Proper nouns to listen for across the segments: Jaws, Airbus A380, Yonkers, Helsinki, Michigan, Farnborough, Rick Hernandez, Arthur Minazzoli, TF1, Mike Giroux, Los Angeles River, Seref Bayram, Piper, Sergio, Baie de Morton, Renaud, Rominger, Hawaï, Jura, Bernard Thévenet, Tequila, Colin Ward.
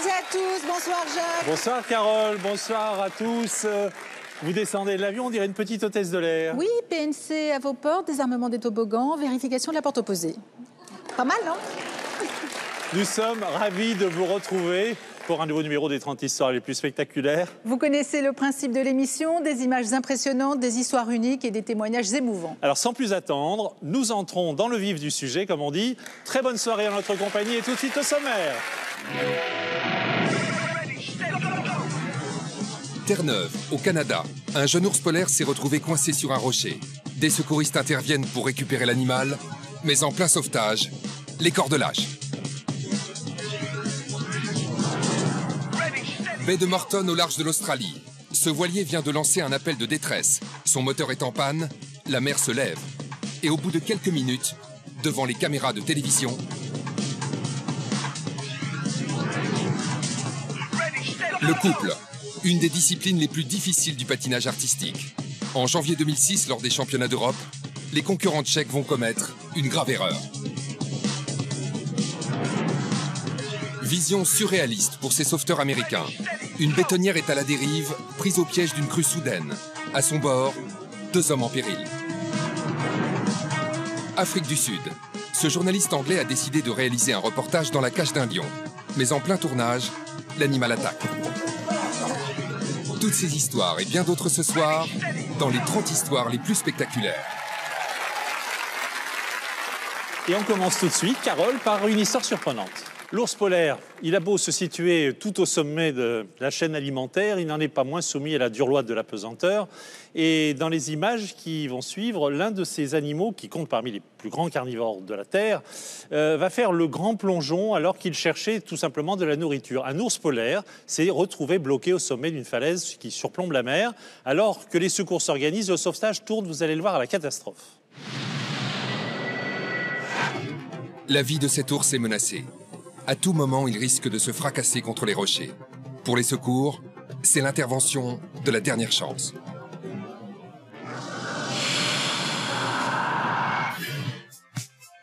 toutes et à tous. Bonsoir Jacques. Bonsoir Carole, bonsoir à tous. Vous descendez de l'avion, on dirait une petite hôtesse de l'air. Oui, PNC à vos portes, désarmement des toboggans, vérification de la porte opposée. Pas mal, non? Nous sommes ravis de vous retrouver pour un nouveau numéro des 30 histoires les plus spectaculaires. Vous connaissez le principe de l'émission, des images impressionnantes, des histoires uniques et des témoignages émouvants. Alors sans plus attendre, nous entrons dans le vif du sujet, comme on dit. Très bonne soirée à notre compagnie et tout de suite au sommaire. Terre-Neuve, au Canada, un jeune ours polaire s'est retrouvé coincé sur un rocher. Des secouristes interviennent pour récupérer l'animal, mais en plein sauvetage, les cordes lâchent. Baie de Morton au large de l'Australie. Ce voilier vient de lancer un appel de détresse. Son moteur est en panne, la mer se lève. Et au bout de quelques minutes, devant les caméras de télévision... Le couple, une des disciplines les plus difficiles du patinage artistique. En janvier 2006, lors des championnats d'Europe, les concurrents tchèques vont commettre une grave erreur. Vision surréaliste pour ces sauveteurs américains. Une bétonnière est à la dérive, prise au piège d'une crue soudaine. À son bord, deux hommes en péril. Afrique du Sud. Ce journaliste anglais a décidé de réaliser un reportage dans la cage d'un lion. Mais en plein tournage, l'animal attaque. Toutes ces histoires et bien d'autres ce soir, dans les 30 histoires les plus spectaculaires. Et on commence tout de suite, Carole, par une histoire surprenante. L'ours polaire, il a beau se situer tout au sommet de la chaîne alimentaire, il n'en est pas moins soumis à la dure loi de la pesanteur. Et dans les images qui vont suivre, l'un de ces animaux, qui compte parmi les plus grands carnivores de la Terre, va faire le grand plongeon alors qu'il cherchait tout simplement de la nourriture. Un ours polaire s'est retrouvé bloqué au sommet d'une falaise qui surplombe la mer. Alors que les secours s'organisent, le sauvetage tourne, vous allez le voir, à la catastrophe. La vie de cet ours est menacée. À tout moment, il risque de se fracasser contre les rochers. Pour les secours, c'est l'intervention de la dernière chance.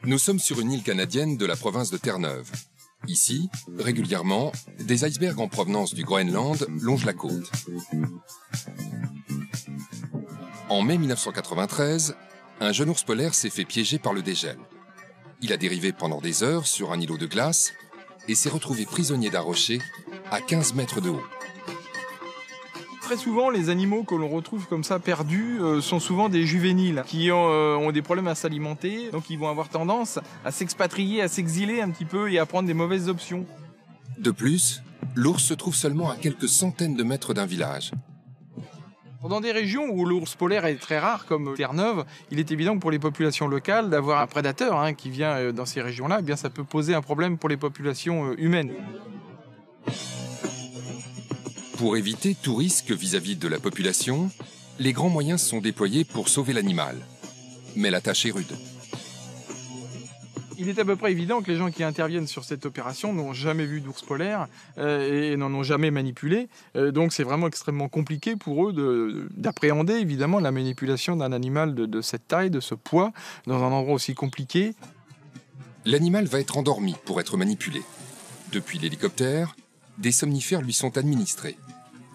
Nous sommes sur une île canadienne de la province de Terre-Neuve. Ici, régulièrement, des icebergs en provenance du Groenland longent la côte. En mai 1993, un jeune ours polaire s'est fait piéger par le dégel. Il a dérivé pendant des heures sur un îlot de glace et s'est retrouvé prisonnier d'un rocher à 15 mètres de haut. Très souvent, les animaux que l'on retrouve comme ça perdus sont souvent des juvéniles qui ont des problèmes à s'alimenter. Donc ils vont avoir tendance à s'expatrier, à s'exiler un petit peu et à prendre des mauvaises options. De plus, l'ours se trouve seulement à quelques centaines de mètres d'un village. Dans des régions où l'ours polaire est très rare, comme Terre-Neuve, il est évident que pour les populations locales, d'avoir un prédateur qui vient dans ces régions-là, eh bien ça peut poser un problème pour les populations humaines. Pour éviter tout risque vis-à-vis de la population, les grands moyens sont déployés pour sauver l'animal. Mais la tâche est rude. Il est à peu près évident que les gens qui interviennent sur cette opération n'ont jamais vu d'ours polaire et n'en ont jamais manipulé. Donc c'est vraiment extrêmement compliqué pour eux d'appréhender évidemment la manipulation d'un animal de cette taille, de ce poids, dans un endroit aussi compliqué. L'animal va être endormi pour être manipulé. Depuis l'hélicoptère, des somnifères lui sont administrés.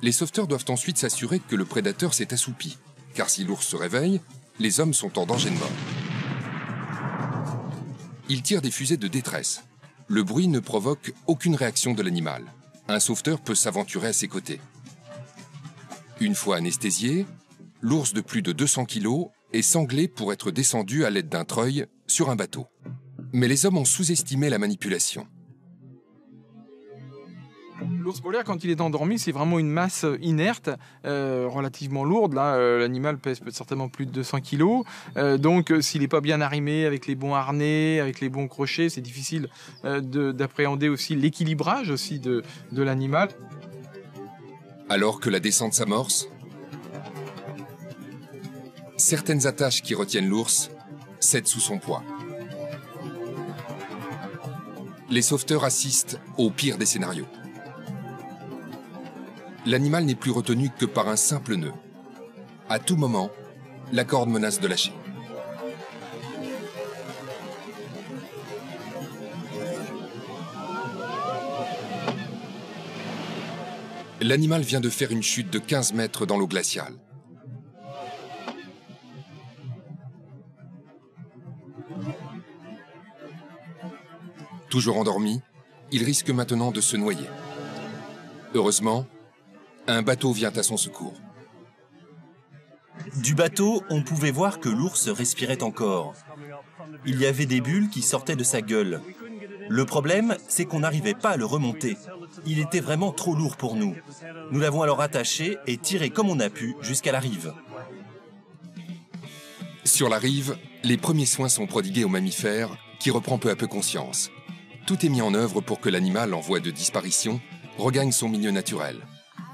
Les sauveteurs doivent ensuite s'assurer que le prédateur s'est assoupi, car si l'ours se réveille, les hommes sont en danger de mort. Il tire des fusées de détresse. Le bruit ne provoque aucune réaction de l'animal. Un sauveteur peut s'aventurer à ses côtés. Une fois anesthésié, l'ours de plus de 200 kg est sanglé pour être descendu à l'aide d'un treuil sur un bateau. Mais les hommes ont sous-estimé la manipulation. L'ours polaire, quand il est endormi, c'est vraiment une masse inerte, relativement lourde. Là, l'animal pèse certainement plus de 200 kg. Donc, s'il n'est pas bien arrimé avec les bons harnais, avec les bons crochets, c'est difficile d'appréhender aussi l'équilibrage aussi de l'animal. Alors que la descente s'amorce, certaines attaches qui retiennent l'ours cèdent sous son poids. Les sauveteurs assistent au pire des scénarios. L'animal n'est plus retenu que par un simple nœud. À tout moment, la corde menace de lâcher. L'animal vient de faire une chute de 15 mètres dans l'eau glaciale. Toujours endormi, il risque maintenant de se noyer. Heureusement, un bateau vient à son secours. Du bateau, on pouvait voir que l'ours respirait encore. Il y avait des bulles qui sortaient de sa gueule. Le problème, c'est qu'on n'arrivait pas à le remonter. Il était vraiment trop lourd pour nous. Nous l'avons alors attaché et tiré comme on a pu jusqu'à la rive. Sur la rive, les premiers soins sont prodigués au mammifère qui reprend peu à peu conscience. Tout est mis en œuvre pour que l'animal en voie de disparition regagne son milieu naturel.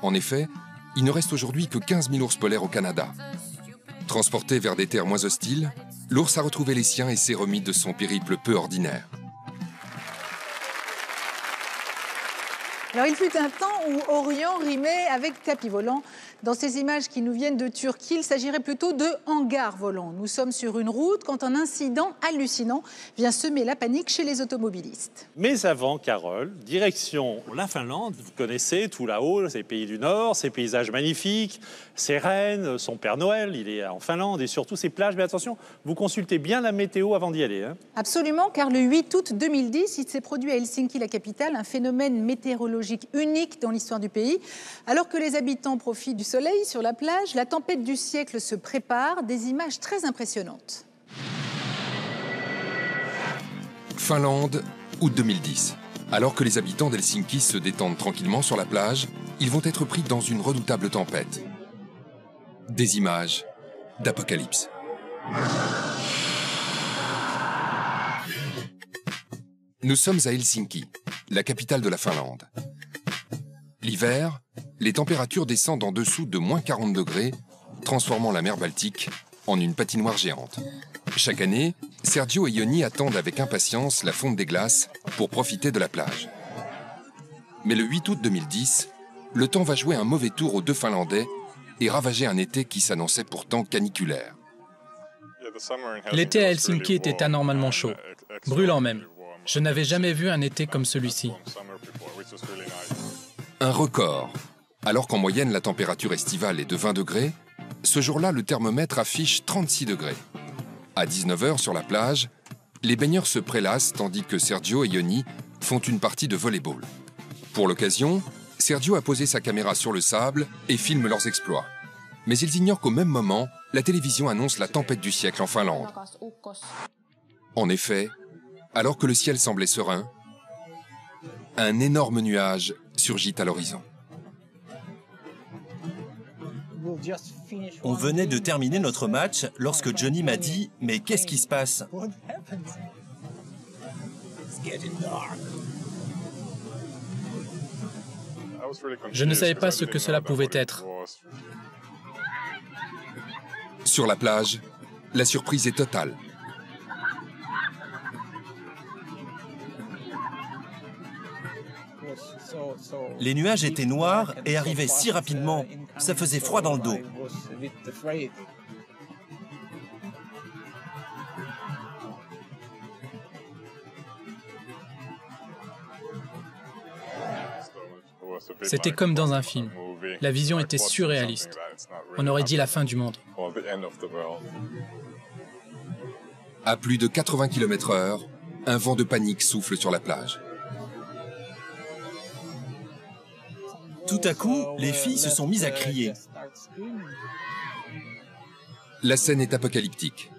En effet, il ne reste aujourd'hui que 15 000 ours polaires au Canada. Transporté vers des terres moins hostiles, l'ours a retrouvé les siens et s'est remis de son périple peu ordinaire. Alors, il fut un temps où Orient rimait avec tapis volant. Dans ces images qui nous viennent de Turquie, il s'agirait plutôt de hangars volants. Nous sommes sur une route quand un incident hallucinant vient semer la panique chez les automobilistes. Mais avant, Carole, direction la Finlande. Vous connaissez tout là-haut, ces pays du Nord, ces paysages magnifiques, ces rennes, son Père Noël, il est en Finlande et surtout ses plages. Mais attention, vous consultez bien la météo avant d'y aller. Hein. Absolument, car le 8 août 2010, il s'est produit à Helsinki, la capitale, un phénomène météorologique unique dans l'histoire du pays. Alors que les habitants profitent du soleil sur la plage, la tempête du siècle se prépare, des images très impressionnantes. Finlande, août 2010. Alors que les habitants d'Helsinki se détendent tranquillement sur la plage, ils vont être pris dans une redoutable tempête. Des images d'apocalypse. Nous sommes à Helsinki, la capitale de la Finlande. L'hiver, les températures descendent en dessous de -40°, transformant la mer Baltique en une patinoire géante. Chaque année, Sergio et Yoni attendent avec impatience la fonte des glaces pour profiter de la plage. Mais le 8 août 2010, le temps va jouer un mauvais tour aux deux Finlandais et ravager un été qui s'annonçait pourtant caniculaire. L'été à Helsinki était anormalement chaud, brûlant même. Je n'avais jamais vu un été comme celui-ci. Un record. Alors qu'en moyenne, la température estivale est de 20°, ce jour-là, le thermomètre affiche 36°. À 19h, sur la plage, les baigneurs se prélassent tandis que Sergio et Yoni font une partie de volley-ball. Pour l'occasion, Sergio a posé sa caméra sur le sable et filme leurs exploits. Mais ils ignorent qu'au même moment, la télévision annonce la tempête du siècle en Finlande. En effet, alors que le ciel semblait serein, un énorme nuage surgit à l'horizon. On venait de terminer notre match lorsque Johnny m'a dit « Mais qu'est-ce qui se passe ?» Je ne savais pas ce que cela pouvait être. Sur la plage, la surprise est totale. Les nuages étaient noirs et arrivaient si rapidement, ça faisait froid dans le dos. C'était comme dans un film. La vision était surréaliste. On aurait dit la fin du monde. À plus de 80 km/h, un vent de panique souffle sur la plage. Tout à coup, les filles se sont mises à crier. La scène est apocalyptique.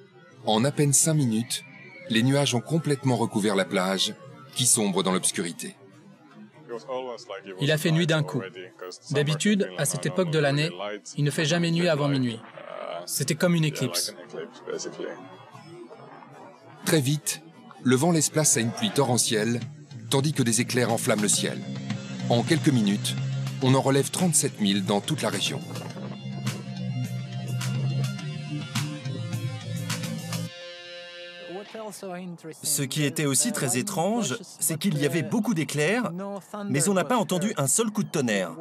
En à peine 5 minutes, les nuages ont complètement recouvert la plage, qui sombre dans l'obscurité. Il a fait nuit d'un coup. D'habitude, à cette époque de l'année, il ne fait jamais nuit avant minuit. C'était comme une éclipse. Très vite, le vent laisse place à une pluie torrentielle, tandis que des éclairs enflamment le ciel. En quelques minutes, on en relève 37 000 dans toute la région. Ce qui était aussi très étrange, c'est qu'il y avait beaucoup d'éclairs, mais on n'a pas entendu un seul coup de tonnerre.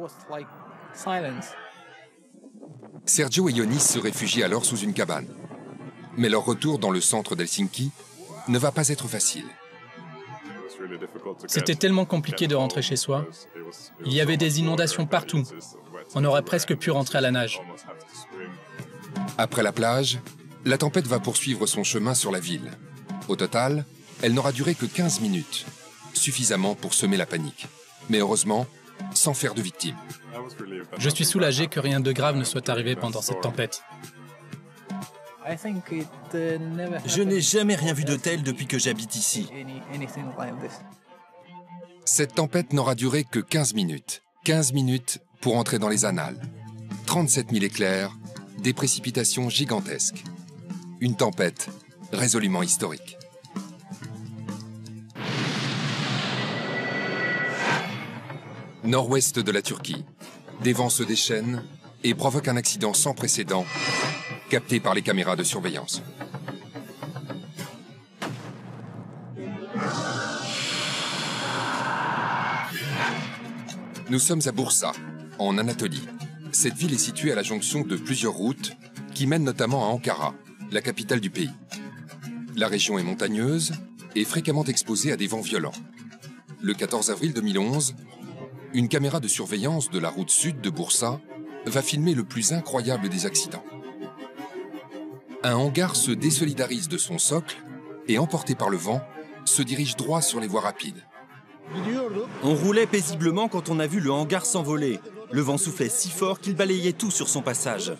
Sergio et Yoni se réfugient alors sous une cabane. Mais leur retour dans le centre d'Helsinki ne va pas être facile. C'était tellement compliqué de rentrer chez soi. Il y avait des inondations partout. On aurait presque pu rentrer à la nage. Après la plage, la tempête va poursuivre son chemin sur la ville. Au total, elle n'aura duré que 15 minutes, suffisamment pour semer la panique. Mais heureusement, sans faire de victimes. Je suis soulagé que rien de grave ne soit arrivé pendant cette tempête. Je n'ai jamais rien vu de tel depuis que j'habite ici. Cette tempête n'aura duré que 15 minutes. 15 minutes pour entrer dans les annales. 37 000 éclairs, des précipitations gigantesques. Une tempête résolument historique. Nord-ouest de la Turquie, des vents se déchaînent et provoquent un accident sans précédent, capté par les caméras de surveillance. Nous sommes à Bursa, en Anatolie. Cette ville est située à la jonction de plusieurs routes qui mènent notamment à Ankara, la capitale du pays. La région est montagneuse et fréquemment exposée à des vents violents. Le 14 avril 2011, une caméra de surveillance de la route sud de Bursa va filmer le plus incroyable des accidents. Un hangar se désolidarise de son socle et, emporté par le vent, se dirige droit sur les voies rapides. On roulait paisiblement quand on a vu le hangar s'envoler. Le vent soufflait si fort qu'il balayait tout sur son passage.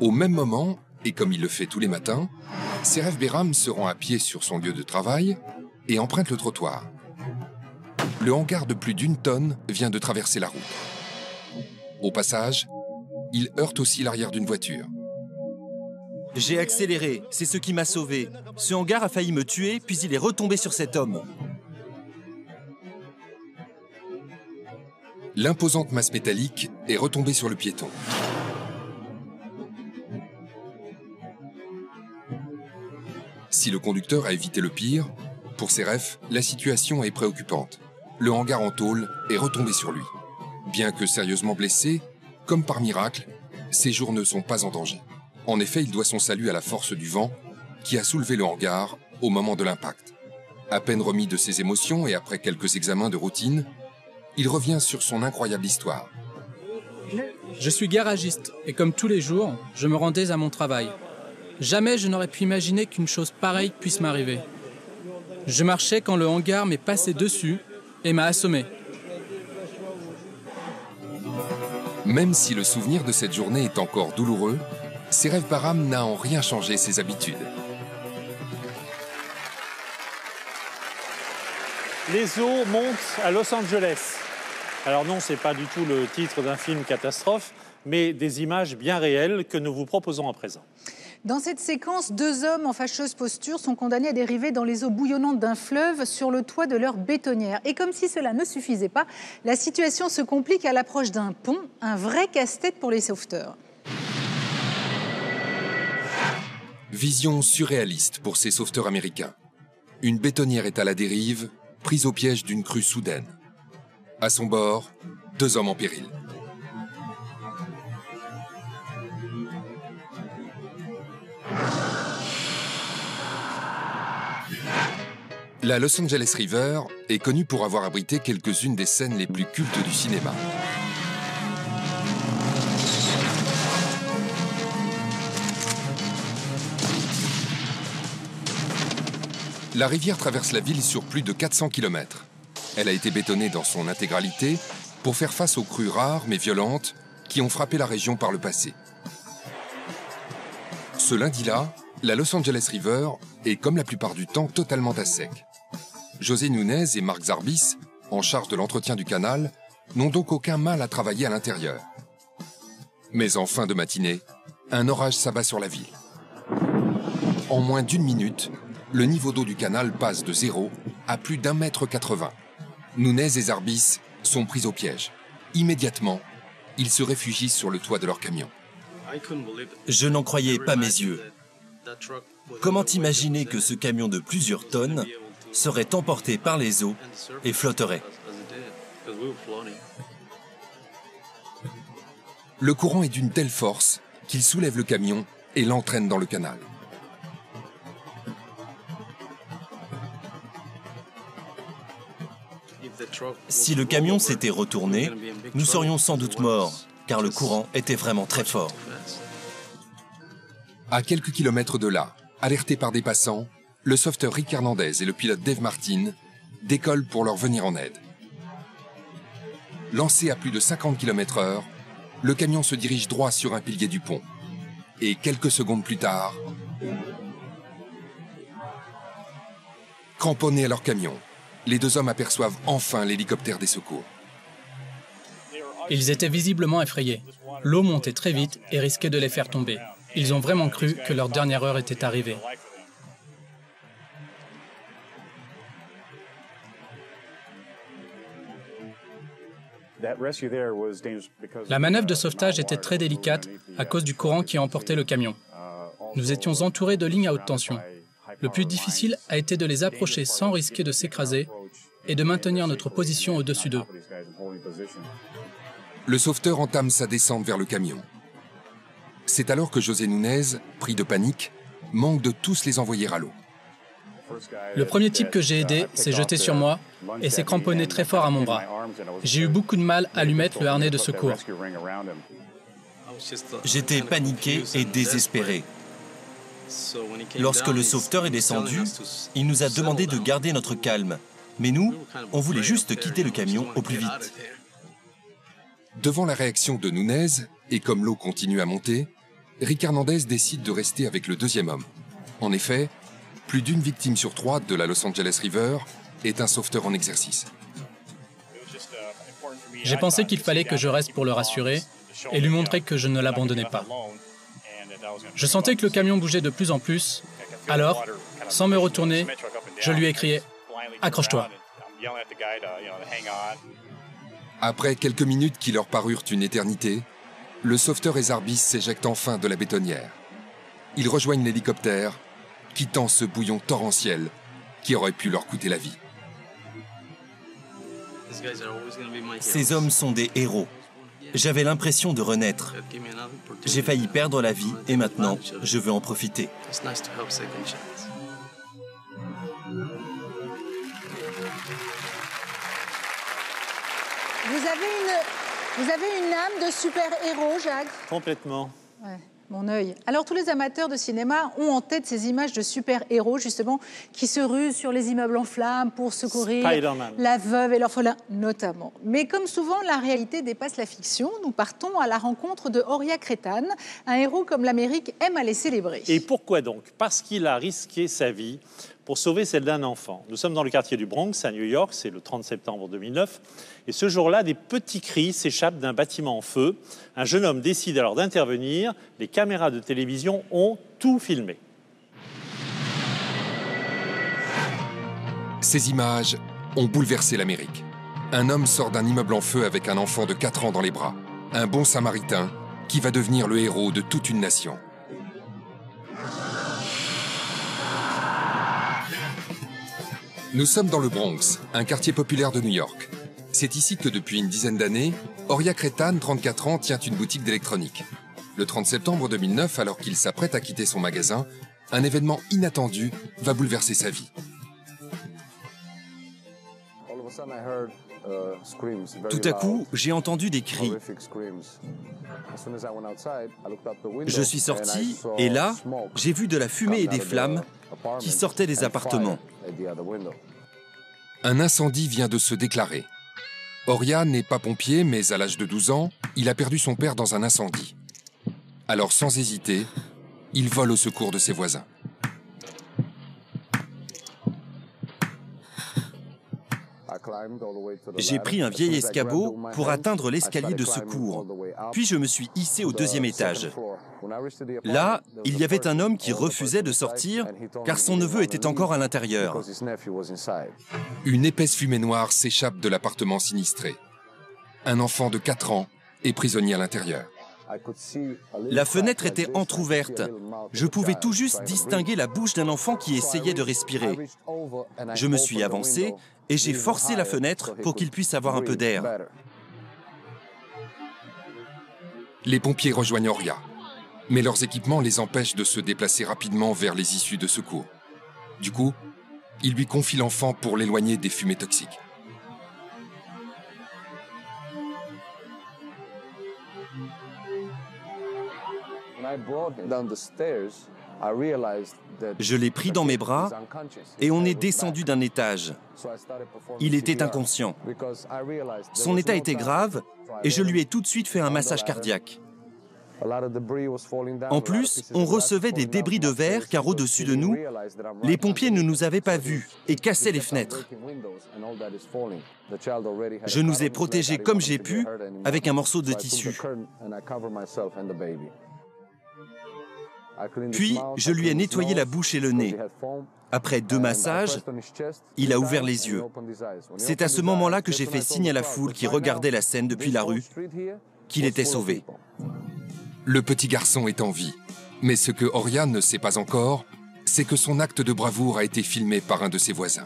Au même moment, et comme il le fait tous les matins, Seref Bayram se rend à pied sur son lieu de travail et emprunte le trottoir. Le hangar de plus d'une tonne vient de traverser la route. Au passage, il heurte aussi l'arrière d'une voiture. J'ai accéléré, c'est ce qui m'a sauvé. Ce hangar a failli me tuer, puis il est retombé sur cet homme. L'imposante masse métallique est retombée sur le piéton. Si le conducteur a évité le pire, pour Seref, la situation est préoccupante. Le hangar en tôle est retombé sur lui. Bien que sérieusement blessé, comme par miracle, ses jours ne sont pas en danger. En effet, il doit son salut à la force du vent qui a soulevé le hangar au moment de l'impact. À peine remis de ses émotions et après quelques examens de routine, il revient sur son incroyable histoire. Je suis garagiste et comme tous les jours, je me rendais à mon travail. Jamais je n'aurais pu imaginer qu'une chose pareille puisse m'arriver. Je marchais quand le hangar m'est passé dessus et m'a assommé. Même si le souvenir de cette journée est encore douloureux, Seref Bayram n'a en rien changé ses habitudes. Les eaux montent à Los Angeles. Alors non, c'est pas du tout le titre d'un film catastrophe, mais des images bien réelles que nous vous proposons à présent. Dans cette séquence, deux hommes en fâcheuse posture sont condamnés à dériver dans les eaux bouillonnantes d'un fleuve sur le toit de leur bétonnière. Et comme si cela ne suffisait pas, la situation se complique à l'approche d'un pont, un vrai casse-tête pour les sauveteurs. Vision surréaliste pour ces sauveteurs américains. Une bétonnière est à la dérive, prise au piège d'une crue soudaine. À son bord, deux hommes en péril. La Los Angeles River est connue pour avoir abrité quelques-unes des scènes les plus cultes du cinéma. La rivière traverse la ville sur plus de 400 km. Elle a été bétonnée dans son intégralité pour faire face aux crues rares mais violentes qui ont frappé la région par le passé. Ce lundi-là, la Los Angeles River est, comme la plupart du temps, totalement à sec. José Nunez et Marc Zarbis, en charge de l'entretien du canal, n'ont donc aucun mal à travailler à l'intérieur. Mais en fin de matinée, un orage s'abat sur la ville. En moins d'une minute, le niveau d'eau du canal passe de 0 à plus d'1,80 m. Nunez et Zarbis sont pris au piège. Immédiatement, ils se réfugient sur le toit de leur camion. Je n'en croyais pas mes yeux. Comment imaginer que ce camion de plusieurs tonnes serait emporté par les eaux et flotterait? Le courant est d'une telle force qu'il soulève le camion et l'entraîne dans le canal. Si le camion s'était retourné, nous serions sans doute morts, car le courant était vraiment très fort. À quelques kilomètres de là, alertés par des passants, le sauveteur Rick Hernandez et le pilote Dave Martin décollent pour leur venir en aide. Lancé à plus de 50 km/h, le camion se dirige droit sur un pilier du pont. Et quelques secondes plus tard, cramponnés à leur camion, les deux hommes aperçoivent enfin l'hélicoptère des secours. Ils étaient visiblement effrayés. L'eau montait très vite et risquait de les faire tomber. Ils ont vraiment cru que leur dernière heure était arrivée. La manœuvre de sauvetage était très délicate à cause du courant qui emportait le camion. Nous étions entourés de lignes à haute tension. Le plus difficile a été de les approcher sans risquer de s'écraser et de maintenir notre position au-dessus d'eux. Le sauveteur entame sa descente vers le camion. C'est alors que José Nunez, pris de panique, manque de tous les envoyer à l'eau. Le premier type que j'ai aidé s'est jeté sur moi et s'est cramponné très fort à mon bras. J'ai eu beaucoup de mal à lui mettre le harnais de secours. J'étais paniqué et désespéré. Lorsque le sauveteur est descendu, il nous a demandé de garder notre calme. Mais nous, on voulait juste quitter le camion au plus vite. Devant la réaction de Nunez, et comme l'eau continue à monter, Rick Hernandez décide de rester avec le deuxième homme. En effet, plus d'une victime sur trois de la Los Angeles River est un sauveteur en exercice. J'ai pensé qu'il fallait que je reste pour le rassurer et lui montrer que je ne l'abandonnais pas. Je sentais que le camion bougeait de plus en plus, alors, sans me retourner, je lui ai crié « Accroche-toi ». Après quelques minutes qui leur parurent une éternité, le sauveteur et Zarbis s'éjectent enfin de la bétonnière. Ils rejoignent l'hélicoptère, quittant ce bouillon torrentiel qui aurait pu leur coûter la vie. Ces hommes sont des héros. J'avais l'impression de renaître. J'ai failli perdre la vie et maintenant, je veux en profiter. Vous avez une âme de super-héros, Jacques? Complètement. Ouais. Mon œil. Alors, tous les amateurs de cinéma ont en tête ces images de super-héros, justement, qui se ruent sur les immeubles en flammes pour secourir la veuve et l'orphelin, notamment. Mais comme souvent, la réalité dépasse la fiction. Nous partons à la rencontre de Horia Cretan, un héros comme l'Amérique aime à les célébrer. Et pourquoi donc? Parce qu'il a risqué sa vie pour sauver celle d'un enfant. Nous sommes dans le quartier du Bronx, à New York, c'est le 30 septembre 2009. Et ce jour-là, des petits cris s'échappent d'un bâtiment en feu. Un jeune homme décide alors d'intervenir. Les caméras de télévision ont tout filmé. Ces images ont bouleversé l'Amérique. Un homme sort d'un immeuble en feu avec un enfant de 4 ans dans les bras. Un bon samaritain qui va devenir le héros de toute une nation. Nous sommes dans le Bronx, un quartier populaire de New York. C'est ici que depuis une dizaine d'années, Horia Cretan, 34 ans, tient une boutique d'électronique. Le 30 septembre 2009, alors qu'il s'apprête à quitter son magasin, un événement inattendu va bouleverser sa vie. Tout à coup, j'ai entendu des cris. Je suis sorti et là, j'ai vu de la fumée et des flammes qui sortaient des appartements. Un incendie vient de se déclarer. Horia n'est pas pompier, mais à l'âge de 12 ans, il a perdu son père dans un incendie. Alors, sans hésiter, il vole au secours de ses voisins. J'ai pris un vieil escabeau pour atteindre l'escalier de secours, puis je me suis hissé au deuxième étage. Là, il y avait un homme qui refusait de sortir car son neveu était encore à l'intérieur. Une épaisse fumée noire s'échappe de l'appartement sinistré. Un enfant de 4 ans est prisonnier à l'intérieur. La fenêtre était entr'ouverte. Je pouvais tout juste distinguer la bouche d'un enfant qui essayait de respirer. Je me suis avancé et j'ai forcé la fenêtre pour qu'il puisse avoir un peu d'air. Les pompiers rejoignent Horia, mais leurs équipements les empêchent de se déplacer rapidement vers les issues de secours. Du coup, ils lui confient l'enfant pour l'éloigner des fumées toxiques. Je l'ai pris dans mes bras et on est descendu d'un étage. Il était inconscient. Son état était grave et je lui ai tout de suite fait un massage cardiaque. En plus, on recevait des débris de verre car au-dessus de nous, les pompiers ne nous avaient pas vus et cassaient les fenêtres. Je nous ai protégés comme j'ai pu avec un morceau de tissu. Puis, je lui ai nettoyé la bouche et le nez. Après 2 massages, il a ouvert les yeux. C'est à ce moment-là que j'ai fait signe à la foule qui regardait la scène depuis la rue qu'il était sauvé. Le petit garçon est en vie, mais ce que Horia ne sait pas encore, c'est que son acte de bravoure a été filmé par un de ses voisins.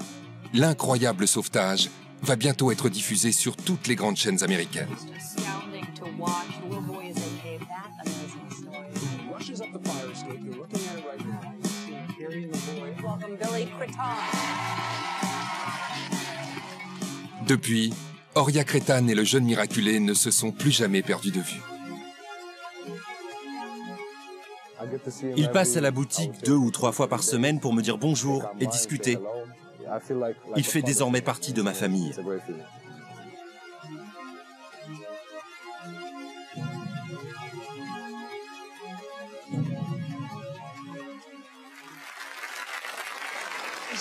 L'incroyable sauvetage va bientôt être diffusé sur toutes les grandes chaînes américaines. Depuis, Horia Cretan et le jeune miraculé ne se sont plus jamais perdus de vue. Il passe à la boutique 2 ou 3 fois par semaine pour me dire bonjour et discuter. Il fait désormais partie de ma famille.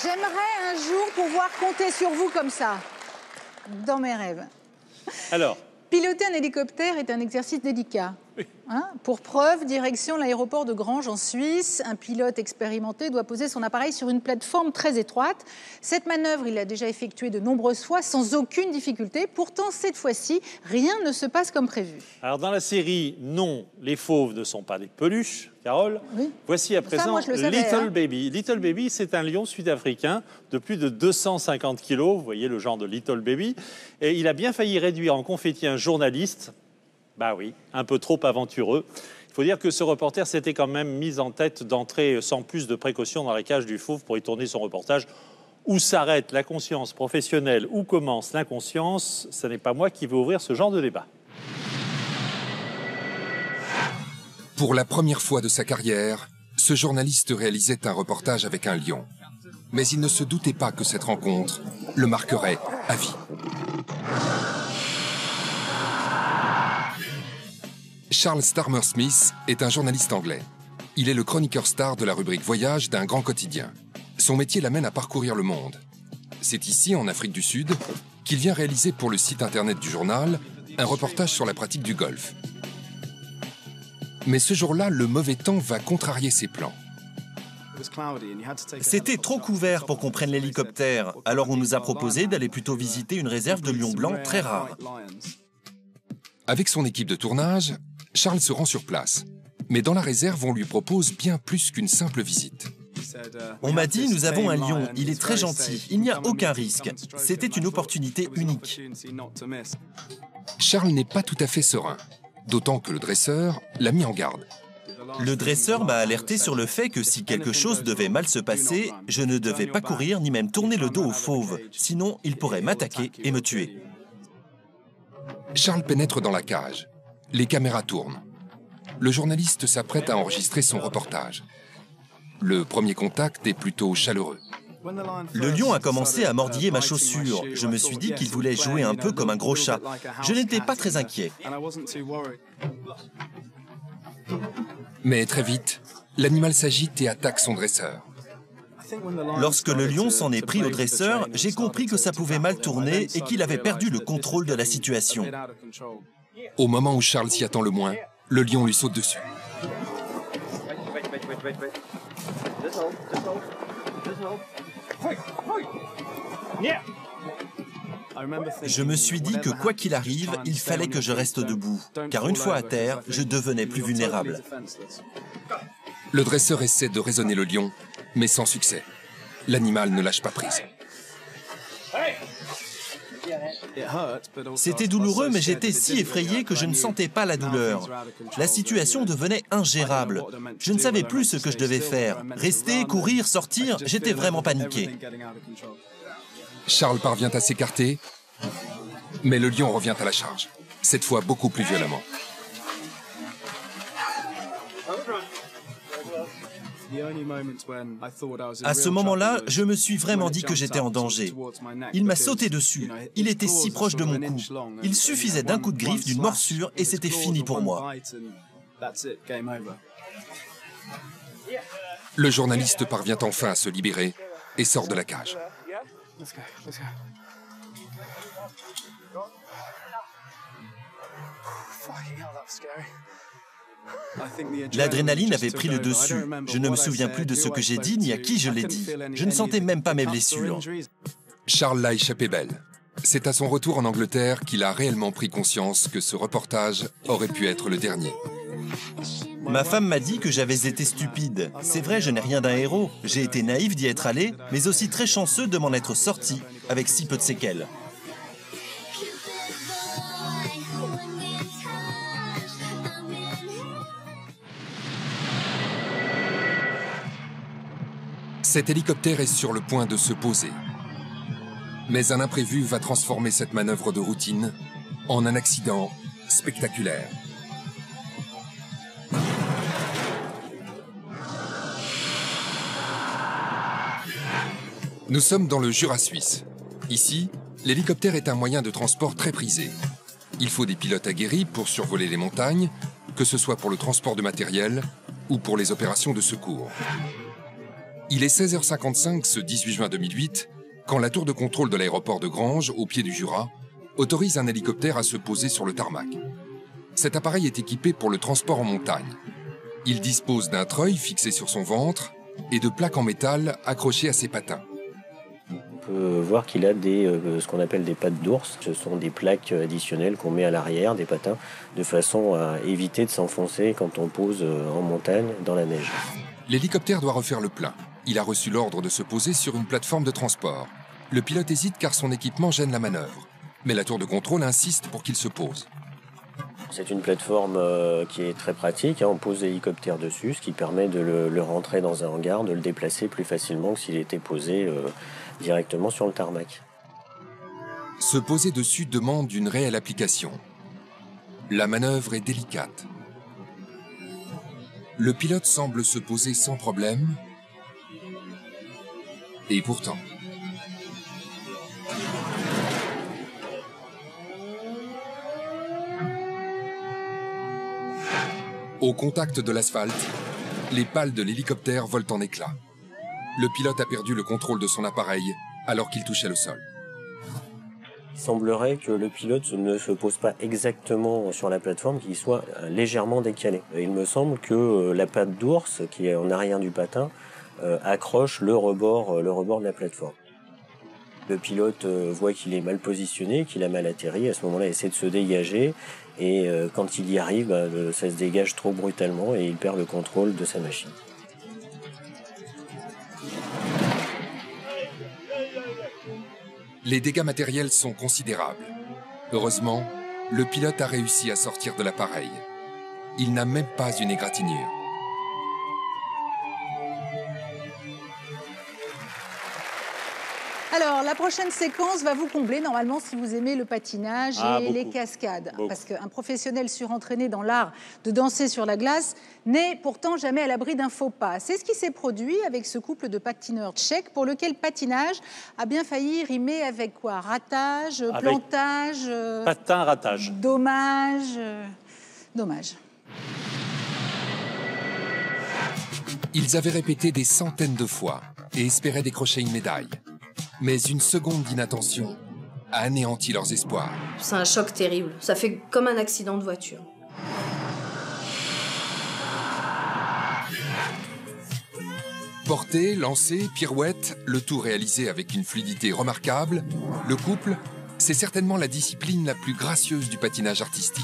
J'aimerais un jour pouvoir compter sur vous comme ça, dans mes rêves. Alors, piloter un hélicoptère est un exercice délicat. Hein? Pour preuve, direction l'aéroport de Granges en Suisse, un pilote expérimenté doit poser son appareil sur une plateforme très étroite. Cette manœuvre, il l'a déjà effectuée de nombreuses fois sans aucune difficulté. Pourtant, cette fois-ci, rien ne se passe comme prévu. Alors dans la série, non, les fauves ne sont pas des peluches, Carole. Oui. Voici à présent ça, savais, Little Baby. Little Baby, c'est un lion sud-africain de plus de 250 kilos. Vous voyez le genre de Little Baby. Et il a bien failli réduire en confetti un journaliste. Bah oui, un peu trop aventureux. Il faut dire que ce reporter s'était quand même mis en tête d'entrer sans plus de précaution dans la cage du fauve pour y tourner son reportage. Où s'arrête la conscience professionnelle, où commence l'inconscience, ce n'est pas moi qui vais ouvrir ce genre de débat. Pour la première fois de sa carrière, ce journaliste réalisait un reportage avec un lion. Mais il ne se doutait pas que cette rencontre le marquerait à vie. Charles Starmer Smith est un journaliste anglais. Il est le chroniqueur star de la rubrique Voyage d'un grand quotidien. Son métier l'amène à parcourir le monde. C'est ici, en Afrique du Sud, qu'il vient réaliser pour le site internet du journal un reportage sur la pratique du golf. Mais ce jour-là, le mauvais temps va contrarier ses plans. C'était trop couvert pour qu'on prenne l'hélicoptère, alors on nous a proposé d'aller plutôt visiter une réserve de lions blancs très rare. Avec son équipe de tournage, Charles se rend sur place. Mais dans la réserve, on lui propose bien plus qu'une simple visite. On m'a dit, nous avons un lion, il est très gentil, il n'y a aucun risque. C'était une opportunité unique. Charles n'est pas tout à fait serein, d'autant que le dresseur l'a mis en garde. Le dresseur m'a alerté sur le fait que si quelque chose devait mal se passer, je ne devais pas courir ni même tourner le dos aux fauves, sinon il pourrait m'attaquer et me tuer. Charles pénètre dans la cage. Les caméras tournent. Le journaliste s'apprête à enregistrer son reportage. Le premier contact est plutôt chaleureux. Le lion a commencé à mordiller ma chaussure. Je me suis dit qu'il voulait jouer un peu comme un gros chat. Je n'étais pas très inquiet. Mais très vite, l'animal s'agite et attaque son dresseur. Lorsque le lion s'en est pris au dresseur, j'ai compris que ça pouvait mal tourner et qu'il avait perdu le contrôle de la situation. Au moment où Charles s'y attend le moins, le lion lui saute dessus. Je me suis dit que quoi qu'il arrive, il fallait que je reste debout, car une fois à terre, je devenais plus vulnérable. Le dresseur essaie de raisonner le lion, mais sans succès. L'animal ne lâche pas prise. C'était douloureux, mais j'étais si effrayé que je ne sentais pas la douleur. La situation devenait ingérable. Je ne savais plus ce que je devais faire. Rester, courir, sortir, j'étais vraiment paniqué. Charles parvient à s'écarter, mais le lion revient à la charge, cette fois beaucoup plus violemment. À ce moment-là, je me suis vraiment dit que j'étais en danger. Il m'a sauté dessus. Il était si proche de mon cou. Il suffisait d'un coup de griffe, d'une morsure, et c'était fini pour moi. Le journaliste parvient enfin à se libérer et sort de la cage. L'adrénaline avait pris le dessus. Je ne me souviens plus de ce que j'ai dit, ni à qui je l'ai dit. Je ne sentais même pas mes blessures. Charles l'a échappé belle. C'est à son retour en Angleterre qu'il a réellement pris conscience que ce reportage aurait pu être le dernier. Ma femme m'a dit que j'avais été stupide. C'est vrai, je n'ai rien d'un héros. J'ai été naïf d'y être allé, mais aussi très chanceux de m'en être sorti, avec si peu de séquelles. Cet hélicoptère est sur le point de se poser. Mais un imprévu va transformer cette manœuvre de routine en un accident spectaculaire. Nous sommes dans le Jura suisse. Ici, l'hélicoptère est un moyen de transport très prisé. Il faut des pilotes aguerris pour survoler les montagnes, que ce soit pour le transport de matériel ou pour les opérations de secours. Il est 16h55 ce 18 juin 2008, quand la tour de contrôle de l'aéroport de Granges, au pied du Jura, autorise un hélicoptère à se poser sur le tarmac. Cet appareil est équipé pour le transport en montagne. Il dispose d'un treuil fixé sur son ventre et de plaques en métal accrochées à ses patins. On peut voir qu'il a ce qu'on appelle des pattes d'ours. Ce sont des plaques additionnelles qu'on met à l'arrière des patins de façon à éviter de s'enfoncer quand on pose en montagne dans la neige. L'hélicoptère doit refaire le plein. Il a reçu l'ordre de se poser sur une plateforme de transport. Le pilote hésite car son équipement gêne la manœuvre. Mais la tour de contrôle insiste pour qu'il se pose. C'est une plateforme qui est très pratique. On pose l'hélicoptère dessus, ce qui permet de le rentrer dans un hangar, de le déplacer plus facilement que s'il était posé directement sur le tarmac. Se poser dessus demande une réelle application. La manœuvre est délicate. Le pilote semble se poser sans problème. Et pourtant. Au contact de l'asphalte, les pales de l'hélicoptère volent en éclats. Le pilote a perdu le contrôle de son appareil alors qu'il touchait le sol. Il semblerait que le pilote ne se pose pas exactement sur la plateforme, qu'il soit légèrement décalé. Il me semble que la patte d'ours, qui est en arrière du patin, accroche le rebord de la plateforme. Le pilote voit qu'il est mal positionné, qu'il a mal atterri. À ce moment-là, il essaie de se dégager. Et quand il y arrive, ça se dégage trop brutalement et il perd le contrôle de sa machine. Les dégâts matériels sont considérables. Heureusement, le pilote a réussi à sortir de l'appareil. Il n'a même pas une égratignure. Alors, la prochaine séquence va vous combler, normalement, si vous aimez le patinage et les cascades. Beaucoup. Parce qu'un professionnel surentraîné dans l'art de danser sur la glace n'est pourtant jamais à l'abri d'un faux pas. C'est ce qui s'est produit avec ce couple de patineurs tchèques pour lequel patinage a bien failli rimer avec quoi? Ratage, avec plantage... Patin, ratage. Dommage... Dommage. Ils avaient répété des centaines de fois et espéraient décrocher une médaille. Mais une seconde d'inattention a anéanti leurs espoirs. C'est un choc terrible. Ça fait comme un accident de voiture. Portée, lancée, pirouette, le tout réalisé avec une fluidité remarquable, le couple, c'est certainement la discipline la plus gracieuse du patinage artistique.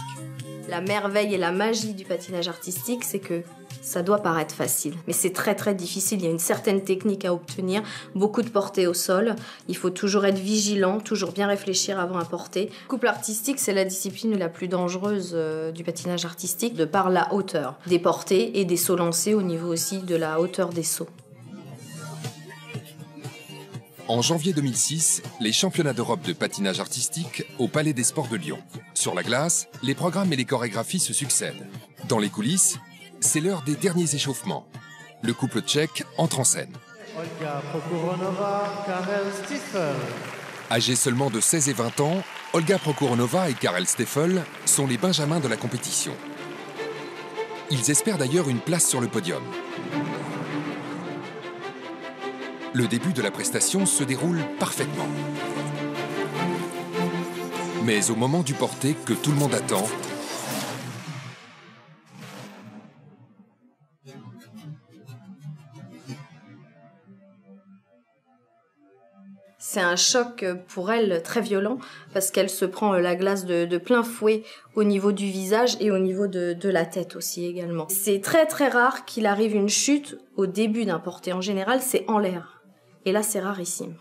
La merveille et la magie du patinage artistique, c'est que ça doit paraître facile, mais c'est très très difficile. Il y a une certaine technique à obtenir, beaucoup de portée au sol. Il faut toujours être vigilant, toujours bien réfléchir avant à porter. Couple artistique, c'est la discipline la plus dangereuse du patinage artistique, de par la hauteur des portées et des sauts lancés au niveau aussi de la hauteur des sauts. En janvier 2006, les championnats d'Europe de patinage artistique au Palais des Sports de Lyon. Sur la glace, les programmes et les chorégraphies se succèdent. Dans les coulisses, c'est l'heure des derniers échauffements. Le couple tchèque entre en scène. Olga Prokhoronova, Karel Steffel. Âgés seulement de 16 et 20 ans, Olga Prokhoronova et Karel Steffel sont les benjamins de la compétition. Ils espèrent d'ailleurs une place sur le podium. Le début de la prestation se déroule parfaitement. Mais au moment du porté que tout le monde attend, c'est un choc pour elle très violent parce qu'elle se prend la glace de plein fouet au niveau du visage et au niveau de la tête aussi également. C'est très très rare qu'il arrive une chute au début d'un porté. En général, c'est en l'air. Et là, c'est rarissime.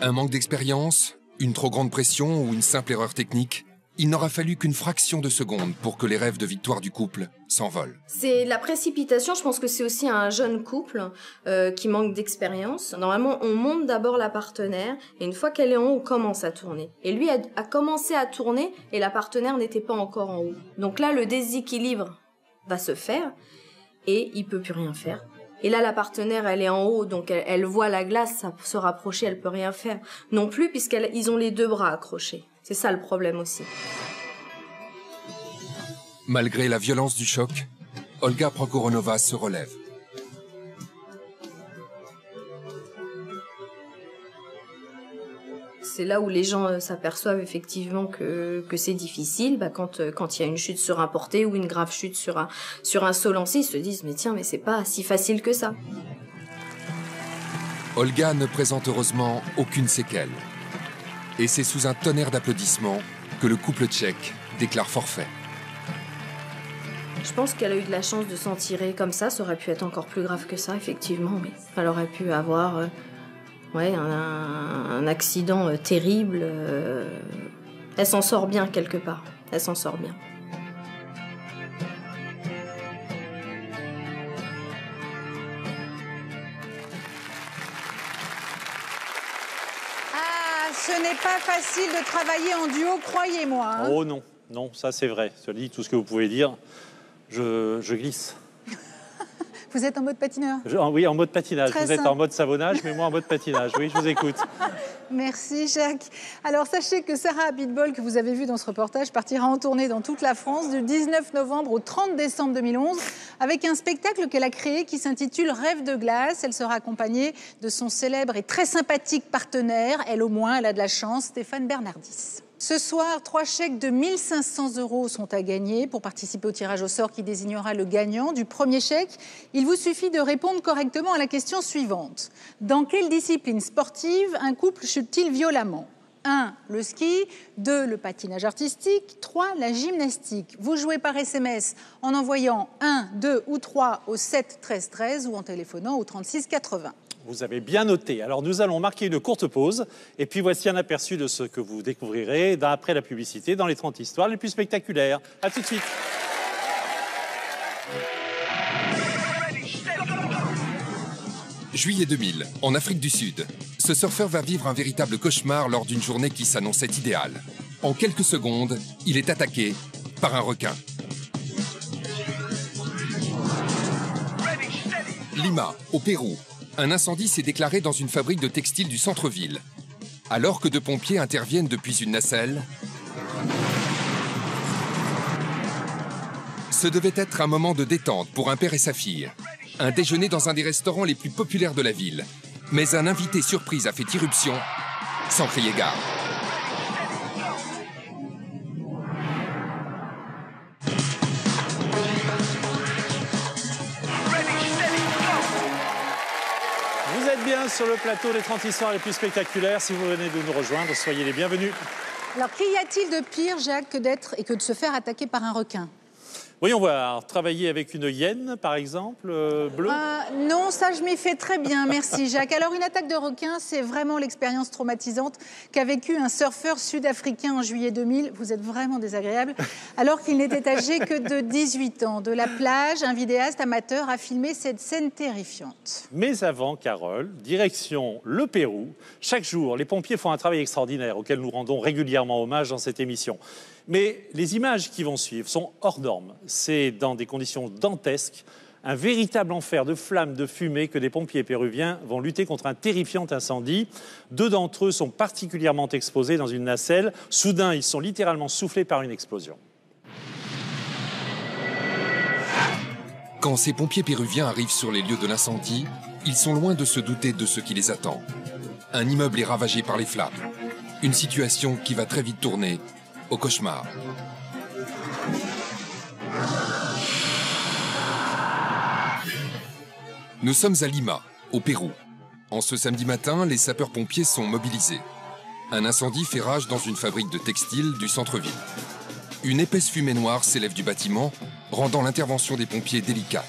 Un manque d'expérience, une trop grande pression ou une simple erreur technique, il n'aura fallu qu'une fraction de seconde pour que les rêves de victoire du couple s'envolent. C'est la précipitation, je pense que c'est aussi un jeune couple qui manque d'expérience. Normalement, on monte d'abord la partenaire, et une fois qu'elle est en haut, on commence à tourner. Et lui a commencé à tourner, et la partenaire n'était pas encore en haut. Donc là, le déséquilibre va se faire, et il peut plus rien faire. Et là, la partenaire, elle est en haut, donc elle voit la glace se rapprocher, elle peut rien faire non plus, puisqu'ils ont les deux bras accrochés. C'est ça le problème aussi. Malgré la violence du choc, Olga Prokhoronova se relève. C'est là où les gens s'aperçoivent effectivement que c'est difficile. Bah, quand il y a une chute sur un porté ou une grave chute sur un saut lancé, ils se disent « mais tiens, mais c'est pas si facile que ça ». Olga ne présente heureusement aucune séquelle. Et c'est sous un tonnerre d'applaudissements que le couple tchèque déclare forfait. Je pense qu'elle a eu de la chance de s'en tirer comme ça. Ça aurait pu être encore plus grave que ça, effectivement. Oui. Elle aurait pu avoir... ouais, un accident terrible. Elle s'en sort bien quelque part. Elle s'en sort bien. Ah, ce n'est pas facile de travailler en duo, croyez-moi. Hein. Oh non, non, ça c'est vrai. Cela dit, tout ce que vous pouvez dire, je glisse. Vous êtes en mode patineur? Oui, en mode patinage. Très vous simple. Êtes en mode savonnage, mais moi en mode patinage. Oui, je vous écoute. Merci, Jacques. Alors, sachez que Sarah Abitbol, que vous avez vue dans ce reportage, partira en tournée dans toute la France du 19 novembre au 30 décembre 2011 avec un spectacle qu'elle a créé qui s'intitule « Rêve de glace ». Elle sera accompagnée de son célèbre et très sympathique partenaire. Elle, au moins, elle a de la chance, Stéphane Bernardis. Ce soir, 3 chèques de 1 500 € sont à gagner. Pour participer au tirage au sort qui désignera le gagnant du premier chèque, il vous suffit de répondre correctement à la question suivante. Dans quelle discipline sportive un couple chute-t-il violemment ? 1. Le ski, 2. Le patinage artistique, 3. La gymnastique. Vous jouez par SMS en envoyant 1, 2 ou 3 au 7 13 13 ou en téléphonant au 36 80. Vous avez bien noté. Alors, nous allons marquer une courte pause. Et puis, voici un aperçu de ce que vous découvrirez après la publicité dans les 30 histoires les plus spectaculaires. À tout de suite. Juillet 2000, en Afrique du Sud. Ce surfeur va vivre un véritable cauchemar lors d'une journée qui s'annonçait idéale. En quelques secondes, il est attaqué par un requin. Lima, au Pérou. Un incendie s'est déclaré dans une fabrique de textiles du centre-ville. Alors que 2 pompiers interviennent depuis une nacelle, ce devait être un moment de détente pour un père et sa fille. Un déjeuner dans un des restaurants les plus populaires de la ville. Mais un invité surprise a fait irruption sans crier gare. Sur le plateau des 30 histoires les plus spectaculaires. Si vous venez de nous rejoindre, soyez les bienvenus. Alors, qu'y a-t-il de pire, Jacques, que d'être et que de se faire attaquer par un requin? Oui, on va travailler avec une hyène, par exemple, bleue. Non, ça, je m'y fais très bien, merci, Jacques. Alors, une attaque de requin, c'est vraiment l'expérience traumatisante qu'a vécu un surfeur sud-africain en juillet 2000. Vous êtes vraiment désagréable. Alors qu'il n'était âgé que de 18 ans. De la plage, un vidéaste amateur a filmé cette scène terrifiante. Mais avant, Carole, direction le Pérou. Chaque jour, les pompiers font un travail extraordinaire auquel nous rendons régulièrement hommage dans cette émission. Mais les images qui vont suivre sont hors normes. C'est dans des conditions dantesques, un véritable enfer de flammes, de fumée que des pompiers péruviens vont lutter contre un terrifiant incendie. Deux d'entre eux sont particulièrement exposés dans une nacelle. Soudain, ils sont littéralement soufflés par une explosion. Quand ces pompiers péruviens arrivent sur les lieux de l'incendie, ils sont loin de se douter de ce qui les attend. Un immeuble est ravagé par les flammes. Une situation qui va très vite tourner au cauchemar. Nous sommes à Lima, au Pérou. En ce samedi matin, les sapeurs-pompiers sont mobilisés. Un incendie fait rage dans une fabrique de textiles du centre-ville. Une épaisse fumée noire s'élève du bâtiment, rendant l'intervention des pompiers délicate.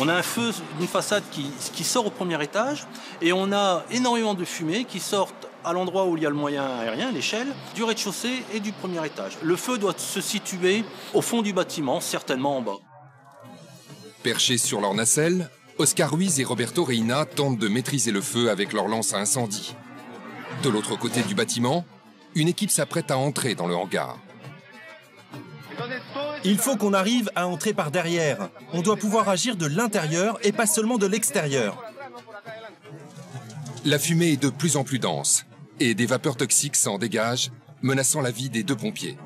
On a un feu d'une façade qui sort au premier étage et on a énormément de fumée qui sort à l'endroit où il y a le moyen aérien, l'échelle, du rez-de-chaussée et du premier étage. Le feu doit se situer au fond du bâtiment, certainement en bas. Perchés sur leur nacelle, Oscar Ruiz et Roberto Reina tentent de maîtriser le feu avec leur lance à incendie. De l'autre côté du bâtiment, une équipe s'apprête à entrer dans le hangar. Il faut qu'on arrive à entrer par derrière. On doit pouvoir agir de l'intérieur et pas seulement de l'extérieur. La fumée est de plus en plus dense et des vapeurs toxiques s'en dégagent, menaçant la vie des deux pompiers.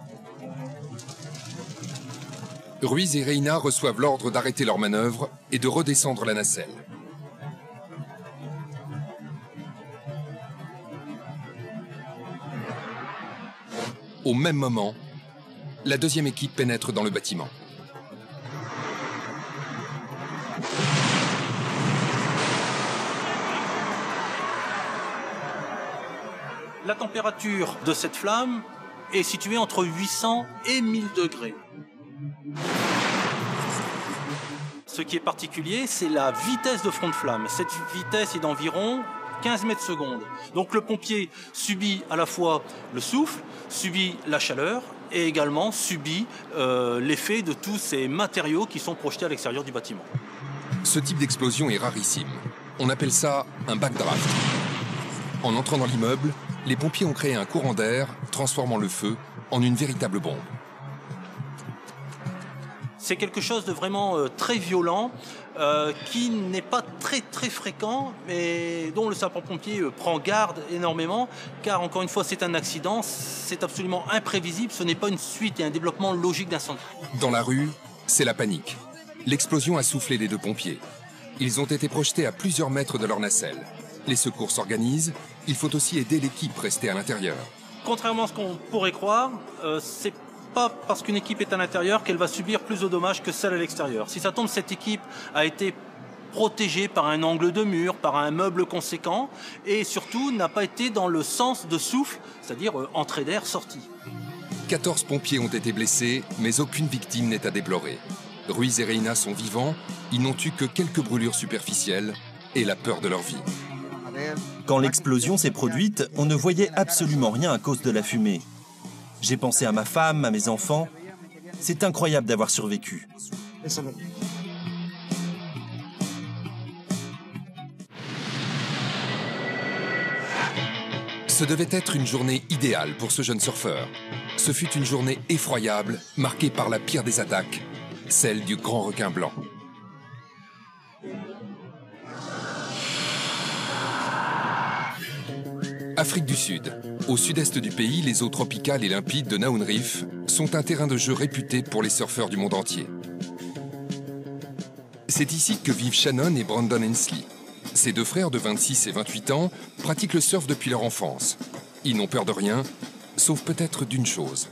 Ruiz et Reina reçoivent l'ordre d'arrêter leur manœuvre et de redescendre la nacelle. Au même moment, la deuxième équipe pénètre dans le bâtiment. La température de cette flamme est située entre 800 et 1000 degrés. Ce qui est particulier, c'est la vitesse de front de flamme. Cette vitesse est d'environ 15 mètres secondes. Donc le pompier subit à la fois le souffle, subit la chaleur et également subit l'effet de tous ces matériaux qui sont projetés à l'extérieur du bâtiment. Ce type d'explosion est rarissime. On appelle ça un backdraft. En entrant dans l'immeuble, les pompiers ont créé un courant d'air, transformant le feu en une véritable bombe. C'est quelque chose de vraiment très violent, qui n'est pas très fréquent, mais dont le sapeur-pompier prend garde énormément, car encore une fois c'est un accident, c'est absolument imprévisible, ce n'est pas une suite et un développement logique d'incendie. Dans la rue, c'est la panique. L'explosion a soufflé les deux pompiers. Ils ont été projetés à plusieurs mètres de leur nacelle. Les secours s'organisent, il faut aussi aider l'équipe restée à l'intérieur. Contrairement à ce qu'on pourrait croire, c'est pas parce qu'une équipe est à l'intérieur qu'elle va subir plus de dommages que celle à l'extérieur. Si ça tombe, cette équipe a été protégée par un angle de mur, par un meuble conséquent et surtout n'a pas été dans le sens de souffle, c'est-à-dire entrée d'air, sortie. 14 pompiers ont été blessés, mais aucune victime n'est à déplorer. Ruiz et Reina sont vivants, ils n'ont eu que quelques brûlures superficielles et la peur de leur vie. Quand l'explosion s'est produite, on ne voyait absolument rien à cause de la fumée. J'ai pensé à ma femme, à mes enfants. C'est incroyable d'avoir survécu. Ce devait être une journée idéale pour ce jeune surfeur. Ce fut une journée effroyable, marquée par la pire des attaques, celle du grand requin blanc. Afrique du Sud. Au sud-est du pays, les eaux tropicales et limpides de Naoun Reef sont un terrain de jeu réputé pour les surfeurs du monde entier. C'est ici que vivent Shannon et Brandon Hensley. Ces deux frères de 26 et 28 ans pratiquent le surf depuis leur enfance. Ils n'ont peur de rien, sauf peut-être d'une chose.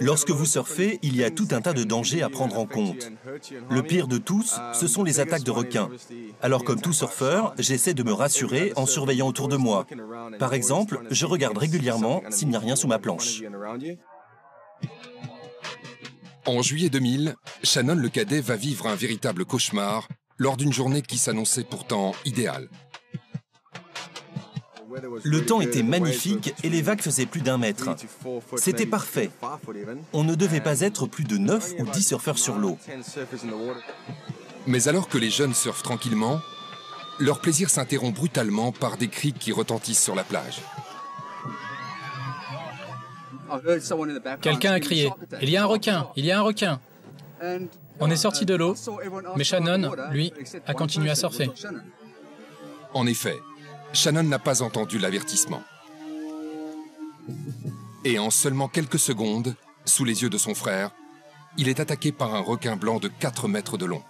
Lorsque vous surfez, il y a tout un tas de dangers à prendre en compte. Le pire de tous, ce sont les attaques de requins. Alors comme tout surfeur, j'essaie de me rassurer en surveillant autour de moi. Par exemple, je regarde régulièrement s'il n'y a rien sous ma planche. En juillet 2000, Shannon le cadet va vivre un véritable cauchemar lors d'une journée qui s'annonçait pourtant idéale. Le temps était magnifique et les vagues faisaient plus d'1 mètre. C'était parfait. On ne devait pas être plus de 9 ou 10 surfeurs sur l'eau. Mais alors que les jeunes surfent tranquillement, leur plaisir s'interrompt brutalement par des cris qui retentissent sur la plage. Quelqu'un a crié « Il y a un requin! Il y a un requin !» On est sorti de l'eau, mais Shannon, lui, a continué à surfer. En effet, Shannon n'a pas entendu l'avertissement. Et en seulement quelques secondes, sous les yeux de son frère, il est attaqué par un requin blanc de 4 mètres de long.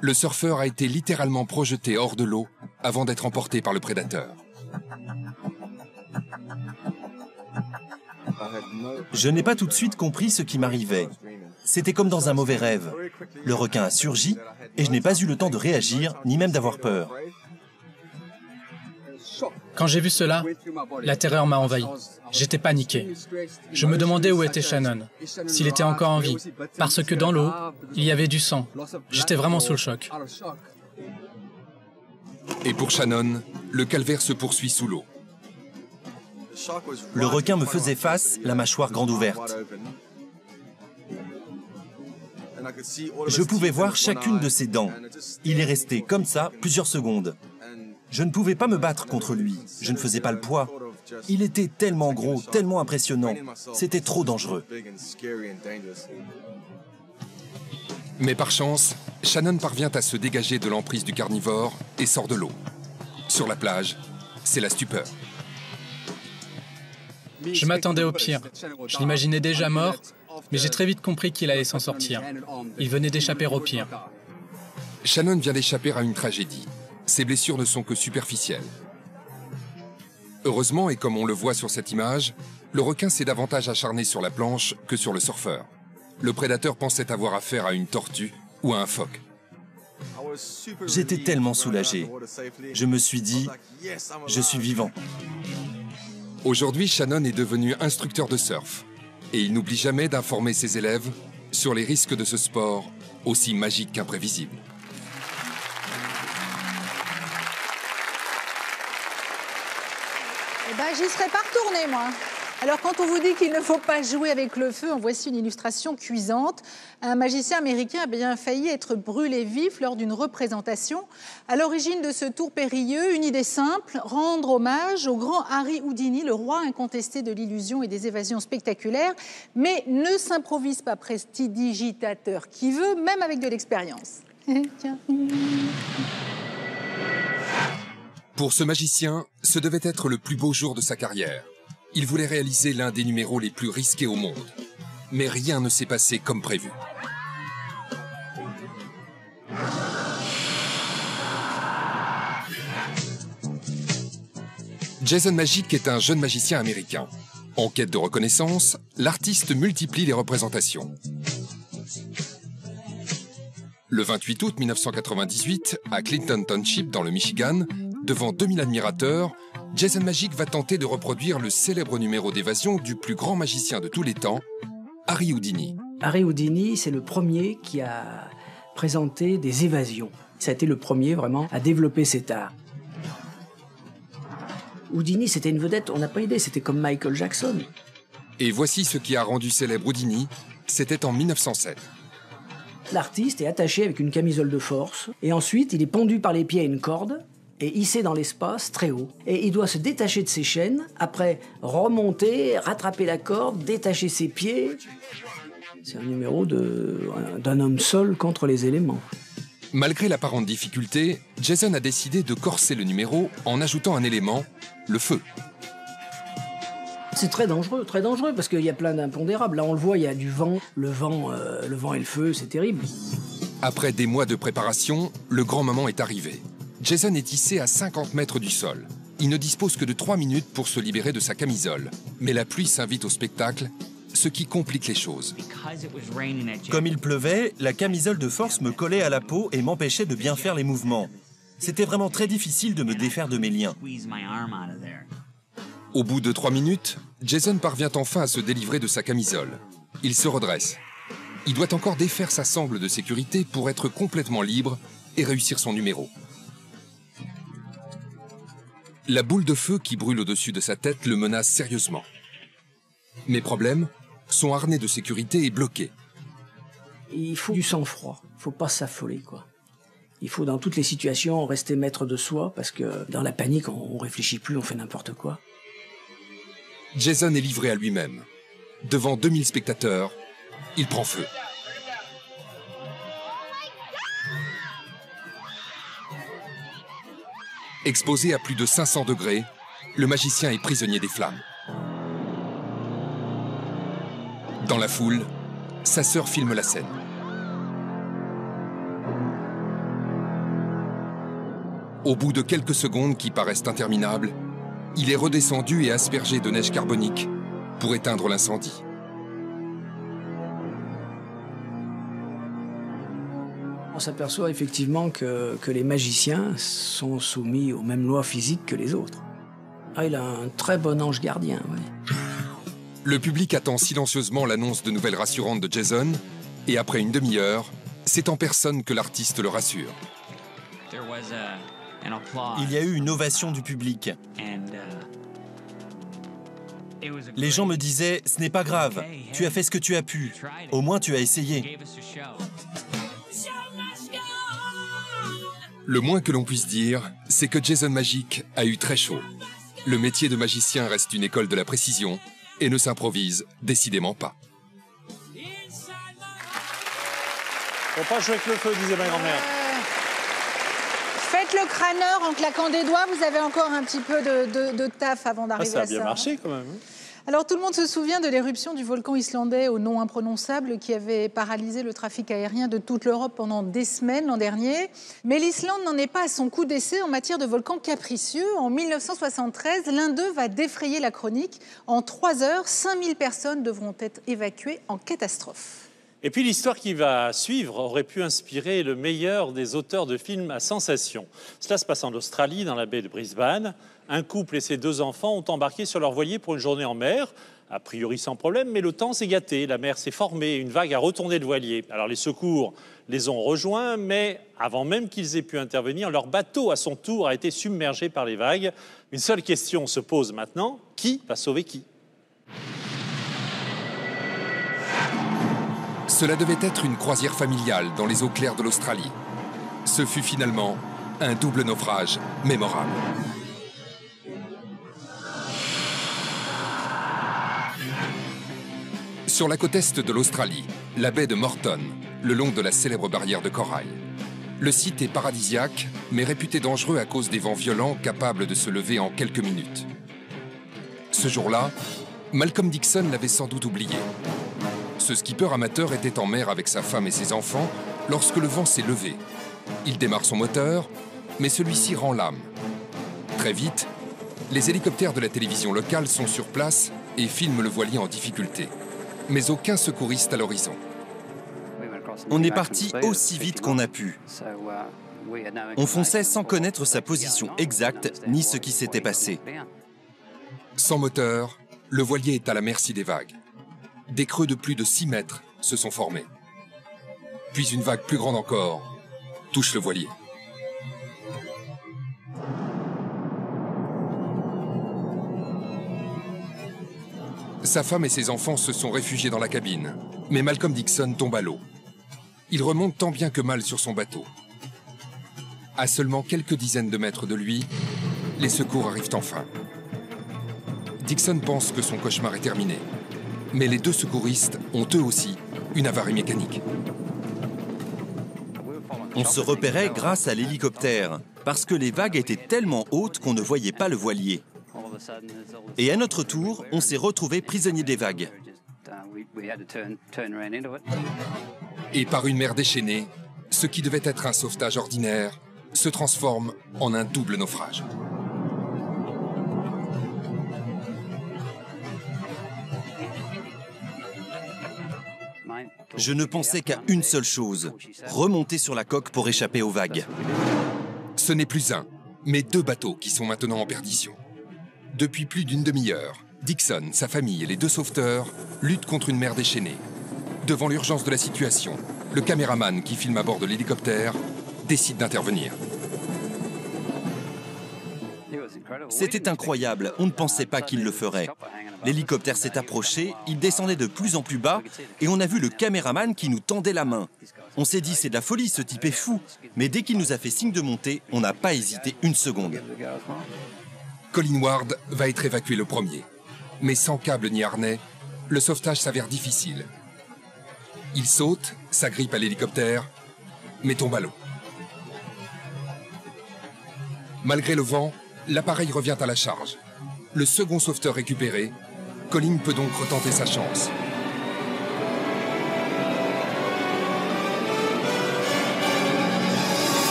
Le surfeur a été littéralement projeté hors de l'eau avant d'être emporté par le prédateur. Je n'ai pas tout de suite compris ce qui m'arrivait. C'était comme dans un mauvais rêve. Le requin a surgi et je n'ai pas eu le temps de réagir, ni même d'avoir peur. Quand j'ai vu cela, la terreur m'a envahi. J'étais paniqué. Je me demandais où était Shannon, s'il était encore en vie, parce que dans l'eau, il y avait du sang. J'étais vraiment sous le choc. Et pour Shannon, le calvaire se poursuit sous l'eau. Le requin me faisait face, la mâchoire grande ouverte. Je pouvais voir chacune de ses dents. Il est resté comme ça plusieurs secondes. Je ne pouvais pas me battre contre lui, je ne faisais pas le poids. Il était tellement gros, tellement impressionnant, c'était trop dangereux. Mais par chance, Shannon parvient à se dégager de l'emprise du carnivore et sort de l'eau. Sur la plage, c'est la stupeur. Je m'attendais au pire, je l'imaginais déjà mort, mais j'ai très vite compris qu'il allait s'en sortir. Il venait d'échapper au pire. Shannon vient d'échapper à une tragédie. Ses blessures ne sont que superficielles. Heureusement, et comme on le voit sur cette image, le requin s'est davantage acharné sur la planche que sur le surfeur. Le prédateur pensait avoir affaire à une tortue ou à un phoque. J'étais tellement soulagé. Je me suis dit, je suis vivant. Aujourd'hui, Shannon est devenu instructeur de surf. Et il n'oublie jamais d'informer ses élèves sur les risques de ce sport aussi magique qu'imprévisible. Ben, j'y serais pas retournée, moi. Alors, quand on vous dit qu'il ne faut pas jouer avec le feu, en voici une illustration cuisante. Un magicien américain a bien failli être brûlé vif lors d'une représentation. À l'origine de ce tour périlleux, une idée simple, rendre hommage au grand Harry Houdini, le roi incontesté de l'illusion et des évasions spectaculaires. Mais ne s'improvise pas prestidigitateur qui veut, même avec de l'expérience. Tiens. Pour ce magicien, ce devait être le plus beau jour de sa carrière. Il voulait réaliser l'un des numéros les plus risqués au monde. Mais rien ne s'est passé comme prévu. Jason Magic est un jeune magicien américain. En quête de reconnaissance, l'artiste multiplie les représentations. Le 28 août 1998, à Clinton Township, dans le Michigan, devant 2000 admirateurs, Jason Magic va tenter de reproduire le célèbre numéro d'évasion du plus grand magicien de tous les temps, Harry Houdini. Harry Houdini, c'est le premier qui a présenté des évasions. Ça a été le premier vraiment à développer cet art. Houdini, c'était une vedette, on n'a pas idée, c'était comme Michael Jackson. Et voici ce qui a rendu célèbre Houdini, c'était en 1907. L'artiste est attaché avec une camisole de force et ensuite il est pendu par les pieds à une corde et hissé dans l'espace, très haut. Et il doit se détacher de ses chaînes, après remonter, rattraper la corde, détacher ses pieds. C'est un numéro d'un homme seul contre les éléments. Malgré l'apparente difficulté, Jason a décidé de corser le numéro en ajoutant un élément, le feu. C'est très dangereux, parce qu'il y a plein d'impondérables. Là, on le voit, il y a du vent. Le vent et le feu, c'est terrible. Après des mois de préparation, le grand moment est arrivé. Jason est hissé à 50 mètres du sol. Il ne dispose que de 3 minutes pour se libérer de sa camisole. Mais la pluie s'invite au spectacle, ce qui complique les choses. Comme il pleuvait, la camisole de force me collait à la peau et m'empêchait de bien faire les mouvements. C'était vraiment très difficile de me défaire de mes liens. Au bout de 3 minutes, Jason parvient enfin à se délivrer de sa camisole. Il se redresse. Il doit encore défaire sa sangle de sécurité pour être complètement libre et réussir son numéro. La boule de feu qui brûle au-dessus de sa tête le menace sérieusement. Mais problème, son harnais de sécurité est bloqué. Il faut du sang-froid, il ne faut pas s'affoler, quoi. Il faut dans toutes les situations rester maître de soi, parce que dans la panique, on ne réfléchit plus, on fait n'importe quoi. Jason est livré à lui-même. Devant 2000 spectateurs, il prend feu. Exposé à plus de 500 degrés, le magicien est prisonnier des flammes. Dans la foule, sa sœur filme la scène. Au bout de quelques secondes qui paraissent interminables, il est redescendu et aspergé de neige carbonique pour éteindre l'incendie. On s'aperçoit effectivement que les magiciens sont soumis aux mêmes lois physiques que les autres. Ah, il a un très bon ange gardien, oui. Le public attend silencieusement l'annonce de nouvelles rassurantes de Jason, et après une demi-heure, c'est en personne que l'artiste le rassure. Il y a eu une ovation du public. Les gens me disaient, ce n'est pas grave, tu as fait ce que tu as pu, au moins tu as essayé. Le moins que l'on puisse dire, c'est que Jason Magic a eu très chaud. Le métier de magicien reste une école de la précision et ne s'improvise décidément pas. Faut pas jouer avec le feu, disait ma grand-mère. Faites le crâneur en claquant des doigts, vous avez encore un petit peu de taf avant d'arriver à ça. Ça a bien marché quand même. Alors tout le monde se souvient de l'éruption du volcan islandais au nom imprononçable qui avait paralysé le trafic aérien de toute l'Europe pendant des semaines l'an dernier. Mais l'Islande n'en est pas à son coup d'essai en matière de volcans capricieux. En 1973, l'un d'eux va défrayer la chronique. En 3 heures, 5000 personnes devront être évacuées en catastrophe. Et puis l'histoire qui va suivre aurait pu inspirer le meilleur des auteurs de films à sensation. Cela se passe en Australie, dans la baie de Brisbane. Un couple et ses 2 enfants ont embarqué sur leur voilier pour une journée en mer, a priori sans problème, mais le temps s'est gâté, la mer s'est formée, une vague a retourné le voilier. Alors les secours les ont rejoints, mais avant même qu'ils aient pu intervenir, leur bateau à son tour a été submergé par les vagues. Une seule question se pose maintenant, qui va sauver qui ? Cela devait être une croisière familiale dans les eaux claires de l'Australie. Ce fut finalement un double naufrage mémorable. Sur la côte est de l'Australie, la baie de Morton, le long de la célèbre barrière de corail. Le site est paradisiaque, mais réputé dangereux à cause des vents violents capables de se lever en quelques minutes. Ce jour-là, Malcolm Dixon l'avait sans doute oublié. Ce skipper amateur était en mer avec sa femme et ses enfants lorsque le vent s'est levé. Il démarre son moteur, mais celui-ci rend l'âme. Très vite, les hélicoptères de la télévision locale sont sur place et filment le voilier en difficulté. Mais aucun secouriste à l'horizon. On est parti aussi vite qu'on a pu. On fonçait sans connaître sa position exacte ni ce qui s'était passé. Sans moteur, le voilier est à la merci des vagues. Des creux de plus de 6 mètres se sont formés. Puis une vague plus grande encore touche le voilier. Sa femme et ses enfants se sont réfugiés dans la cabine, mais Malcolm Dixon tombe à l'eau. Il remonte tant bien que mal sur son bateau. À seulement quelques dizaines de mètres de lui, les secours arrivent enfin. Dixon pense que son cauchemar est terminé. Mais les 2 secouristes ont eux aussi une avarie mécanique. On se repérait grâce à l'hélicoptère, parce que les vagues étaient tellement hautes qu'on ne voyait pas le voilier. Et à notre tour, on s'est retrouvés prisonniers des vagues. Et par une mer déchaînée, ce qui devait être un sauvetage ordinaire se transforme en un double naufrage. Je ne pensais qu'à une seule chose, remonter sur la coque pour échapper aux vagues. Ce n'est plus un, mais 2 bateaux qui sont maintenant en perdition. Depuis plus d'une demi-heure, Dixon, sa famille et les 2 sauveteurs luttent contre une mer déchaînée. Devant l'urgence de la situation, le caméraman qui filme à bord de l'hélicoptère décide d'intervenir. C'était incroyable, on ne pensait pas qu'il le ferait. L'hélicoptère s'est approché, il descendait de plus en plus bas et on a vu le caméraman qui nous tendait la main. On s'est dit, c'est de la folie, ce type est fou. Mais dès qu'il nous a fait signe de monter, on n'a pas hésité une seconde. Colin Ward va être évacué le premier. mais sans câble ni harnais, le sauvetage s'avère difficile. Il saute, s'agrippe à l'hélicoptère, mais tombe à l'eau. Malgré le vent, l'appareil revient à la charge. Le second sauveteur récupéré, Colin peut donc retenter sa chance.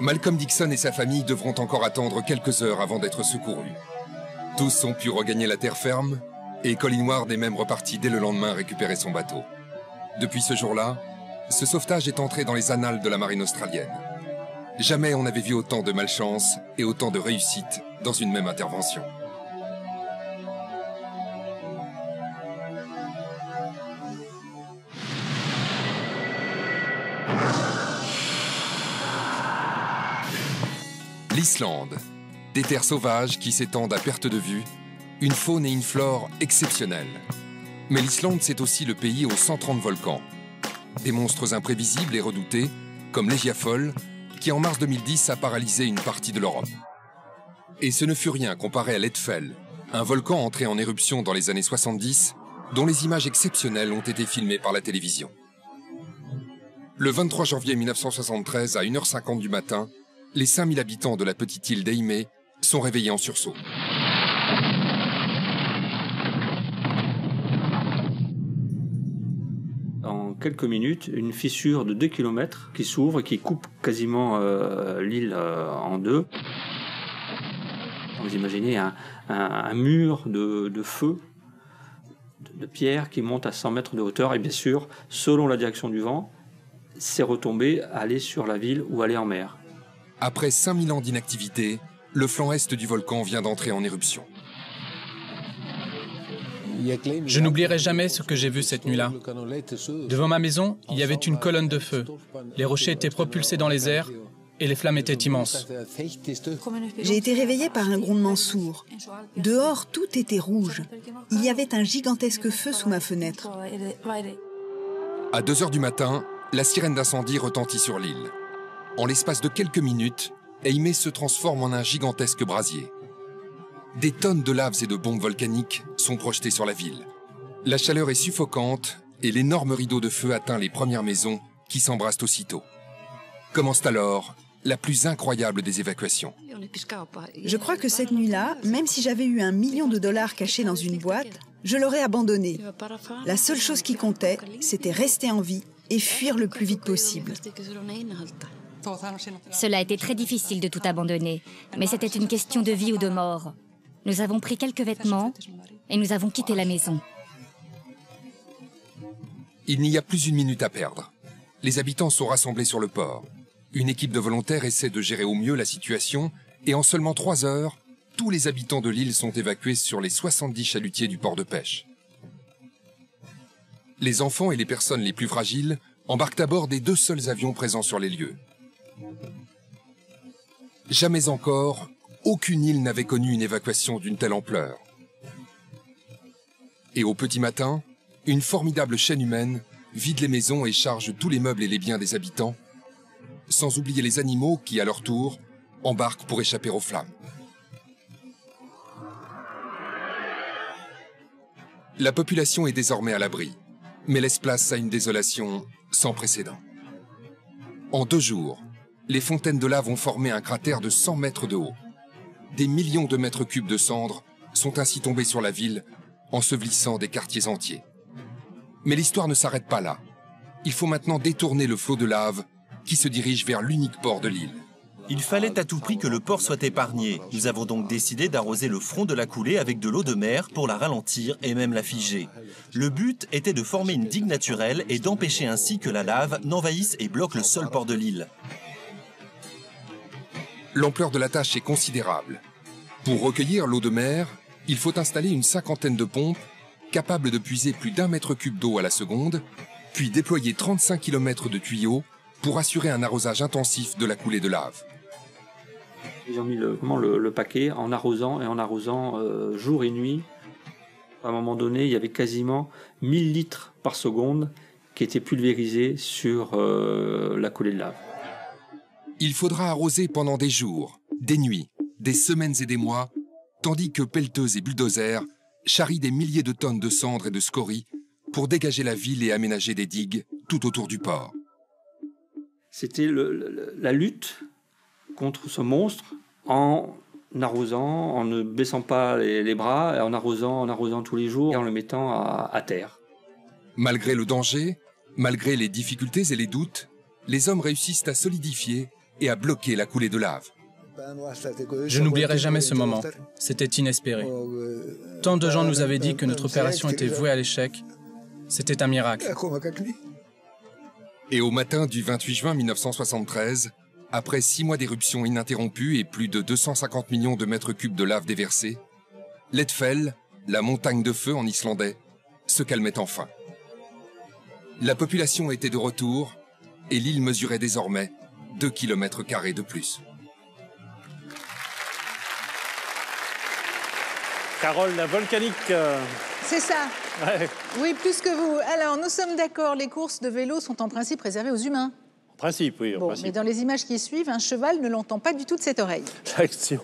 Malcolm Dixon et sa famille devront encore attendre quelques heures avant d'être secourus. Tous ont pu regagner la terre ferme, et Colin Ward est même reparti dès le lendemain récupérer son bateau. Depuis ce jour-là, ce sauvetage est entré dans les annales de la marine australienne. Jamais on n'avait vu autant de malchance et autant de réussite dans une même intervention. L'Islande, des terres sauvages qui s'étendent à perte de vue, une faune et une flore exceptionnelles. Mais l'Islande, c'est aussi le pays aux 130 volcans. Des monstres imprévisibles et redoutés, comme l'Egiafol, qui en mars 2010 a paralysé une partie de l'Europe. Et ce ne fut rien comparé à l'Eidfell, un volcan entré en éruption dans les années 70, dont les images exceptionnelles ont été filmées par la télévision. Le 23 janvier 1973, à 1h50 du matin, les 5000 habitants de la petite île d'Aimé sont réveillés en sursaut. En quelques minutes, une fissure de 2 km qui s'ouvre et qui coupe quasiment l'île en deux. Vous imaginez un mur de feu, de pierre qui monte à 100 mètres de hauteur et bien sûr, selon la direction du vent, c'est retombé, aller sur la ville ou aller en mer. Après 5000 ans d'inactivité, le flanc est du volcan vient d'entrer en éruption. Je n'oublierai jamais ce que j'ai vu cette nuit-là. Devant ma maison, il y avait une colonne de feu. Les rochers étaient propulsés dans les airs et les flammes étaient immenses. J'ai été réveillée par un grondement sourd. Dehors, tout était rouge. Il y avait un gigantesque feu sous ma fenêtre. À 2h du matin, la sirène d'incendie retentit sur l'île. En l'espace de quelques minutes, Aimé se transforme en un gigantesque brasier. Des tonnes de laves et de bombes volcaniques sont projetées sur la ville. La chaleur est suffocante et l'énorme rideau de feu atteint les premières maisons qui s'embrassent aussitôt. Commence alors la plus incroyable des évacuations. Je crois que cette nuit-là, même si j'avais eu $1 million cachés dans une boîte, je l'aurais abandonné. La seule chose qui comptait, c'était rester en vie et fuir le plus vite possible. Cela a été très difficile de tout abandonner, mais c'était une question de vie ou de mort. Nous avons pris quelques vêtements et nous avons quitté la maison. Il n'y a plus une minute à perdre. Les habitants sont rassemblés sur le port. Une équipe de volontaires essaie de gérer au mieux la situation et en seulement 3 heures, tous les habitants de l'île sont évacués sur les 70 chalutiers du port de pêche. Les enfants et les personnes les plus fragiles embarquent à bord des 2 seuls avions présents sur les lieux. Jamais encore, aucune île n'avait connu une évacuation d'une telle ampleur. Et au petit matin, une formidable chaîne humaine vide les maisons et charge tous les meubles et les biens des habitants, sans oublier les animaux qui, à leur tour, embarquent pour échapper aux flammes. La population est désormais à l'abri, mais laisse place à une désolation sans précédent. En 2 jours, les fontaines de lave ont formé un cratère de 100 mètres de haut. Des millions de mètres cubes de cendres sont ainsi tombés sur la ville, ensevelissant des quartiers entiers. Mais l'histoire ne s'arrête pas là. Il faut maintenant détourner le flot de lave qui se dirige vers l'unique port de l'île. Il fallait à tout prix que le port soit épargné. Nous avons donc décidé d'arroser le front de la coulée avec de l'eau de mer pour la ralentir et même la figer. Le but était de former une digue naturelle et d'empêcher ainsi que la lave n'envahisse et bloque le seul port de l'île. L'ampleur de la tâche est considérable. Pour recueillir l'eau de mer, il faut installer une cinquantaine de pompes capables de puiser plus d'1 mètre cube d'eau à la seconde, puis déployer 35 km de tuyaux pour assurer un arrosage intensif de la coulée de lave. Ils ont mis le paquet en arrosant et en arrosant jour et nuit. À un moment donné, il y avait quasiment 1000 litres par seconde qui étaient pulvérisés sur la coulée de lave. Il faudra arroser pendant des jours, des nuits, des semaines et des mois, tandis que pelleteuses et bulldozers charrient des milliers de tonnes de cendres et de scories pour dégager la ville et aménager des digues tout autour du port. C'était la lutte contre ce monstre en arrosant, en ne baissant pas les bras, en arrosant tous les jours et en le mettant à terre. Malgré le danger, malgré les difficultés et les doutes, les hommes réussissent à solidifier et à bloquer la coulée de lave. Je n'oublierai jamais ce moment. C'était inespéré. Tant de gens nous avaient dit que notre opération était vouée à l'échec. C'était un miracle. Et au matin du 28 juin 1973, après 6 mois d'éruption ininterrompue et plus de 250 millions de mètres cubes de lave déversés, l'Eddfell, la montagne de feu en islandais, se calmait enfin. La population était de retour et l'île mesurait désormais 2 km carrés de plus. Carole, la volcanique. C'est ça. Ouais. Oui, plus que vous. Alors, nous sommes d'accord, les courses de vélo sont en principe réservées aux humains. En principe, oui. Bon, mais dans les images qui suivent, un cheval ne l'entend pas du tout de cette oreille. L'action,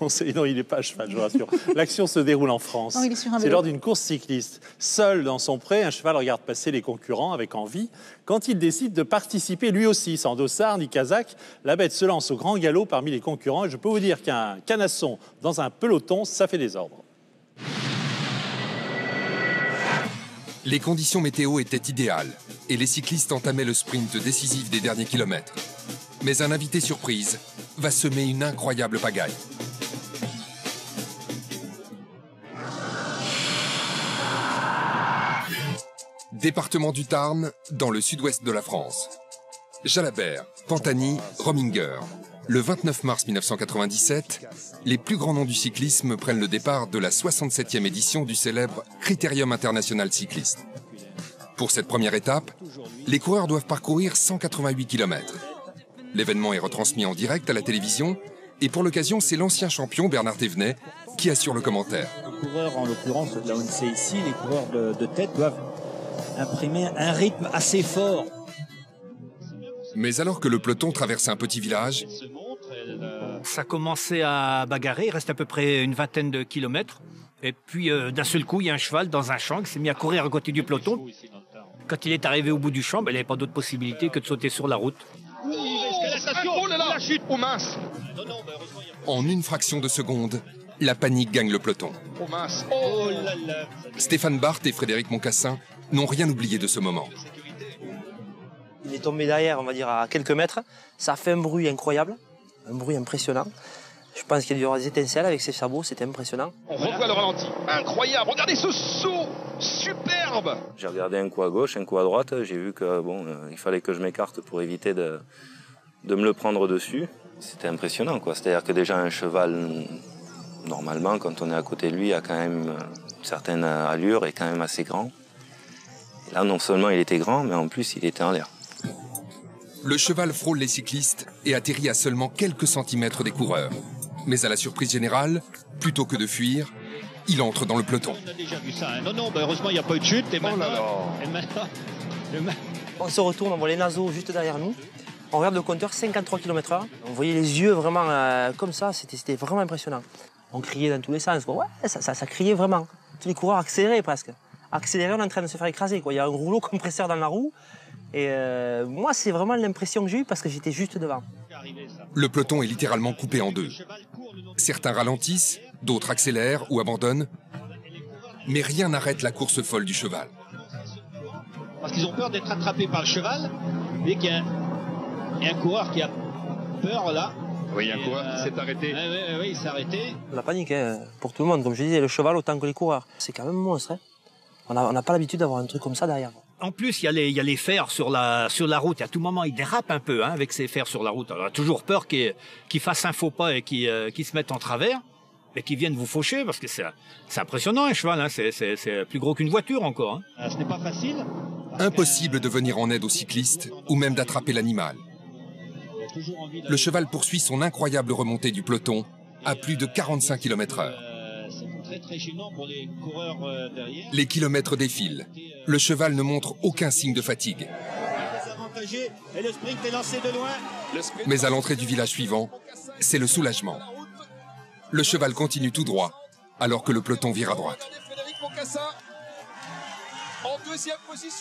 non, il n'est pas à cheval, je vous rassure. L'action se déroule en France. Non, il est sur un vélo. C'est lors d'une course cycliste. Seul dans son pré, un cheval regarde passer les concurrents avec envie. Quand il décide de participer lui aussi, sans dossard ni casaque, la bête se lance au grand galop parmi les concurrents. Et je peux vous dire qu'un canasson dans un peloton, ça fait désordre. Les conditions météo étaient idéales et les cyclistes entamaient le sprint décisif des derniers kilomètres. Mais un invité surprise va semer une incroyable pagaille. Département du Tarn, dans le sud-ouest de la France. Jalabert, Pantani, Rominger. Le 29 mars 1997, les plus grands noms du cyclisme prennent le départ de la 67e édition du célèbre Critérium international cycliste. Pour cette première étape, les coureurs doivent parcourir 188 km. L'événement est retransmis en direct à la télévision et pour l'occasion, c'est l'ancien champion Bernard Thévenet qui assure le commentaire. Les coureurs, en l'occurrence, là on sait ici, les coureurs de tête doivent imprimer un rythme assez fort. Mais alors que le peloton traverse un petit village... Ça commençait à bagarrer, il reste à peu près une vingtaine de kilomètres. Et puis d'un seul coup, il y a un cheval dans un champ qui s'est mis à courir à côté du peloton. Quand il est arrivé au bout du champ, il n'avait pas d'autre possibilité que de sauter sur la route. En une fraction de seconde, la panique gagne le peloton. Stéphane Barthes et Frédéric Moncassin n'ont rien oublié de ce moment. Il est tombé derrière, on va dire, à quelques mètres. Ça a fait un bruit incroyable, un bruit impressionnant. Je pense qu'il y aura des étincelles avec ses sabots, c'était impressionnant. On revoit le ralenti, incroyable, regardez ce saut, superbe. J'ai regardé un coup à gauche, un coup à droite, j'ai vu que bon, il fallait que je m'écarte pour éviter de me le prendre dessus. C'était impressionnant, quoi. C'est-à-dire que déjà un cheval, normalement, quand on est à côté de lui, a quand même une certaine allure et quand même assez grand. Et là, non seulement il était grand, mais en plus il était en l'air. Le cheval frôle les cyclistes et atterrit à seulement quelques centimètres des coureurs. Mais à la surprise générale, plutôt que de fuir, il entre dans le peloton. On a déjà vu ça, hein. Non, heureusement, il n'y a pas eu de chute. Et maintenant, on se retourne, on voit les naseaux juste derrière nous. On regarde le compteur, 53 km/h. On voyait les yeux vraiment comme ça, c'était vraiment impressionnant. On criait dans tous les sens, quoi. Ouais, ça criait vraiment. Tous les coureurs accéléraient presque. Accélérer, on est en train de se faire écraser, quoi. Il y a un rouleau compresseur dans la roue. Et moi, c'est vraiment l'impression que j'ai eue parce que j'étais juste devant. Le peloton est littéralement coupé en deux. Certains ralentissent, d'autres accélèrent ou abandonnent. Mais rien n'arrête la course folle du cheval. Parce qu'ils ont peur d'être attrapés par le cheval. Dès qu'il y a un coureur qui a peur, là... Oui, il y a un coureur qui s'est arrêté. Oui, il s'est arrêté. La panique, hein, pour tout le monde. Comme je disais, le cheval autant que les coureurs. C'est quand même monstre, hein. On n'a pas l'habitude d'avoir un truc comme ça derrière. En plus, il y a les fers sur la route. Et à tout moment, il dérape un peu, hein, avec ses fers sur la route. Alors, on a toujours peur qu'il fasse un faux pas et qu'il se mette en travers et qu'il vienne vous faucher, parce que c'est impressionnant, un cheval. Hein, c'est plus gros qu'une voiture encore. Hein. Ce n'est pas facile. Impossible de venir en aide aux cyclistes ou même d'attraper l'animal. Le cheval poursuit son incroyable remontée du peloton à plus de 45 km/h. Très gênant pour les coureurs derrière. Les kilomètres défilent. Le cheval ne montre aucun signe de fatigue. partagé et le sprint est lancé de loin. Mais à l'entrée du village suivant, c'est le soulagement. Le cheval continue tout droit, alors que le peloton vire à droite.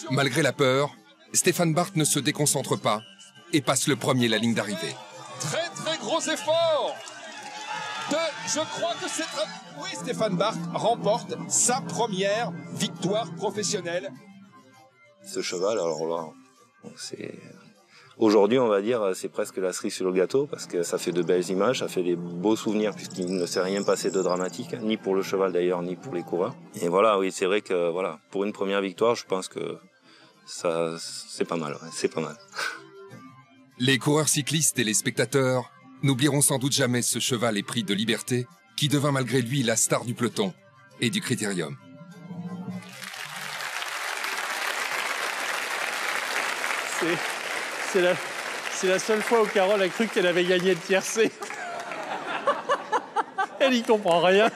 Malgré la peur, Stéphane Barthes ne se déconcentre pas et passe le premier la ligne d'arrivée. Très très gros effort de, je crois que c'est... Oui, Stéphane Barthes remporte sa première victoire professionnelle. Ce cheval, alors là, c'est... Aujourd'hui, on va dire, c'est presque la cerise sur le gâteau, parce que ça fait de belles images, ça fait des beaux souvenirs, puisqu'il ne s'est rien passé de dramatique, ni pour le cheval d'ailleurs, ni pour les coureurs. Et voilà, oui, c'est vrai que voilà, pour une première victoire, je pense que ça, c'est pas mal, ouais, c'est pas mal. Les coureurs cyclistes et les spectateurs n'oublieront sans doute jamais ce cheval épris de liberté, qui devint malgré lui la star du peloton et du critérium. C'est la seule fois où Carole a cru qu'elle avait gagné le tiercé. Elle y comprend rien.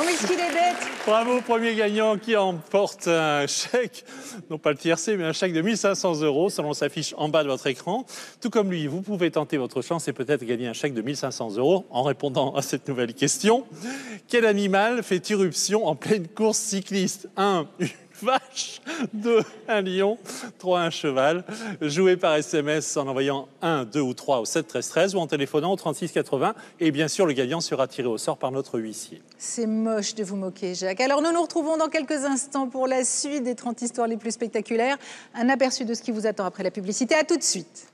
Oh mais qu'il est bête. Bravo, premier gagnant qui emporte un chèque, non pas le tiercé, mais un chèque de 1 500 euros, selon s'affiche en bas de votre écran. Tout comme lui, vous pouvez tenter votre chance et peut-être gagner un chèque de 1 500 euros en répondant à cette nouvelle question. Quel animal fait irruption en pleine course cycliste? 1, une vache, 2, un lion, 3, un cheval. Jouez par SMS en envoyant 1, 2 ou 3 au 7 13 13 ou en téléphonant au 36 80. Et bien sûr, le gagnant sera tiré au sort par notre huissier. C'est moche de vous moquer, Jacques. Alors nous nous retrouvons dans quelques instants pour la suite des 30 histoires les plus spectaculaires. Un aperçu de ce qui vous attend après la publicité. À tout de suite.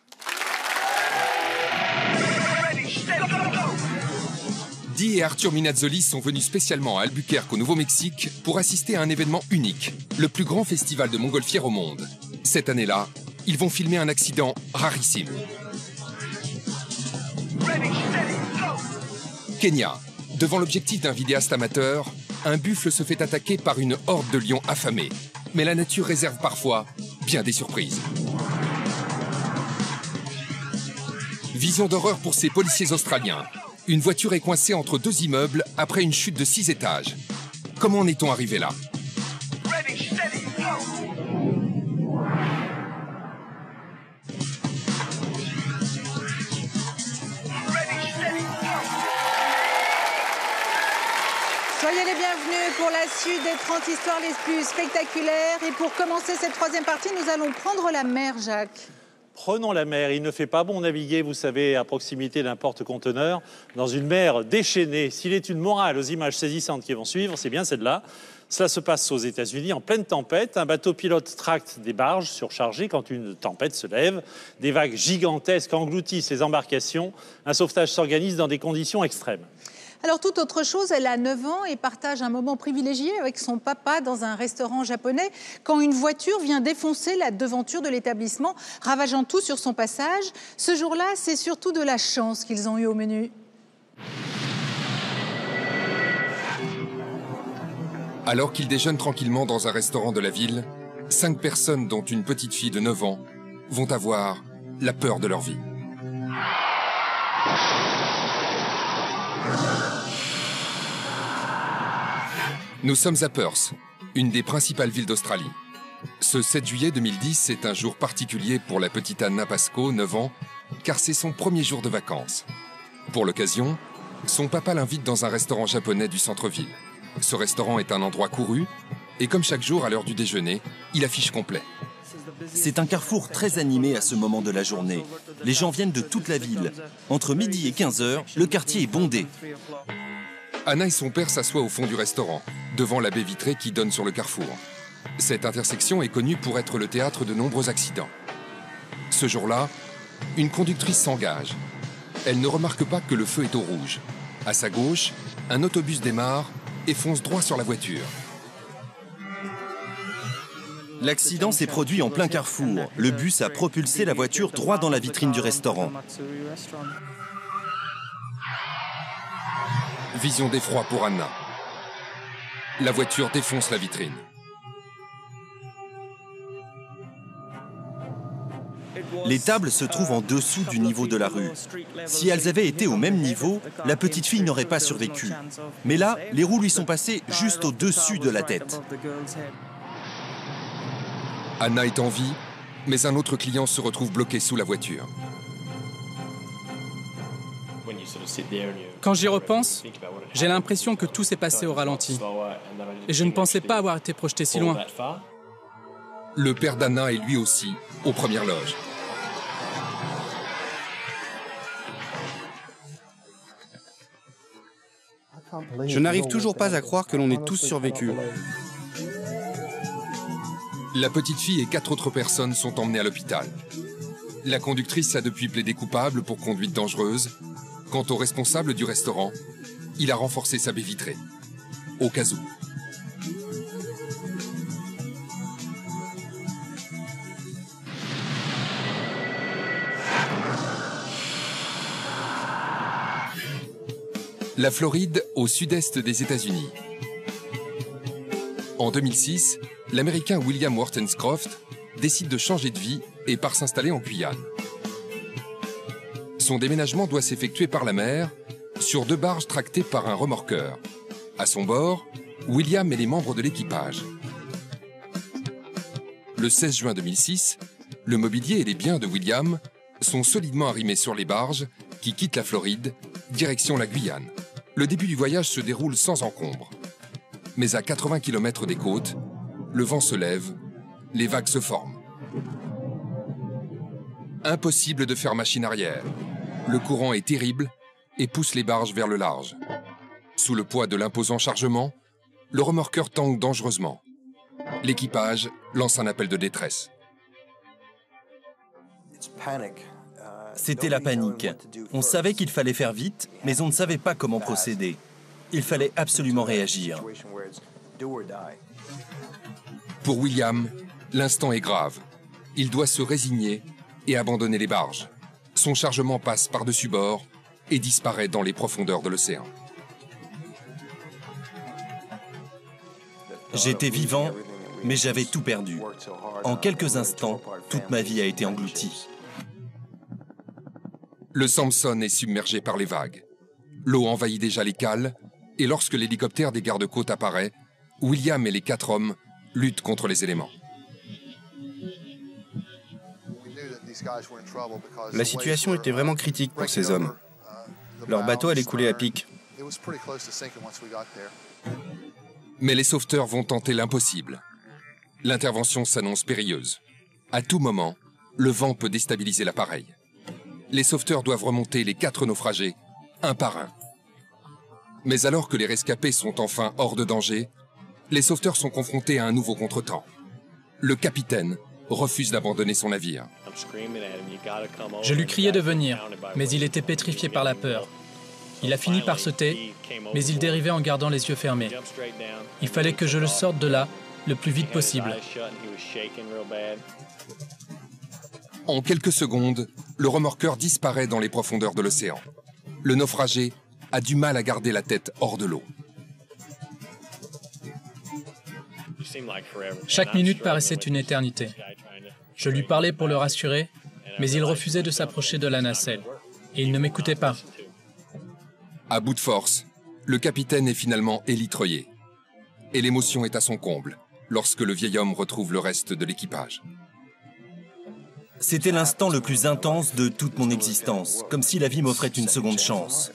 10 et Arthur Minazzoli sont venus spécialement à Albuquerque, au Nouveau-Mexique, pour assister à un événement unique, le plus grand festival de montgolfières au monde. Cette année-là, ils vont filmer un accident rarissime. Kenya. Devant l'objectif d'un vidéaste amateur, un buffle se fait attaquer par une horde de lions affamés. Mais la nature réserve parfois bien des surprises. Vision d'horreur pour ces policiers australiens. Une voiture est coincée entre 2 immeubles après une chute de 6 étages. Comment en est-on arrivé là? Soyez les bienvenus pour la suite des 30 histoires les plus spectaculaires. Et pour commencer cette troisième partie, nous allons prendre la mer, Jacques. Prenons la mer. Il ne fait pas bon naviguer, vous savez, à proximité d'un porte-conteneur, dans une mer déchaînée. S'il est une morale aux images saisissantes qui vont suivre, c'est bien celle-là. Cela se passe aux États-Unis en pleine tempête. Un bateau pilote tracte des barges surchargées quand une tempête se lève. Des vagues gigantesques engloutissent les embarcations. Un sauvetage s'organise dans des conditions extrêmes. Alors, toute autre chose, elle a 9 ans et partage un moment privilégié avec son papa dans un restaurant japonais quand une voiture vient défoncer la devanture de l'établissement, ravageant tout sur son passage. Ce jour-là, c'est surtout de la chance qu'ils ont eu au menu. Alors qu'ils déjeunent tranquillement dans un restaurant de la ville, 5 personnes, dont une petite fille de 9 ans, vont avoir la peur de leur vie. Nous sommes à Perth, une des principales villes d'Australie. Ce 7 juillet 2010 est un jour particulier pour la petite Anna Pascoe, 9 ans, car c'est son premier jour de vacances. Pour l'occasion, son papa l'invite dans un restaurant japonais du centre-ville. Ce restaurant est un endroit couru, et comme chaque jour à l'heure du déjeuner, il affiche complet. C'est un carrefour très animé à ce moment de la journée. Les gens viennent de toute la ville. Entre midi et 15 h, le quartier est bondé. Anna et son père s'assoient au fond du restaurant, devant la baie vitrée qui donne sur le carrefour. Cette intersection est connue pour être le théâtre de nombreux accidents. Ce jour-là, une conductrice s'engage. Elle ne remarque pas que le feu est au rouge. À sa gauche, un autobus démarre et fonce droit sur la voiture. L'accident s'est produit en plein carrefour. Le bus a propulsé la voiture droit dans la vitrine du restaurant. Vision d'effroi pour Anna. La voiture défonce la vitrine. Les tables se trouvent en dessous du niveau de la rue. Si elles avaient été au même niveau, la petite fille n'aurait pas survécu. Mais là, les roues lui sont passées juste au-dessus de la tête. Anna est en vie, mais un autre client se retrouve bloqué sous la voiture. Quand j'y repense, j'ai l'impression que tout s'est passé au ralenti. Et je ne pensais pas avoir été projeté si loin. Le père d'Anna est lui aussi aux premières loges. Je n'arrive toujours pas à croire que l'on ait tous survécu. La petite fille et 4 autres personnes sont emmenées à l'hôpital. La conductrice a depuis plaidé coupable pour conduite dangereuse. Quant au responsable du restaurant, il a renforcé sa baie vitrée, au cas où. La Floride, au sud-est des États-Unis. En 2006, l'Américain William Wharton-Scroft décide de changer de vie et part s'installer en Guyane. Son déménagement doit s'effectuer par la mer, sur 2 barges tractées par un remorqueur. À son bord, William et les membres de l'équipage. Le 16 juin 2006, le mobilier et les biens de William sont solidement arrimés sur les barges qui quittent la Floride, direction la Guyane. Le début du voyage se déroule sans encombre. Mais à 80 km des côtes, le vent se lève, les vagues se forment. Impossible de faire machine arrière. Le courant est terrible et pousse les barges vers le large. Sous le poids de l'imposant chargement, le remorqueur tangue dangereusement. L'équipage lance un appel de détresse. C'était la panique. On savait qu'il fallait faire vite, mais on ne savait pas comment procéder. Il fallait absolument réagir. Pour William, l'instant est grave. Il doit se résigner et abandonner les barges. Son chargement passe par-dessus bord et disparaît dans les profondeurs de l'océan. J'étais vivant, mais j'avais tout perdu. En quelques instants, toute ma vie a été engloutie. Le Samson est submergé par les vagues. L'eau envahit déjà les cales, et lorsque l'hélicoptère des gardes-côtes apparaît, William et les 4 hommes luttent contre les éléments. La situation était vraiment critique pour ces hommes. Leur bateau allait couler à pic. Mais les sauveteurs vont tenter l'impossible. L'intervention s'annonce périlleuse. À tout moment, le vent peut déstabiliser l'appareil. Les sauveteurs doivent remonter les 4 naufragés, un par un. Mais alors que les rescapés sont enfin hors de danger, les sauveteurs sont confrontés à un nouveau contretemps. Le capitaine refuse d'abandonner son navire. Je lui criais de venir, mais il était pétrifié par la peur. Il a fini par sauter, mais il dérivait en gardant les yeux fermés. Il fallait que je le sorte de là le plus vite possible. En quelques secondes, le remorqueur disparaît dans les profondeurs de l'océan. Le naufragé a du mal à garder la tête hors de l'eau. Chaque minute paraissait une éternité. Je lui parlais pour le rassurer, mais il refusait de s'approcher de la nacelle. Et il ne m'écoutait pas. À bout de force, le capitaine est finalement élitreillé. Et l'émotion est à son comble lorsque le vieil homme retrouve le reste de l'équipage. C'était l'instant le plus intense de toute mon existence, comme si la vie m'offrait une seconde chance.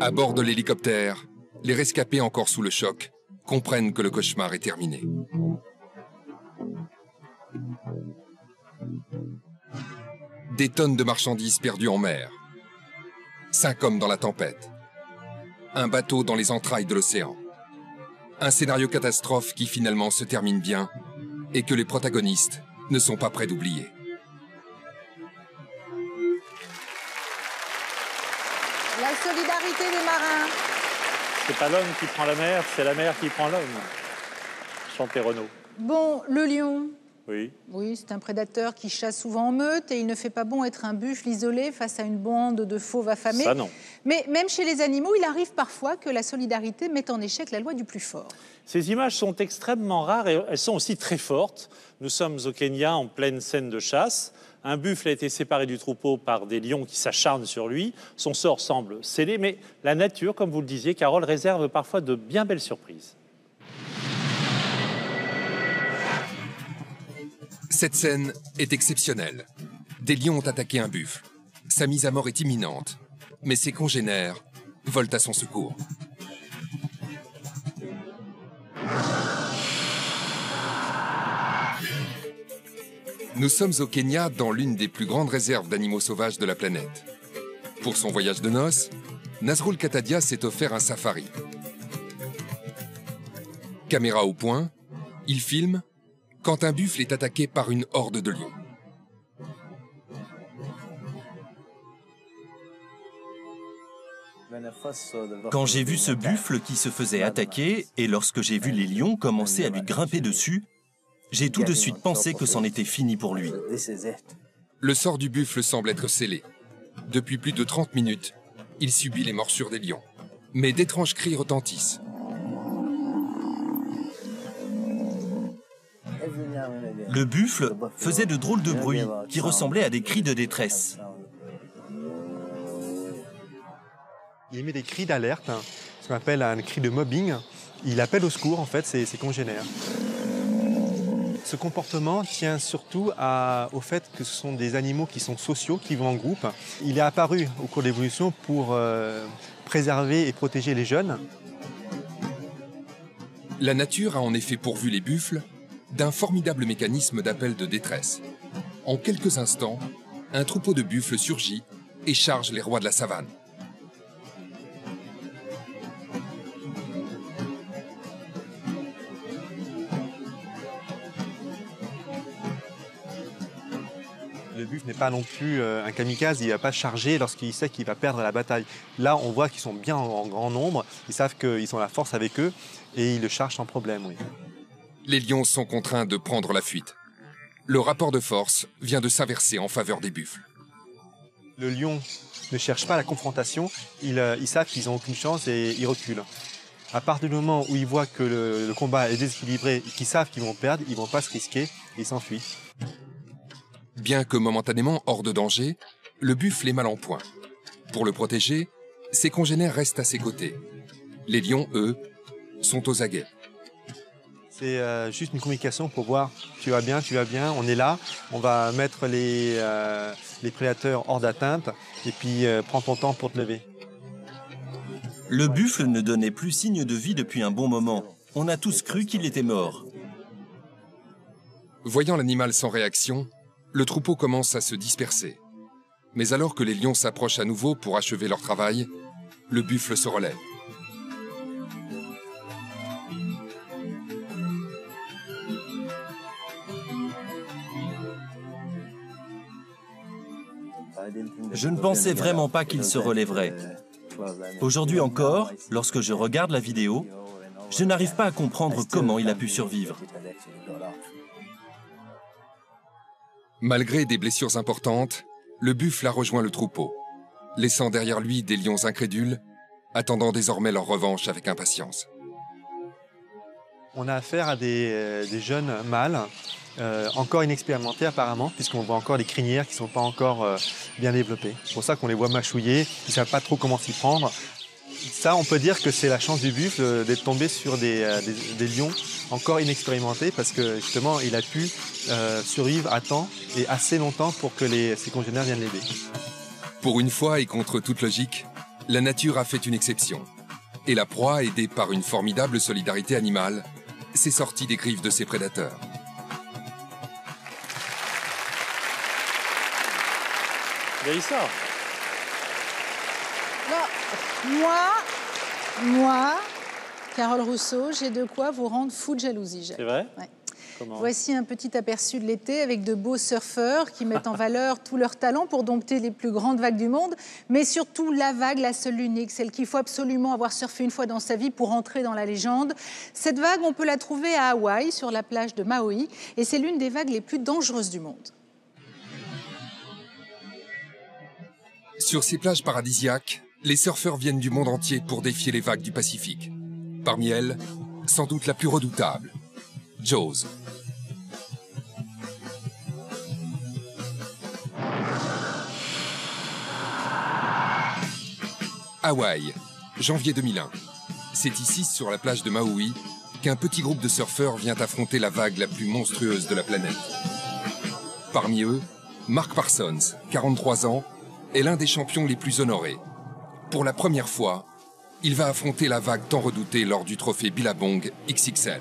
À bord de l'hélicoptère, les rescapés encore sous le choc comprennent que le cauchemar est terminé. Des tonnes de marchandises perdues en mer. 5 hommes dans la tempête. Un bateau dans les entrailles de l'océan. Un scénario catastrophe qui finalement se termine bien et que les protagonistes ne sont pas prêts d'oublier. La solidarité des marins. C'est pas l'homme qui prend la mer, c'est la mer qui prend l'homme. Chantait Renaud. Bon, le lion. Oui. Oui, c'est un prédateur qui chasse souvent en meute et il ne fait pas bon être un buffle isolé face à une bande de fauves affamés. Ça non. Mais même chez les animaux, il arrive parfois que la solidarité mette en échec la loi du plus fort. Ces images sont extrêmement rares et elles sont aussi très fortes. Nous sommes au Kenya en pleine scène de chasse. Un buffle a été séparé du troupeau par des lions qui s'acharnent sur lui. Son sort semble scellé, mais la nature, comme vous le disiez, Carole, réserve parfois de bien belles surprises. Cette scène est exceptionnelle. Des lions ont attaqué un buffle. Sa mise à mort est imminente, mais ses congénères volent à son secours. Nous sommes au Kenya, dans l'une des plus grandes réserves d'animaux sauvages de la planète. Pour son voyage de noces, Nazrul Katadia s'est offert un safari. Caméra au point, il filme quand un buffle est attaqué par une horde de lions. Quand j'ai vu ce buffle qui se faisait attaquer et lorsque j'ai vu les lions commencer à lui grimper dessus, j'ai tout de suite pensé que c'en était fini pour lui. Le sort du buffle semble être scellé. Depuis plus de 30 minutes, il subit les morsures des lions. Mais d'étranges cris retentissent. Le buffle faisait de drôles de bruits qui ressemblaient à des cris de détresse. Il émet des cris d'alerte, ce qu'on appelle un cri de mobbing. Il appelle au secours, en fait, ses congénères. Ce comportement tient surtout au fait que ce sont des animaux qui sont sociaux, qui vivent en groupe. Il est apparu au cours de l'évolution pour préserver et protéger les jeunes. La nature a en effet pourvu les buffles d'un formidable mécanisme d'appel de détresse. En quelques instants, un troupeau de buffles surgit et charge les rois de la savane. Le buffle n'est pas non plus un kamikaze, il ne va pas charger lorsqu'il sait qu'il va perdre la bataille. Là, on voit qu'ils sont bien en grand nombre, ils savent qu'ils ont la force avec eux et ils le chargent sans problème. Oui. Les lions sont contraints de prendre la fuite. Le rapport de force vient de s'inverser en faveur des buffles. Le lion ne cherche pas la confrontation, ils savent qu'ils n'ont aucune chance et ils reculent. À partir du moment où ils voient que le combat est déséquilibré et qu'ils savent qu'ils vont perdre, ils ne vont pas se risquer, ils s'enfuient. Bien que momentanément hors de danger, le buffle est mal en point. Pour le protéger, ses congénères restent à ses côtés. Les lions, eux, sont aux aguets. C'est juste une communication pour voir « tu vas bien, on est là, on va mettre les prédateurs hors d'atteinte et puis prends ton temps pour te lever. » Le buffle ne donnait plus signe de vie depuis un bon moment. On a tous cru qu'il était mort. Voyant l'animal sans réaction, le troupeau commence à se disperser. Mais alors que les lions s'approchent à nouveau pour achever leur travail, le buffle se relève. Je ne pensais vraiment pas qu'il se relèverait. Aujourd'hui encore, lorsque je regarde la vidéo, je n'arrive pas à comprendre comment il a pu survivre. Malgré des blessures importantes, le buffle a rejoint le troupeau, laissant derrière lui des lions incrédules, attendant désormais leur revanche avec impatience. On a affaire à des jeunes mâles, encore inexpérimentés apparemment, puisqu'on voit encore les crinières qui ne sont pas encore bien développées. C'est pour ça qu'on les voit mâchouiller, ils ne savent pas trop comment s'y prendre. Ça, on peut dire que c'est la chance du buffle d'être tombé sur des lions encore inexpérimentés parce que, justement, il a pu survivre à temps et assez longtemps pour que ses congénères viennent l'aider. Pour une fois et contre toute logique, la nature a fait une exception. Et la proie, aidée par une formidable solidarité animale, s'est sortie des griffes de ses prédateurs. Là, il sort. Moi, Carole Rousseau, j'ai de quoi vous rendre fou de jalousie. C'est vrai ? Ouais. Voici un petit aperçu de l'été avec de beaux surfeurs qui mettent en valeur tous leurs talents pour dompter les plus grandes vagues du monde, mais surtout la vague, la seule unique, celle qu'il faut absolument avoir surfé une fois dans sa vie pour entrer dans la légende. Cette vague, on peut la trouver à Hawaï, sur la plage de Maui, et c'est l'une des vagues les plus dangereuses du monde. Sur ces plages paradisiaques, les surfeurs viennent du monde entier pour défier les vagues du Pacifique. Parmi elles, sans doute la plus redoutable, Jaws. Hawaï, janvier 2001. C'est ici, sur la plage de Maui, qu'un petit groupe de surfeurs vient affronter la vague la plus monstrueuse de la planète. Parmi eux, Mark Parsons, 43 ans, est l'un des champions les plus honorés. Pour la première fois, il va affronter la vague tant redoutée lors du trophée Billabong XXL.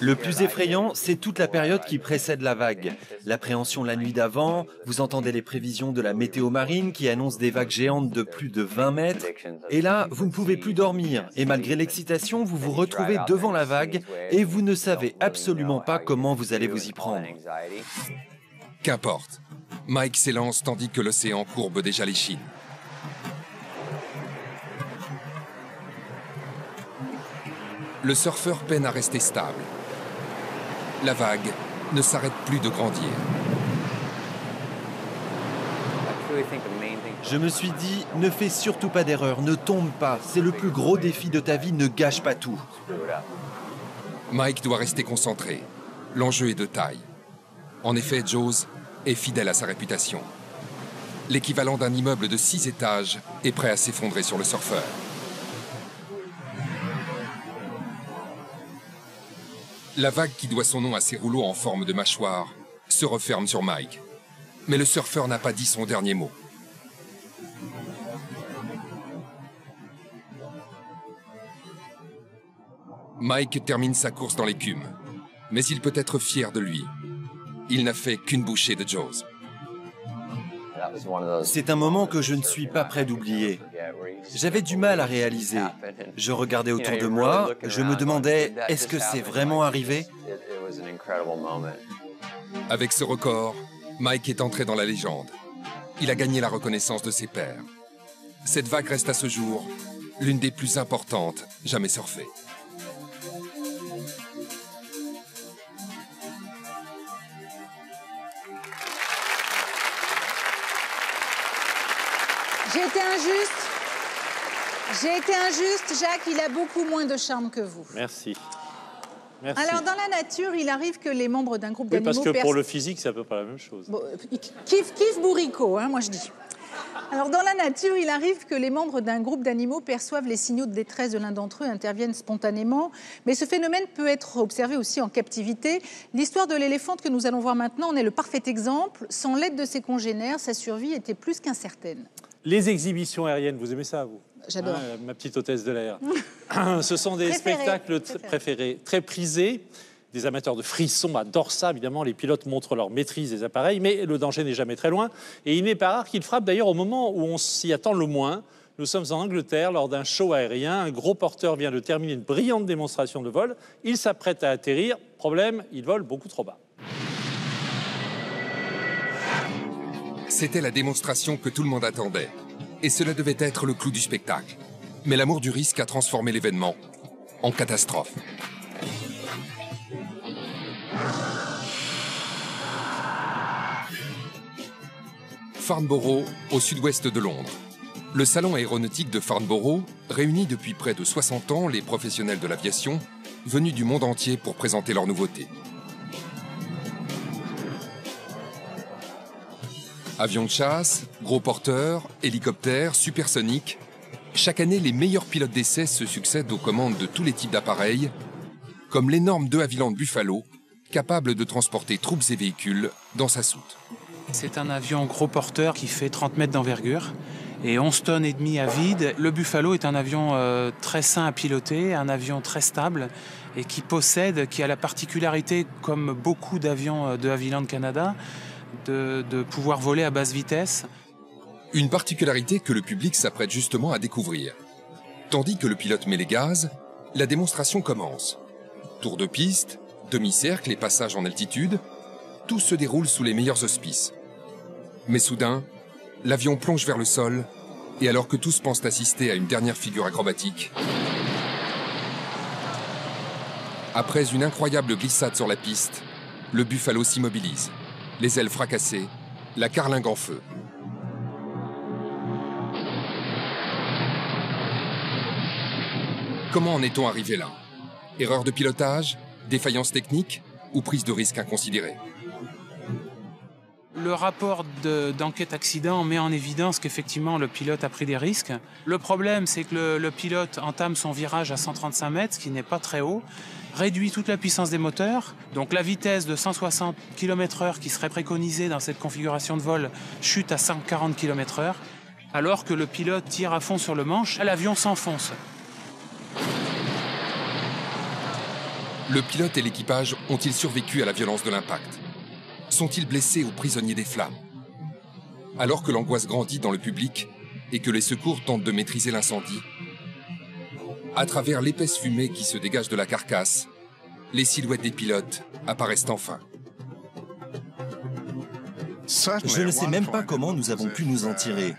Le plus effrayant, c'est toute la période qui précède la vague. L'appréhension la nuit d'avant, vous entendez les prévisions de la météo marine qui annonce des vagues géantes de plus de 20 mètres. Et là, vous ne pouvez plus dormir. Et malgré l'excitation, vous vous retrouvez devant la vague et vous ne savez absolument pas comment vous allez vous y prendre. Qu'importe. Mike s'élance tandis que l'océan courbe déjà les chines. Le surfeur peine à rester stable. La vague ne s'arrête plus de grandir. Je me suis dit, ne fais surtout pas d'erreur, ne tombe pas. C'est le plus gros défi de ta vie, ne gâche pas tout. Mike doit rester concentré. L'enjeu est de taille. En effet, Jaws est fidèle à sa réputation. L'équivalent d'un immeuble de 6 étages est prêt à s'effondrer sur le surfeur. La vague qui doit son nom à ses rouleaux en forme de mâchoire se referme sur Mike. Mais le surfeur n'a pas dit son dernier mot. Mike termine sa course dans l'écume, mais il peut être fier de lui. Il n'a fait qu'une bouchée de Jaws. C'est un moment que je ne suis pas prêt d'oublier. J'avais du mal à réaliser. Je regardais autour de moi, je me demandais, est-ce que c'est vraiment arrivé? Avec ce record, Mike est entré dans la légende. Il a gagné la reconnaissance de ses pairs. Cette vague reste à ce jour l'une des plus importantes jamais surfées. J'ai été injuste. Jacques, il a beaucoup moins de charme que vous. Merci. Merci. Alors, dans la nature, il arrive que les membres d'un groupe d'animaux... Oui, parce que pour le physique, c'est à peu près la même chose. Bon, kiff, kiff bourricot, hein, moi je dis. Alors, dans la nature, il arrive que les membres d'un groupe d'animaux perçoivent les signaux de détresse de l'un d'entre eux, interviennent spontanément. Mais ce phénomène peut être observé aussi en captivité. L'histoire de l'éléphante que nous allons voir maintenant en est le parfait exemple. Sans l'aide de ses congénères, sa survie était plus qu'incertaine. Les exhibitions aériennes, vous aimez ça, vous? J'adore. Ah, ma petite hôtesse de l'air. Ce sont des spectacles préférés, très prisés. Des amateurs de frissons adorent ça, évidemment. Les pilotes montrent leur maîtrise des appareils, mais le danger n'est jamais très loin. Et il n'est pas rare qu'ils frappent d'ailleurs au moment où on s'y attend le moins. Nous sommes en Angleterre lors d'un show aérien. Un gros porteur vient de terminer une brillante démonstration de vol. Il s'apprête à atterrir. Problème, il vole beaucoup trop bas. C'était la démonstration que tout le monde attendait. Et cela devait être le clou du spectacle. Mais l'amour du risque a transformé l'événement en catastrophe. Farnborough, au sud-ouest de Londres. Le salon aéronautique de Farnborough réunit depuis près de 60 ans les professionnels de l'aviation venus du monde entier pour présenter leurs nouveautés. Avions de chasse, gros porteurs, hélicoptères, supersoniques. Chaque année, les meilleurs pilotes d'essai se succèdent aux commandes de tous les types d'appareils, comme l'énorme 2 Havilland Buffalo, capable de transporter troupes et véhicules dans sa soute. C'est un avion gros porteur qui fait 30 mètres d'envergure et 11 tonnes et demie à vide. Le Buffalo est un avion très sain à piloter, un avion très stable et qui a la particularité, comme beaucoup d'avions de Havilland Canada, de pouvoir voler à basse vitesse. Une particularité que le public s'apprête justement à découvrir. Tandis que le pilote met les gaz, la démonstration commence. Tour de piste, demi-cercle et passage en altitude, tout se déroule sous les meilleurs auspices. Mais soudain, l'avion plonge vers le sol, et alors que tous pensent assister à une dernière figure acrobatique, après une incroyable glissade sur la piste, le Buffalo s'immobilise. Les ailes fracassées, la carlingue en feu. Comment en est-on arrivé là? Erreur de pilotage, défaillance technique ou prise de risque inconsidérée? Le rapport d'enquête-accident met en évidence qu'effectivement, le pilote a pris des risques. Le problème, c'est que le pilote entame son virage à 135 mètres, ce qui n'est pas très haut, réduit toute la puissance des moteurs. Donc la vitesse de 160 km/h qui serait préconisée dans cette configuration de vol chute à 140 km/h, alors que le pilote tire à fond sur le manche, l'avion s'enfonce. Le pilote et l'équipage ont-ils survécu à la violence de l'impact? Sont-ils blessés ou prisonniers des flammes? Alors que l'angoisse grandit dans le public et que les secours tentent de maîtriser l'incendie, à travers l'épaisse fumée qui se dégage de la carcasse, les silhouettes des pilotes apparaissent enfin. Je ne sais même pas comment nous avons pu nous en tirer.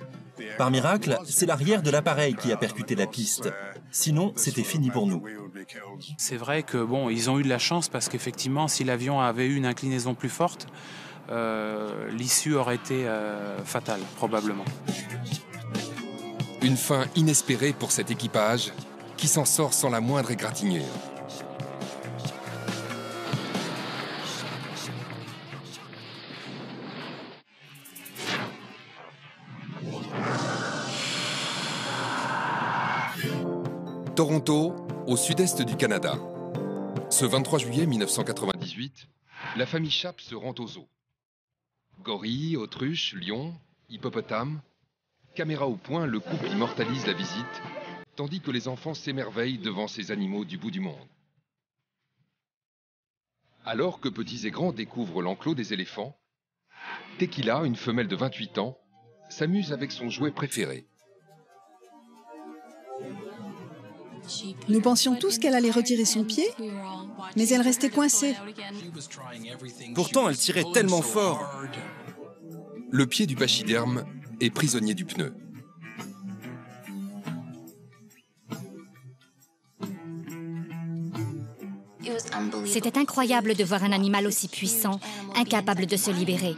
Par miracle, c'est l'arrière de l'appareil qui a percuté la piste. Sinon, c'était fini pour nous. C'est vrai que bon, ils ont eu de la chance parce qu'effectivement, si l'avion avait eu une inclinaison plus forte, l'issue aurait été fatale, probablement. Une fin inespérée pour cet équipage qui s'en sort sans la moindre égratignure. Toronto, au sud-est du Canada. Ce 23 juillet 1998, la famille Chappe se rend aux zoos. Gorilles, autruches, lions, hippopotames. Caméra au point, le couple immortalise la visite, tandis que les enfants s'émerveillent devant ces animaux du bout du monde. Alors que petits et grands découvrent l'enclos des éléphants, Tequila, une femelle de 28 ans, s'amuse avec son jouet préféré. Nous pensions tous qu'elle allait retirer son pied, mais elle restait coincée. Pourtant, elle tirait tellement fort. Le pied du pachyderme est prisonnier du pneu. C'était incroyable de voir un animal aussi puissant, incapable de se libérer.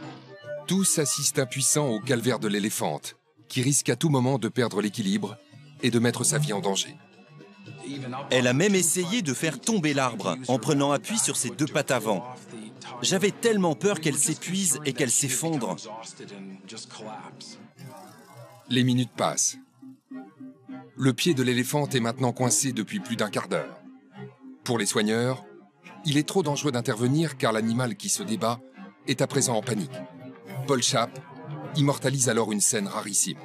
Tous assistent impuissants au calvaire de l'éléphante, qui risque à tout moment de perdre l'équilibre et de mettre sa vie en danger. Elle a même essayé de faire tomber l'arbre en prenant appui sur ses deux pattes avant. J'avais tellement peur qu'elle s'épuise et qu'elle s'effondre. Les minutes passent. Le pied de l'éléphante est maintenant coincé depuis plus d'un quart d'heure. Pour les soigneurs, il est trop dangereux d'intervenir car l'animal qui se débat est à présent en panique. Paul Chappe immortalise alors une scène rarissime.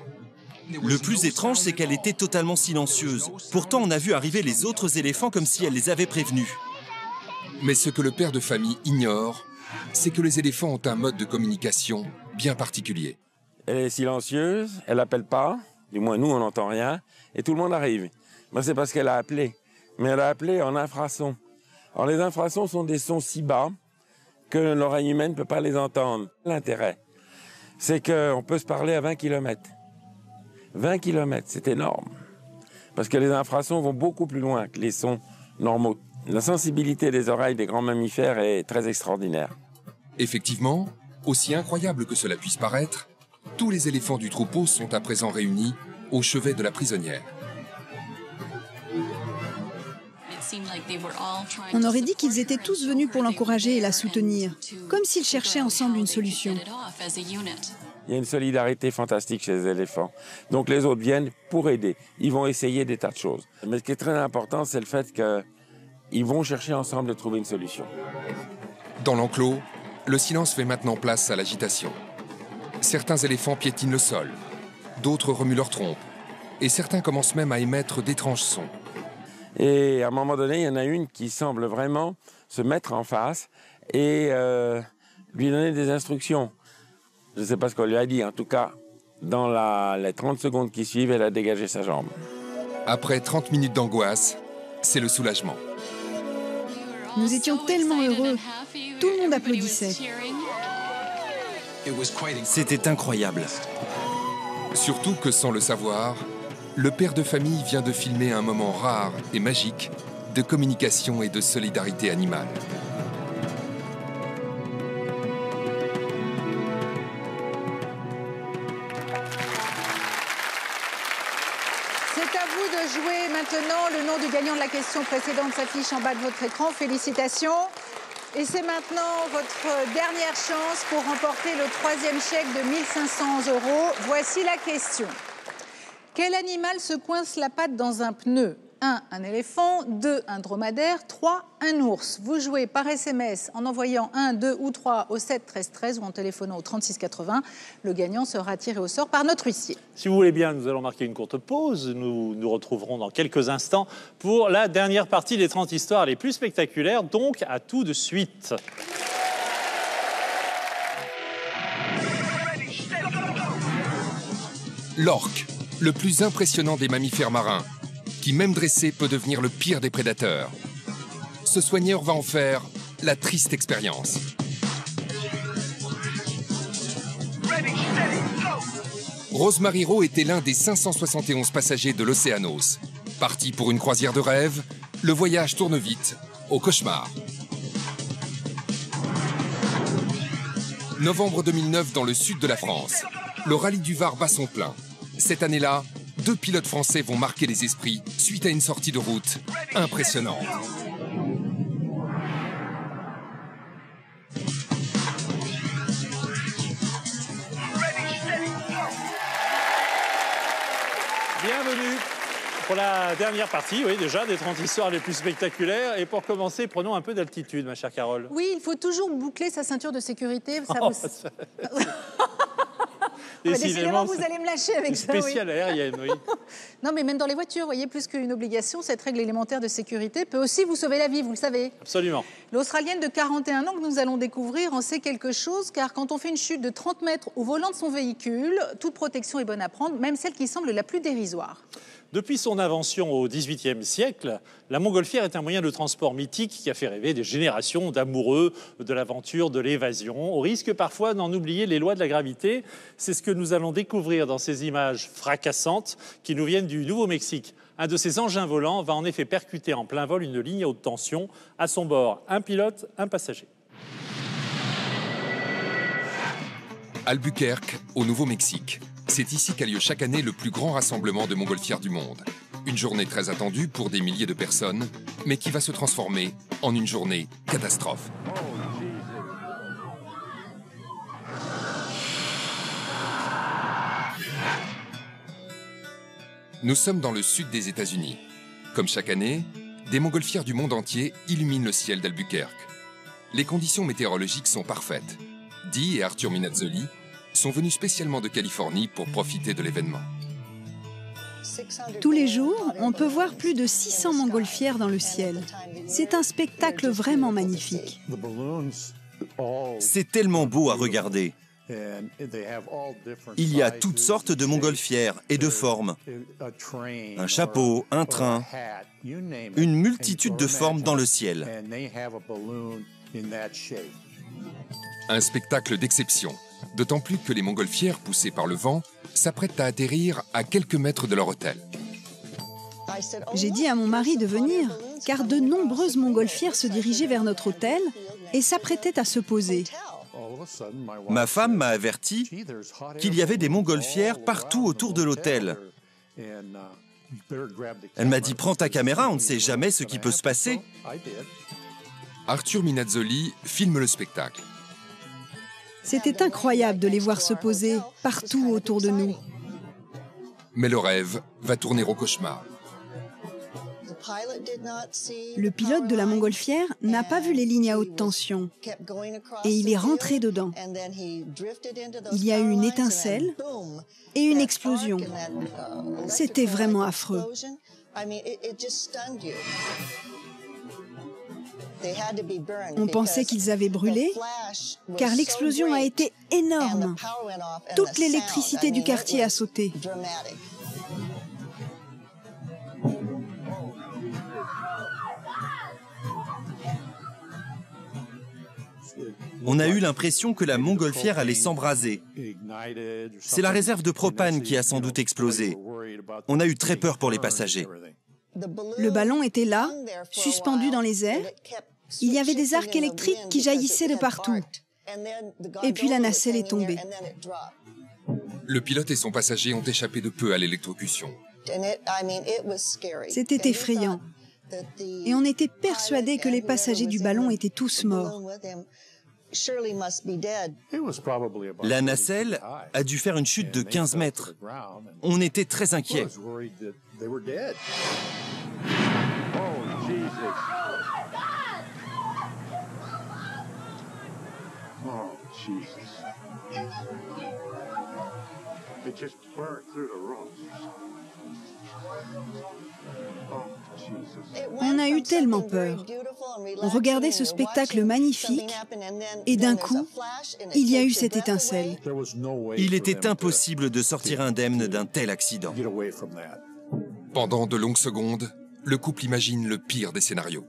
Le plus étrange, c'est qu'elle était totalement silencieuse. Pourtant, on a vu arriver les autres éléphants comme si elle les avait prévenus. Mais ce que le père de famille ignore, c'est que les éléphants ont un mode de communication bien particulier. Elle est silencieuse, elle n'appelle pas, du moins nous on n'entend rien, et tout le monde arrive. Ben, c'est parce qu'elle a appelé, mais elle a appelé en infrasons. Alors les infrasons sont des sons si bas que l'oreille humaine ne peut pas les entendre. L'intérêt, c'est qu'on peut se parler à 20 km. 20 km, c'est énorme, parce que les infrasons vont beaucoup plus loin que les sons normaux. La sensibilité des oreilles des grands mammifères est très extraordinaire. Effectivement, aussi incroyable que cela puisse paraître, tous les éléphants du troupeau sont à présent réunis au chevet de la prisonnière. On aurait dit qu'ils étaient tous venus pour l'encourager et la soutenir, comme s'ils cherchaient ensemble une solution. Il y a une solidarité fantastique chez les éléphants. Donc les autres viennent pour aider. Ils vont essayer des tas de choses. Mais ce qui est très important, c'est le fait qu'ils vont chercher ensemble de trouver une solution. Dans l'enclos, le silence fait maintenant place à l'agitation. Certains éléphants piétinent le sol, d'autres remuent leur trompe, et certains commencent même à émettre d'étranges sons. Et à un moment donné, il y en a une qui semble vraiment se mettre en face et lui donner des instructions. Je ne sais pas ce qu'on lui a dit, en tout cas, dans les 30 secondes qui suivent, elle a dégagé sa jambe. Après 30 minutes d'angoisse, c'est le soulagement. Nous étions tellement heureux, tout le monde applaudissait. C'était incroyable. Surtout que, sans le savoir, le père de famille vient de filmer un moment rare et magique de communication et de solidarité animale. Maintenant, le nom du gagnant de la question précédente s'affiche en bas de votre écran. Félicitations. Et c'est maintenant votre dernière chance pour remporter le troisième chèque de 1 500 €. Voici la question. Quel animal se coince la patte dans un pneu? 1, un éléphant, 2, un dromadaire, 3, un ours. Vous jouez par SMS en envoyant 1, 2 ou 3 au 7 13 13 ou en téléphonant au 36 80. Le gagnant sera tiré au sort par notre huissier. Si vous voulez bien, nous allons marquer une courte pause. Nous nous retrouverons dans quelques instants pour la dernière partie des 30 histoires les plus spectaculaires. Donc, à tout de suite. L'orque, le plus impressionnant des mammifères marins, qui, même dressé, peut devenir le pire des prédateurs. Ce soigneur va en faire la triste expérience. Rosemary Rowe était l'un des 571 passagers de l'Océanos. Parti pour une croisière de rêve, le voyage tourne vite au cauchemar. Novembre 2009, dans le sud de la France, le rallye du Var bat son plein. Cette année-là, 2 pilotes français vont marquer les esprits suite à une sortie de route impressionnante. Bienvenue pour la dernière partie, oui, déjà, des 30 histoires les plus spectaculaires. Et pour commencer, prenons un peu d'altitude, ma chère Carole. Oui, il faut toujours boucler sa ceinture de sécurité. Ça oh, vous... Décidément, vous allez me lâcher avec ça. Spécial aérienne, oui. Non, mais même dans les voitures, vous voyez, plus qu'une obligation, cette règle élémentaire de sécurité peut aussi vous sauver la vie, vous le savez. Absolument. L'Australienne de 41 ans que nous allons découvrir en sait quelque chose, car quand on fait une chute de 30 mètres au volant de son véhicule, toute protection est bonne à prendre, même celle qui semble la plus dérisoire. Depuis son invention au XVIIIe siècle, la montgolfière est un moyen de transport mythique qui a fait rêver des générations d'amoureux de l'aventure, de l'évasion, au risque parfois d'en oublier les lois de la gravité. C'est ce que nous allons découvrir dans ces images fracassantes qui nous viennent du Nouveau-Mexique. Un de ces engins volants va en effet percuter en plein vol une ligne à haute tension. À son bord, un pilote, un passager. Albuquerque, au Nouveau-Mexique. C'est ici qu'a lieu chaque année le plus grand rassemblement de montgolfières du monde. Une journée très attendue pour des milliers de personnes, mais qui va se transformer en une journée catastrophe. Nous sommes dans le sud des États-Unis. Comme chaque année, des montgolfières du monde entier illuminent le ciel d'Albuquerque. Les conditions météorologiques sont parfaites. Dee et Arthur Minazzoli sont venus spécialement de Californie pour profiter de l'événement. Tous les jours, on peut voir plus de 600 montgolfières dans le ciel. C'est un spectacle vraiment magnifique. C'est tellement beau à regarder. Il y a toutes sortes de montgolfières et de formes. Un chapeau, un train, une multitude de formes dans le ciel. Un spectacle d'exception. D'autant plus que les montgolfières, poussées par le vent, s'apprêtent à atterrir à quelques mètres de leur hôtel. J'ai dit à mon mari de venir, car de nombreuses montgolfières se dirigeaient vers notre hôtel et s'apprêtaient à se poser. Ma femme m'a averti qu'il y avait des montgolfières partout autour de l'hôtel. Elle m'a dit « Prends ta caméra, on ne sait jamais ce qui peut se passer ». Arthur Minazzoli filme le spectacle. C'était incroyable de les voir se poser partout autour de nous. Mais le rêve va tourner au cauchemar. Le pilote de la montgolfière n'a pas vu les lignes à haute tension et il est rentré dedans. Il y a eu une étincelle et une explosion. C'était vraiment affreux. On pensait qu'ils avaient brûlé, car l'explosion a été énorme. Toute l'électricité du quartier a sauté. On a eu l'impression que la montgolfière allait s'embraser. C'est la réserve de propane qui a sans doute explosé. On a eu très peur pour les passagers. Le ballon était là, suspendu dans les airs. Il y avait des arcs électriques qui jaillissaient de partout. Et puis la nacelle est tombée. Le pilote et son passager ont échappé de peu à l'électrocution. C'était effrayant. Et on était persuadés que les passagers du ballon étaient tous morts. La nacelle a dû faire une chute de 15 mètres. On était très inquiets. On a eu tellement peur. On regardait ce spectacle magnifique et d'un coup, il y a eu cette étincelle. Il était impossible de sortir indemne d'un tel accident. Pendant de longues secondes, le couple imagine le pire des scénarios.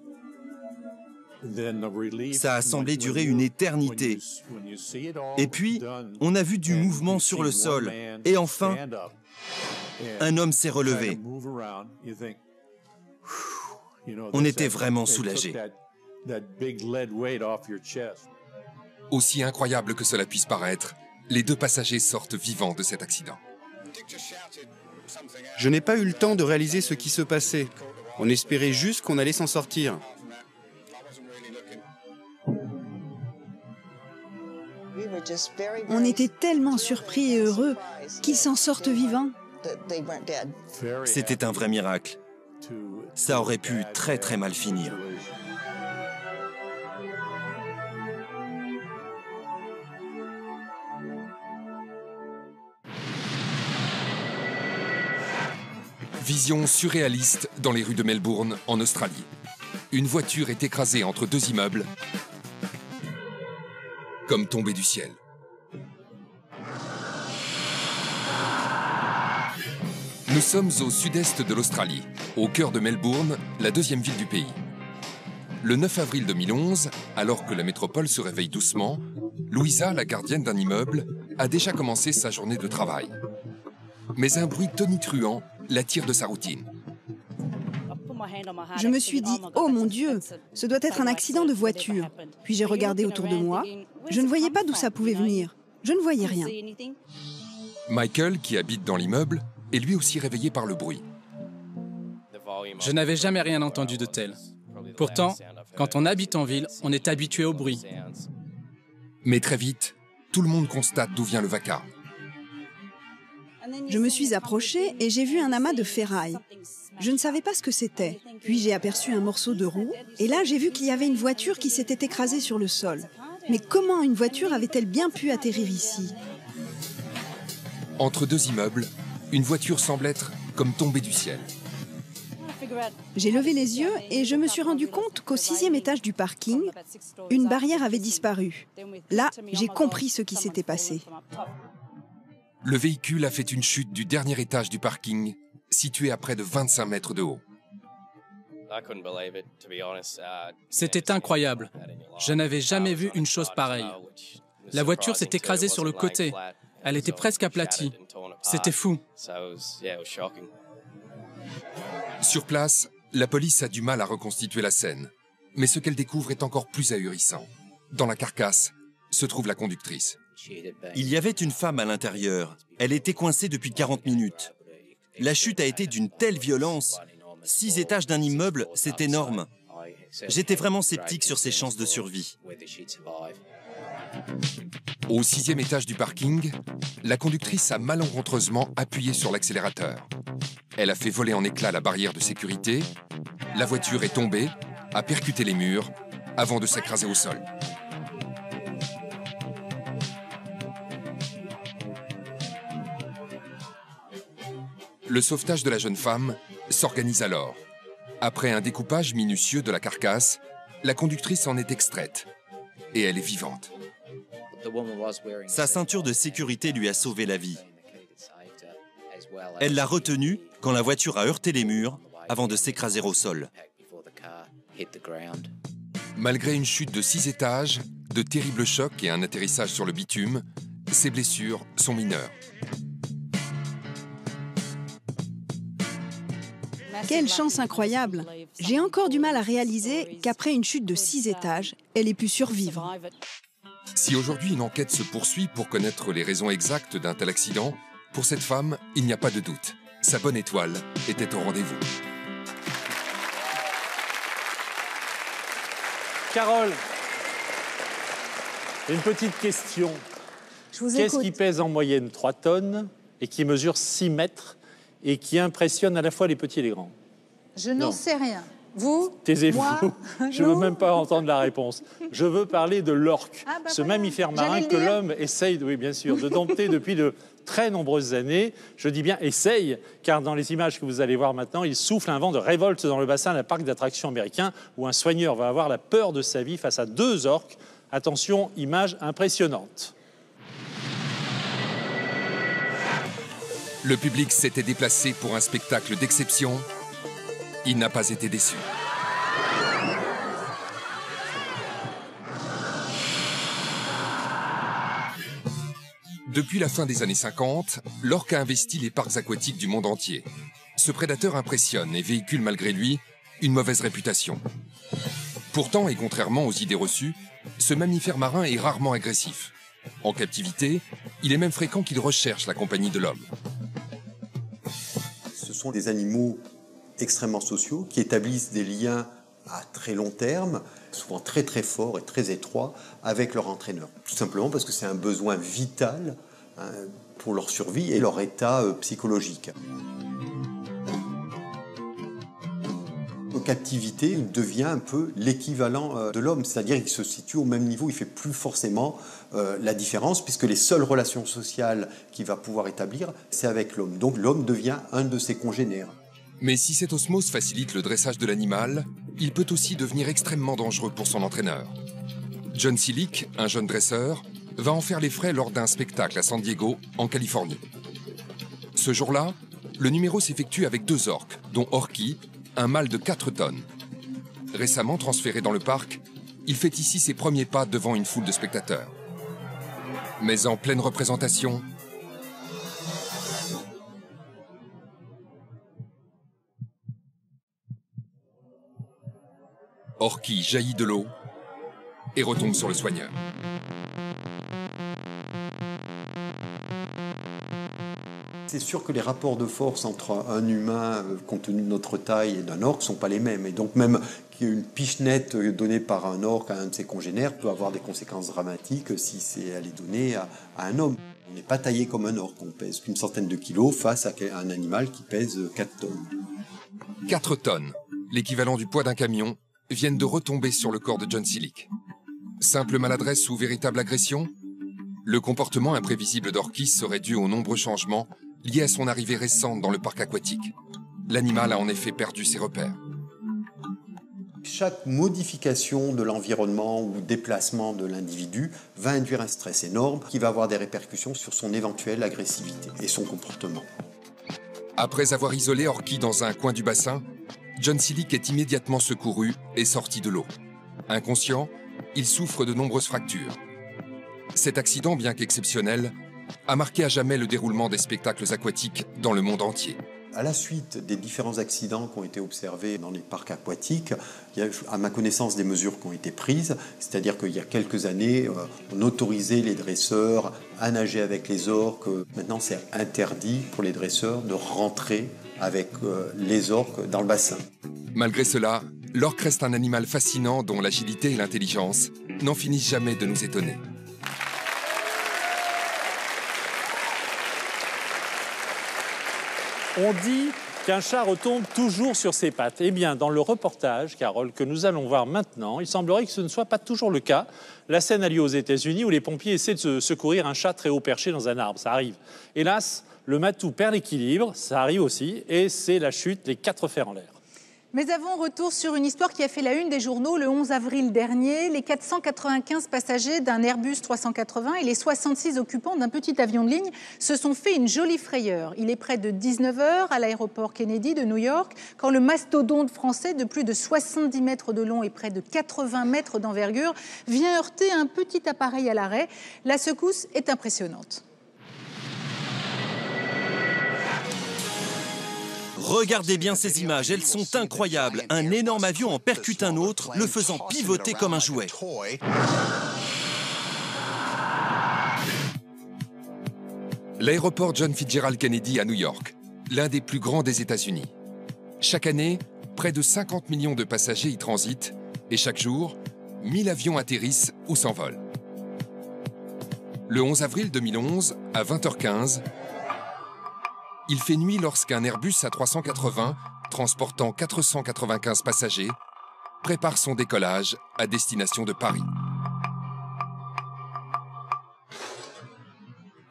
Ça a semblé durer une éternité. Et puis, on a vu du mouvement sur le sol. Et enfin, un homme s'est relevé. On était vraiment soulagés. Aussi incroyable que cela puisse paraître, les deux passagers sortent vivants de cet accident. Je n'ai pas eu le temps de réaliser ce qui se passait. On espérait juste qu'on allait s'en sortir. On était tellement surpris et heureux qu'ils s'en sortent vivants. C'était un vrai miracle. Ça aurait pu très très mal finir. Vision surréaliste dans les rues de Melbourne, en Australie. Une voiture est écrasée entre deux immeubles, comme tombée du ciel. Nous sommes au sud-est de l'Australie, au cœur de Melbourne, la deuxième ville du pays. Le 9 avril 2011, alors que la métropole se réveille doucement, Louisa, la gardienne d'un immeuble, a déjà commencé sa journée de travail. Mais un bruit tonitruant la tire de sa routine. Je me suis dit, oh mon Dieu, ce doit être un accident de voiture. Puis j'ai regardé autour de moi. Je ne voyais pas d'où ça pouvait venir. Je ne voyais rien. Michael, qui habite dans l'immeuble, est lui aussi réveillé par le bruit. Je n'avais jamais rien entendu de tel. Pourtant, quand on habite en ville, on est habitué au bruit. Mais très vite, tout le monde constate d'où vient le vacarme. Je me suis approchée et j'ai vu un amas de ferraille. Je ne savais pas ce que c'était. Puis j'ai aperçu un morceau de roue et là j'ai vu qu'il y avait une voiture qui s'était écrasée sur le sol. Mais comment une voiture avait-elle bien pu atterrir ici? Entre deux immeubles, une voiture semble être comme tombée du ciel. J'ai levé les yeux et je me suis rendu compte qu'au 6e étage du parking, une barrière avait disparu. Là, j'ai compris ce qui s'était passé. Le véhicule a fait une chute du dernier étage du parking, situé à près de 25 mètres de haut. C'était incroyable. Je n'avais jamais vu une chose pareille. La voiture s'est écrasée sur le côté. Elle était presque aplatie. C'était fou. Sur place, la police a du mal à reconstituer la scène. Mais ce qu'elle découvre est encore plus ahurissant. Dans la carcasse se trouve la conductrice. Il y avait une femme à l'intérieur. Elle était coincée depuis 40 minutes. La chute a été d'une telle violence. 6 étages d'un immeuble, c'est énorme. J'étais vraiment sceptique sur ses chances de survie. Au 6e étage du parking, la conductrice a malencontreusement appuyé sur l'accélérateur. Elle a fait voler en éclats la barrière de sécurité. La voiture est tombée, a percuté les murs, avant de s'écraser au sol. Le sauvetage de la jeune femme s'organise alors. Après un découpage minutieux de la carcasse, la conductrice en est extraite. Et elle est vivante. Sa ceinture de sécurité lui a sauvé la vie. Elle l'a retenue quand la voiture a heurté les murs avant de s'écraser au sol. Malgré une chute de 6 étages, de terribles chocs et un atterrissage sur le bitume, ses blessures sont mineures. Quelle chance incroyable! J'ai encore du mal à réaliser qu'après une chute de 6 étages, elle ait pu survivre. Si aujourd'hui une enquête se poursuit pour connaître les raisons exactes d'un tel accident, pour cette femme, il n'y a pas de doute. Sa bonne étoile était au rendez-vous. Karel, une petite question. Qu'est-ce qui pèse en moyenne 3 tonnes et qui mesure 6 mètres et qui impressionne à la fois les petits et les grands? Je n'en sais rien. Vous? Taisez-vous. Je ne veux même pas entendre la réponse. Je veux parler de l'orque, ce mammifère marin que l'homme essaye, oui, bien sûr, de dompter depuis de très nombreuses années. Je dis bien essaye, car dans les images que vous allez voir maintenant, il souffle un vent de révolte dans le bassin d'un parc d'attractions américain où un soigneur va avoir la peur de sa vie face à 2 orques. Attention, image impressionnante. Le public s'était déplacé pour un spectacle d'exception. Il n'a pas été déçu. Depuis la fin des années 50, l'orque a investi les parcs aquatiques du monde entier. Ce prédateur impressionne et véhicule malgré lui une mauvaise réputation. Pourtant, et contrairement aux idées reçues, ce mammifère marin est rarement agressif. En captivité, il est même fréquent qu'il recherche la compagnie de l'homme. Ce sont des animaux extrêmement sociaux qui établissent des liens à très long terme, souvent très très forts et très étroits, avec leur entraîneur. Tout simplement parce que c'est un besoin vital pour leur survie et leur état psychologique. En captivité, il devient un peu l'équivalent de l'homme, c'est-à-dire qu'il se situe au même niveau, il ne fait plus forcément la différence, puisque les seules relations sociales qu'il va pouvoir établir, c'est avec l'homme. Donc l'homme devient un de ses congénères. Mais si cette osmose facilite le dressage de l'animal, il peut aussi devenir extrêmement dangereux pour son entraîneur. John Silic, un jeune dresseur, va en faire les frais lors d'un spectacle à San Diego, en Californie. Ce jour-là, le numéro s'effectue avec 2 orques, dont Orky, un mâle de 4 tonnes. Récemment transféré dans le parc, il fait ici ses premiers pas devant une foule de spectateurs. Mais en pleine représentation, Orky jaillit de l'eau et retombe sur le soigneur. C'est sûr que les rapports de force entre un humain, compte tenu de notre taille, et d'un orque ne sont pas les mêmes. Et donc même qu'une pichenette donnée par un orque à un de ses congénères peut avoir des conséquences dramatiques si elle est donnée à un homme. On n'est pas taillé comme un orque, on pèse qu'une centaine de kilos face à un animal qui pèse 4 tonnes. 4 tonnes, l'équivalent du poids d'un camion, viennent de retomber sur le corps de John Silic. Simple maladresse ou véritable agression? Le comportement imprévisible d'Orky serait dû aux nombreux changements liés à son arrivée récente dans le parc aquatique. L'animal a en effet perdu ses repères. Chaque modification de l'environnement ou déplacement de l'individu va induire un stress énorme qui va avoir des répercussions sur son éventuelle agressivité et son comportement. Après avoir isolé Orky dans un coin du bassin, John Silic est immédiatement secouru et sorti de l'eau. Inconscient, il souffre de nombreuses fractures. Cet accident, bien qu'exceptionnel, a marqué à jamais le déroulement des spectacles aquatiques dans le monde entier. À la suite des différents accidents qui ont été observés dans les parcs aquatiques, il y a, à ma connaissance, des mesures qui ont été prises. C'est-à-dire qu'il y a quelques années, on autorisait les dresseurs à nager avec les orques. Maintenant, c'est interdit pour les dresseurs de rentrer avec les orques dans le bassin. Malgré cela, l'orque reste un animal fascinant dont l'agilité et l'intelligence n'en finissent jamais de nous étonner. On dit qu'un chat retombe toujours sur ses pattes. Eh bien, dans le reportage, Karel, que nous allons voir maintenant, il semblerait que ce ne soit pas toujours le cas. La scène a lieu aux États-Unis où les pompiers essaient de secourir un chat très haut perché dans un arbre. Ça arrive. Hélas, le matou perd l'équilibre, ça arrive aussi, et c'est la chute, les 4 fers en l'air. Mais avant, retour sur une histoire qui a fait la une des journaux le 11 avril dernier. Les 495 passagers d'un Airbus 380 et les 66 occupants d'un petit avion de ligne se sont fait une jolie frayeur. Il est près de 19 h à l'aéroport Kennedy de New York, quand le mastodonte français de plus de 70 mètres de long et près de 80 mètres d'envergure vient heurter un petit appareil à l'arrêt. La secousse est impressionnante. Regardez bien ces images, elles sont incroyables. Un énorme avion en percute un autre, le faisant pivoter comme un jouet. L'aéroport John Fitzgerald Kennedy à New York, l'un des plus grands des États-Unis. Chaque année, près de 50 millions de passagers y transitent et chaque jour, 1000 avions atterrissent ou s'envolent. Le 11 avril 2011, à 20h15, il fait nuit lorsqu'un Airbus A380, transportant 495 passagers, prépare son décollage à destination de Paris.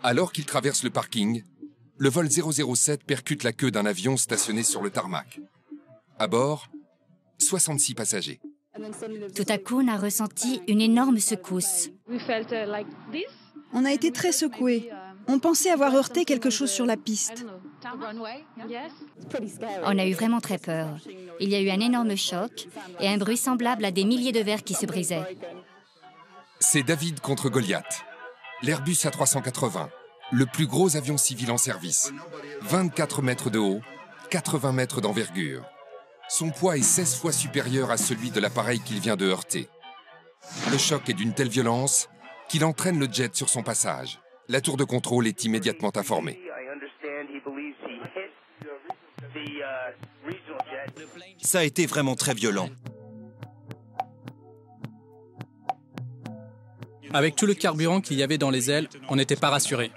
Alors qu'il traverse le parking, le vol 007 percute la queue d'un avion stationné sur le tarmac. À bord, 66 passagers. Tout à coup, on a ressenti une énorme secousse. On a été très secoués. On pensait avoir heurté quelque chose sur la piste. On a eu vraiment très peur. Il y a eu un énorme choc et un bruit semblable à des milliers de verres qui se brisaient. C'est David contre Goliath. L'Airbus A380, le plus gros avion civil en service. 24 mètres de haut, 80 mètres d'envergure. Son poids est 16 fois supérieur à celui de l'appareil qu'il vient de heurter. Le choc est d'une telle violence qu'il entraîne le jet sur son passage. La tour de contrôle est immédiatement informée. Ça a été vraiment très violent. Avec tout le carburant qu'il y avait dans les ailes, on n'était pas rassurés.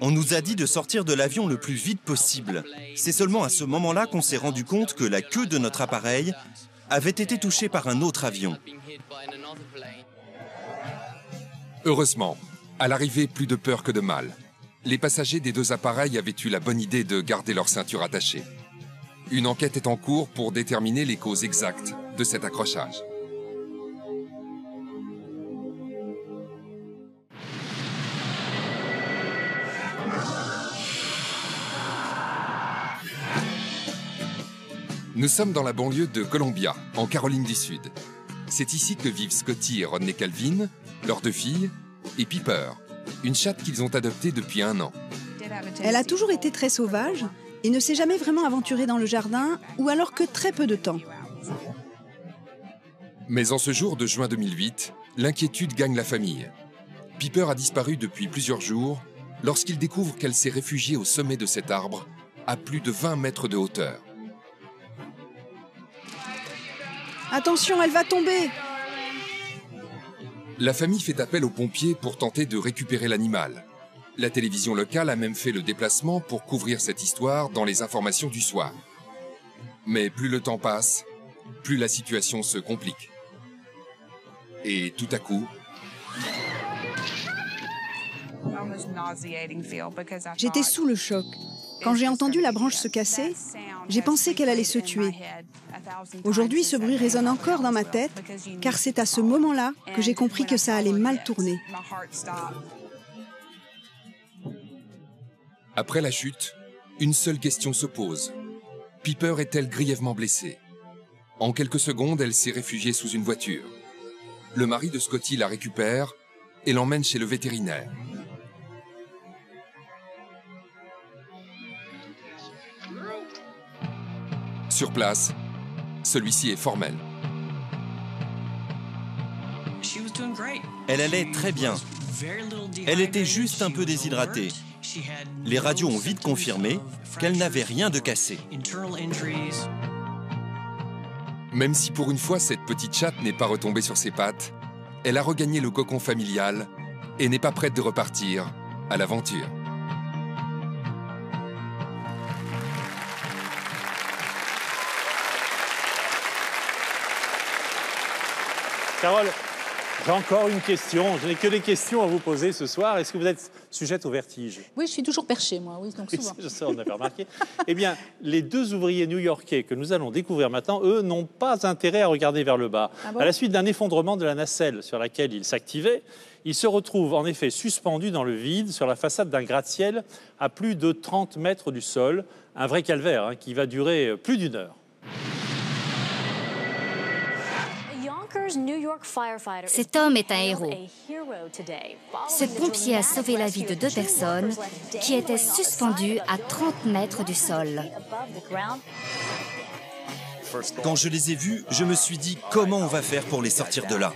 On nous a dit de sortir de l'avion le plus vite possible. C'est seulement à ce moment-là qu'on s'est rendu compte que la queue de notre appareil avait été touchée par un autre avion. Heureusement, à l'arrivée, plus de peur que de mal. Les passagers des deux appareils avaient eu la bonne idée de garder leur ceinture attachée. Une enquête est en cours pour déterminer les causes exactes de cet accrochage. Nous sommes dans la banlieue de Columbia, en Caroline du Sud. C'est ici que vivent Scotty et Rodney Calvin, leurs deux filles, et Piper, une chatte qu'ils ont adoptée depuis 1 an. Elle a toujours été très sauvage et ne s'est jamais vraiment aventurée dans le jardin, ou alors que très peu de temps. Mais en ce jour de juin 2008, l'inquiétude gagne la famille. Piper a disparu depuis plusieurs jours lorsqu'ils découvrent qu'elle s'est réfugiée au sommet de cet arbre, à plus de 20 mètres de hauteur. Attention, elle va tomber! La famille fait appel aux pompiers pour tenter de récupérer l'animal. La télévision locale a même fait le déplacement pour couvrir cette histoire dans les informations du soir. Mais plus le temps passe, plus la situation se complique. Et tout à coup... J'étais sous le choc. Quand j'ai entendu la branche se casser, j'ai pensé qu'elle allait se tuer. Aujourd'hui, ce bruit résonne encore dans ma tête, car c'est à ce moment-là que j'ai compris que ça allait mal tourner. Après la chute, une seule question se pose. Piper est-elle grièvement blessée? En quelques secondes, elle s'est réfugiée sous une voiture. Le mari de Scotty la récupère et l'emmène chez le vétérinaire. Sur place, celui-ci est formel. Elle allait très bien. Elle était juste un peu déshydratée. Les radios ont vite confirmé qu'elle n'avait rien de cassé. Même si pour une fois, cette petite chatte n'est pas retombée sur ses pattes, elle a regagné le cocon familial et n'est pas prête de repartir à l'aventure. Carole, j'ai encore une question. Je n'ai que des questions à vous poser ce soir. Est-ce que vous êtes sujette au vertige? Oui, je suis toujours perchée, moi. Oui, donc souvent. Oui, ça, on avait remarqué. Eh bien, les deux ouvriers new-yorkais que nous allons découvrir maintenant, eux, n'ont pas intérêt à regarder vers le bas. Ah bon? À la suite d'un effondrement de la nacelle sur laquelle ils s'activaient, ils se retrouvent en effet suspendus dans le vide sur la façade d'un gratte-ciel à plus de 30 mètres du sol. Un vrai calvaire hein, qui va durer plus d'1 heure. Cet homme est un héros. Ce pompier a sauvé la vie de 2 personnes qui étaient suspendues à 30 mètres du sol. Quand je les ai vus, je me suis dit comment on va faire pour les sortir de là.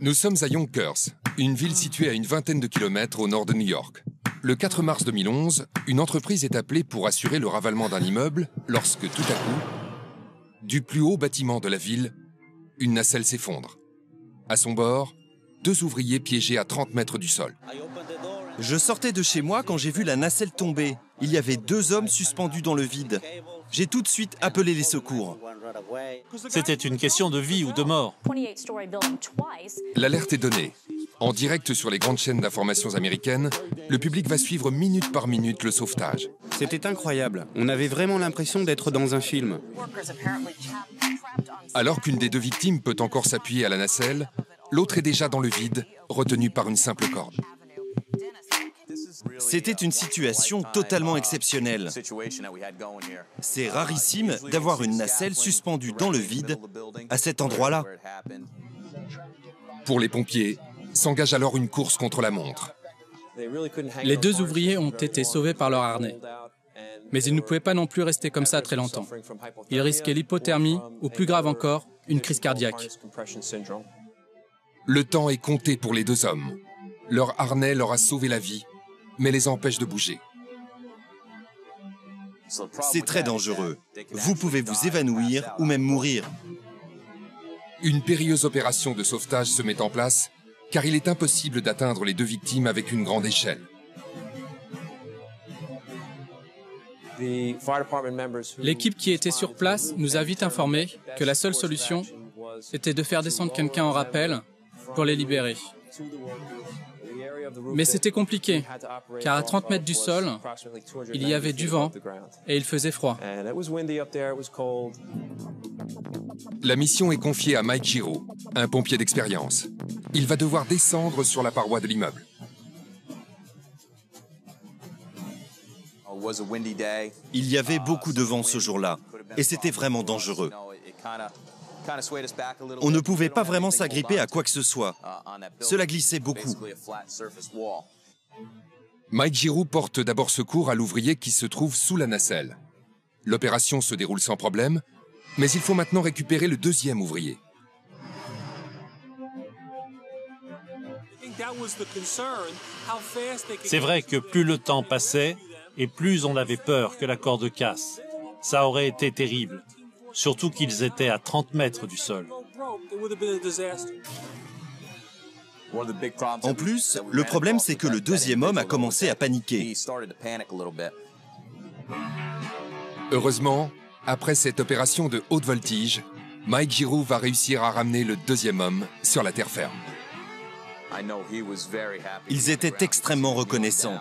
Nous sommes à Yonkers, une ville située à une vingtaine de kilomètres au nord de New York. Le 4 mars 2011, une entreprise est appelée pour assurer le ravalement d'un immeuble lorsque, tout à coup, du plus haut bâtiment de la ville, une nacelle s'effondre. À son bord, deux ouvriers piégés à 30 mètres du sol. Je sortais de chez moi quand j'ai vu la nacelle tomber. Il y avait deux hommes suspendus dans le vide. J'ai tout de suite appelé les secours. C'était une question de vie ou de mort. L'alerte est donnée. En direct sur les grandes chaînes d'informations américaines, le public va suivre minute par minute le sauvetage. C'était incroyable. On avait vraiment l'impression d'être dans un film. Alors qu'une des deux victimes peut encore s'appuyer à la nacelle, l'autre est déjà dans le vide, retenue par une simple corde. C'était une situation totalement exceptionnelle. C'est rarissime d'avoir une nacelle suspendue dans le vide à cet endroit-là. Pour les pompiers, s'engage alors une course contre la montre. Les deux ouvriers ont été sauvés par leur harnais. Mais ils ne pouvaient pas non plus rester comme ça très longtemps. Ils risquaient l'hypothermie ou, plus grave encore, une crise cardiaque. Le temps est compté pour les deux hommes. Leur harnais leur a sauvé la vie, mais les empêche de bouger. C'est très dangereux. Vous pouvez vous évanouir ou même mourir. Une périlleuse opération de sauvetage se met en place, car il est impossible d'atteindre les deux victimes avec une grande échelle. L'équipe qui était sur place nous a vite informé que la seule solution était de faire descendre quelqu'un en rappel pour les libérer. Mais c'était compliqué, car à 30 mètres du sol, il y avait du vent et il faisait froid. La mission est confiée à Mike Giro, un pompier d'expérience. Il va devoir descendre sur la paroi de l'immeuble. Il y avait beaucoup de vent ce jour-là, et c'était vraiment dangereux. On ne pouvait pas vraiment s'agripper à quoi que ce soit. Cela glissait beaucoup. Mike Giroux porte d'abord secours à l'ouvrier qui se trouve sous la nacelle. L'opération se déroule sans problème, mais il faut maintenant récupérer le deuxième ouvrier. C'est vrai que plus le temps passait, et plus on avait peur que la corde casse. Ça aurait été terrible. Surtout qu'ils étaient à 30 mètres du sol. En plus, le problème, c'est que le deuxième homme a commencé à paniquer. Heureusement, après cette opération de haute voltige, Mike Giroux va réussir à ramener le deuxième homme sur la terre ferme. Ils étaient extrêmement reconnaissants.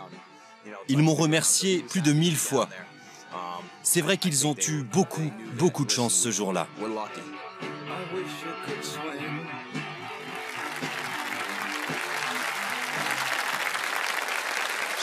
Ils m'ont remercié plus de 1000 fois. C'est vrai qu'ils ont eu beaucoup, beaucoup de chance ce jour-là.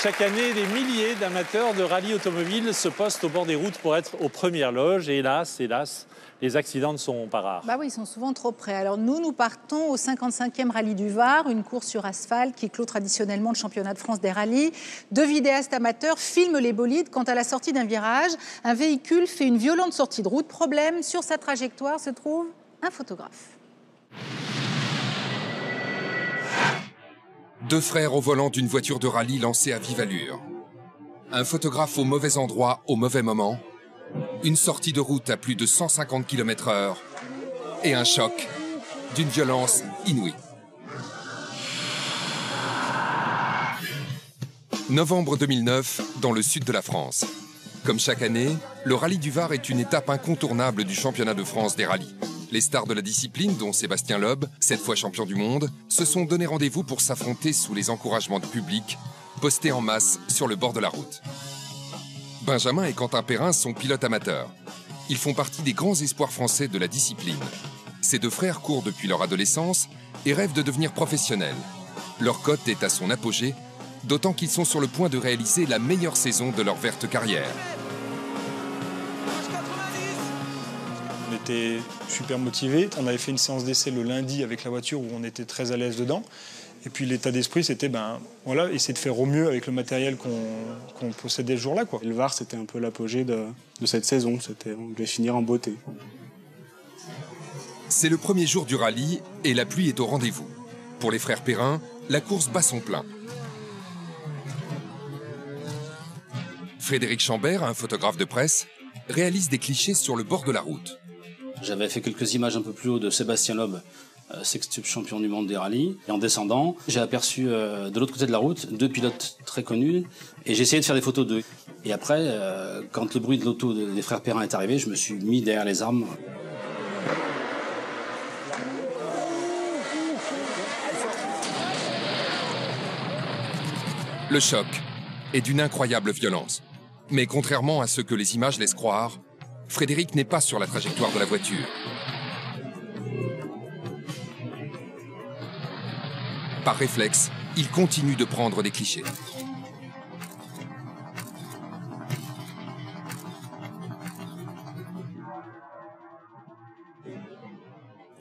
Chaque année, des milliers d'amateurs de rallye automobile se postent au bord des routes pour être aux premières loges. Et hélas, hélas, les accidents ne sont pas rares. Bah oui, ils sont souvent trop près. Alors nous partons au 55e rallye du Var, une course sur asphalte qui clôt traditionnellement le championnat de France des rallyes. Deux vidéastes amateurs filment les bolides quand à la sortie d'un virage, un véhicule fait une violente sortie de route. Problème, sur sa trajectoire se trouve un photographe. Deux frères au volant d'une voiture de rallye lancée à vive allure. Un photographe au mauvais endroit, au mauvais moment. Une sortie de route à plus de 150 km/h et un choc d'une violence inouïe. Novembre 2009, dans le sud de la France. Comme chaque année, le rallye du Var est une étape incontournable du championnat de France des rallyes. Les stars de la discipline, dont Sébastien Loeb, cette fois champion du monde, se sont donné rendez-vous pour s'affronter sous les encouragements du public, postés en masse sur le bord de la route. Benjamin et Quentin Perrin sont pilotes amateurs. Ils font partie des grands espoirs français de la discipline. Ces deux frères courent depuis leur adolescence et rêvent de devenir professionnels. Leur cote est à son apogée, d'autant qu'ils sont sur le point de réaliser la meilleure saison de leur verte carrière. On était super motivés. On avait fait une séance d'essai le lundi avec la voiture où on était très à l'aise dedans. Et puis l'état d'esprit, c'était voilà, essayer de faire au mieux avec le matériel qu'on possédait ce jour-là. Le Var, c'était un peu l'apogée de cette saison. On devait finir en beauté. C'est le premier jour du rallye et la pluie est au rendez-vous. Pour les frères Perrin, la course bat son plein. Frédéric Chambert, un photographe de presse, réalise des clichés sur le bord de la route. J'avais fait quelques images un peu plus haut de Sébastien Loeb, sextuple champion du monde des rallyes. Et en descendant, j'ai aperçu de l'autre côté de la route deux pilotes très connus et j'ai essayé de faire des photos d'eux. Et après, quand le bruit de l'auto des frères Perrin est arrivé, je me suis mis derrière les armes. Le choc est d'une incroyable violence. Mais contrairement à ce que les images laissent croire, Frédéric n'est pas sur la trajectoire de la voiture. Par réflexe, il continue de prendre des clichés.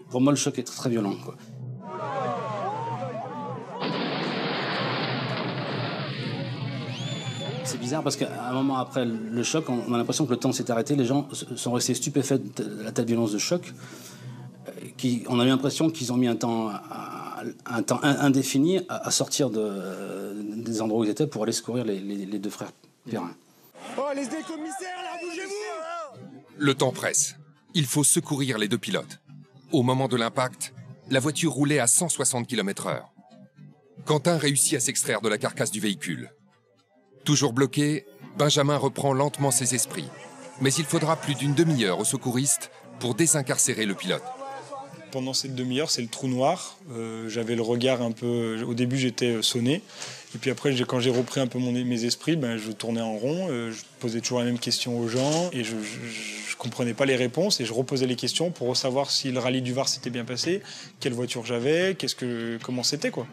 Pour moi, le choc est très, très violent, quoi. C'est bizarre parce qu'à un moment après le choc, on a l'impression que le temps s'est arrêté. Les gens sont restés stupéfaits de la telle violence de choc. On a eu l'impression qu'ils ont mis un temps indéfini à sortir des endroits où ils étaient pour aller secourir les deux frères Perrin. Oh, les commissaires, là, bougez-vous! Le temps presse. Il faut secourir les deux pilotes. Au moment de l'impact, la voiture roulait à 160 km/h. Quentin réussit à s'extraire de la carcasse du véhicule. Toujours bloqué, Benjamin reprend lentement ses esprits. Mais il faudra plus d'une demi-heure aux secouristes pour désincarcérer le pilote. Pendant cette demi-heure, c'est le trou noir. J'avais le regard un peu... Au début, j'étais sonné. Et puis après, quand j'ai repris un peu mes esprits, ben, je tournais en rond. Je posais toujours la même question aux gens. Et je ne comprenais pas les réponses. Et je reposais les questions pour savoir si le rallye du Var s'était bien passé, quelle voiture j'avais, comment c'était, quoi.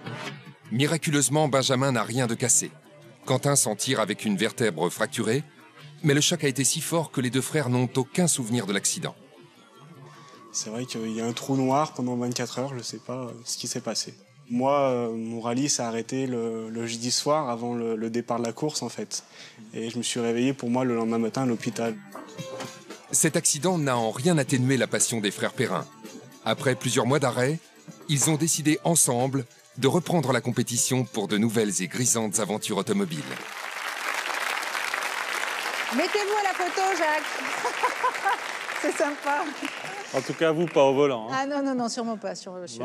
Miraculeusement, Benjamin n'a rien de cassé. Quentin s'en tire avec une vertèbre fracturée, mais le choc a été si fort que les deux frères n'ont aucun souvenir de l'accident. C'est vrai qu'il y a un trou noir pendant 24 heures, je ne sais pas ce qui s'est passé. Moi, mon rallye s'est arrêté le jeudi soir avant le départ de la course, en fait. Et je me suis réveillé pour moi le lendemain matin à l'hôpital. Cet accident n'a en rien atténué la passion des frères Perrin. Après plusieurs mois d'arrêt, ils ont décidé ensemble de reprendre la compétition pour de nouvelles et grisantes aventures automobiles. Mettez-vous à la photo, Jacques. C'est sympa. En tout cas, vous, pas au volant. Hein. Ah non, non, non, sûrement pas.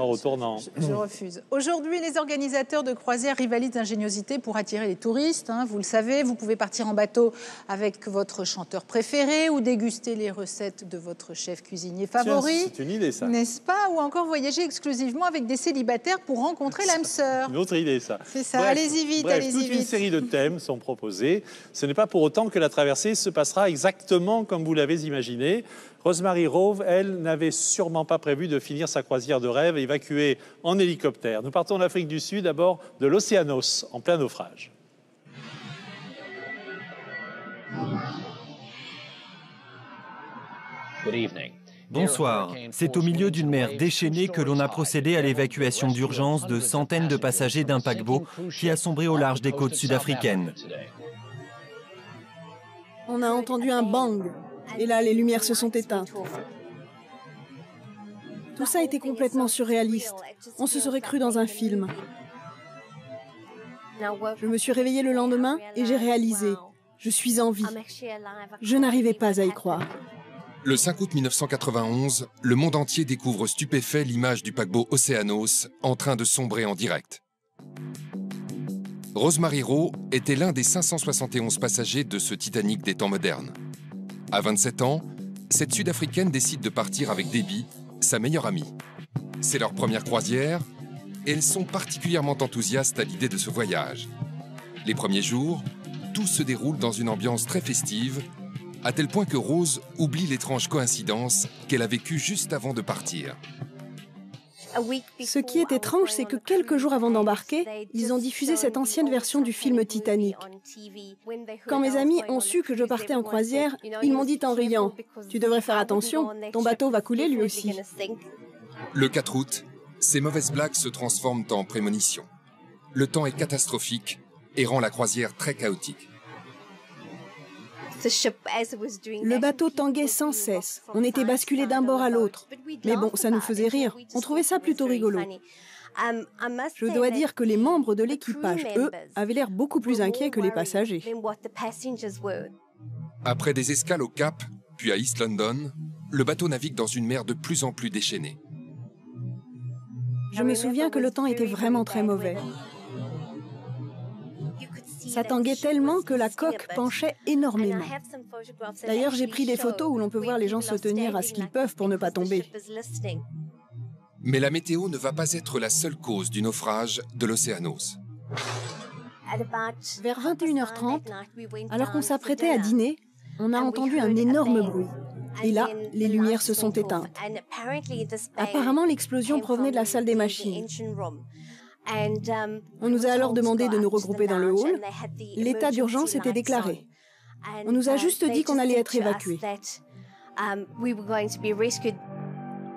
Au tournant. Je refuse. Aujourd'hui, les organisateurs de croisières rivalisent d'ingéniosité pour attirer les touristes. Hein. Vous le savez, vous pouvez partir en bateau avec votre chanteur préféré ou déguster les recettes de votre chef cuisinier favori. C'est une idée, ça. N'est-ce pas? Ou encore voyager exclusivement avec des célibataires pour rencontrer l'âme sœur. Une autre idée, ça. C'est ça. Allez-y vite, allez-y vite. Toute une série de thèmes sont proposés. Ce n'est pas pour autant que la traversée se passera exactement comme vous l'avez imaginé. Rosemary Rove, elle, n'avait sûrement pas prévu de finir sa croisière de rêve évacuée en hélicoptère. Nous partons en Afrique du Sud, d'abord de l'Océanos, en plein naufrage. Bonsoir. C'est au milieu d'une mer déchaînée que l'on a procédé à l'évacuation d'urgence de centaines de passagers d'un paquebot qui a sombré au large des côtes sud-africaines. On a entendu un bang. Et là, les lumières se sont éteintes. Tout ça était complètement surréaliste. On se serait cru dans un film. Je me suis réveillée le lendemain et j'ai réalisé, je suis en vie. Je n'arrivais pas à y croire. Le 5 août 1991, le monde entier découvre stupéfait l'image du paquebot Océanos en train de sombrer en direct. Rosemary Rowe était l'un des 571 passagers de ce Titanic des temps modernes. À 27 ans, cette Sud-Africaine décide de partir avec Debbie, sa meilleure amie. C'est leur première croisière et elles sont particulièrement enthousiastes à l'idée de ce voyage. Les premiers jours, tout se déroule dans une ambiance très festive, à tel point que Rose oublie l'étrange coïncidence qu'elle a vécue juste avant de partir. Ce qui est étrange, c'est que quelques jours avant d'embarquer, ils ont diffusé cette ancienne version du film Titanic. Quand mes amis ont su que je partais en croisière, ils m'ont dit en riant, « Tu devrais faire attention, ton bateau va couler lui aussi. » Le 4 août, ces mauvaises blagues se transforment en prémonitions. Le temps est catastrophique et rend la croisière très chaotique. Le bateau tanguait sans cesse. On était basculés d'un bord à l'autre. Mais bon, ça nous faisait rire. On trouvait ça plutôt rigolo. Je dois dire que les membres de l'équipage, eux, avaient l'air beaucoup plus inquiets que les passagers. Après des escales au Cap, puis à East London, le bateau navigue dans une mer de plus en plus déchaînée. Je me souviens que le temps était vraiment très mauvais. Ça tanguait tellement que la coque penchait énormément. D'ailleurs, j'ai pris des photos où l'on peut voir les gens se tenir à ce qu'ils peuvent pour ne pas tomber. Mais la météo ne va pas être la seule cause du naufrage de l'Océanos. Vers 21h30, alors qu'on s'apprêtait à dîner, on a entendu un énorme bruit. Et là, les lumières se sont éteintes. Apparemment, l'explosion provenait de la salle des machines. On nous a alors demandé de nous regrouper dans le hall. L'état d'urgence était déclaré. On nous a juste dit qu'on allait être évacués.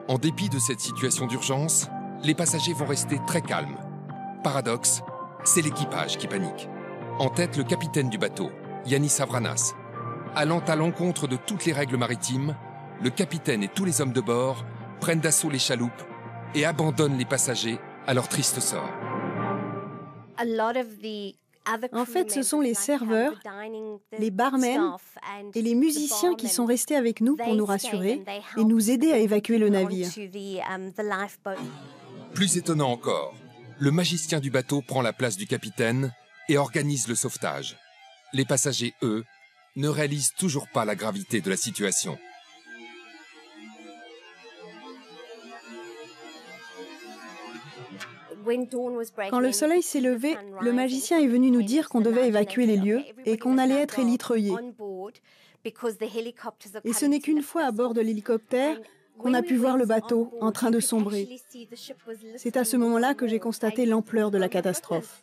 En dépit de cette situation d'urgence, les passagers vont rester très calmes. Paradoxe, c'est l'équipage qui panique. En tête, le capitaine du bateau, Yannis Avranas. Allant à l'encontre de toutes les règles maritimes, le capitaine et tous les hommes de bord prennent d'assaut les chaloupes et abandonnent les passagers à leur triste sort. En fait, ce sont les serveurs, les barmen et les musiciens qui sont restés avec nous pour nous rassurer et nous aider à évacuer le navire. Plus étonnant encore, le magicien du bateau prend la place du capitaine et organise le sauvetage. Les passagers, eux, ne réalisent toujours pas la gravité de la situation. Quand le soleil s'est levé, le magicien est venu nous dire qu'on devait évacuer les lieux et qu'on allait être élitreillés. Et ce n'est qu'une fois à bord de l'hélicoptère qu'on a pu voir le bateau en train de sombrer. C'est à ce moment-là que j'ai constaté l'ampleur de la catastrophe.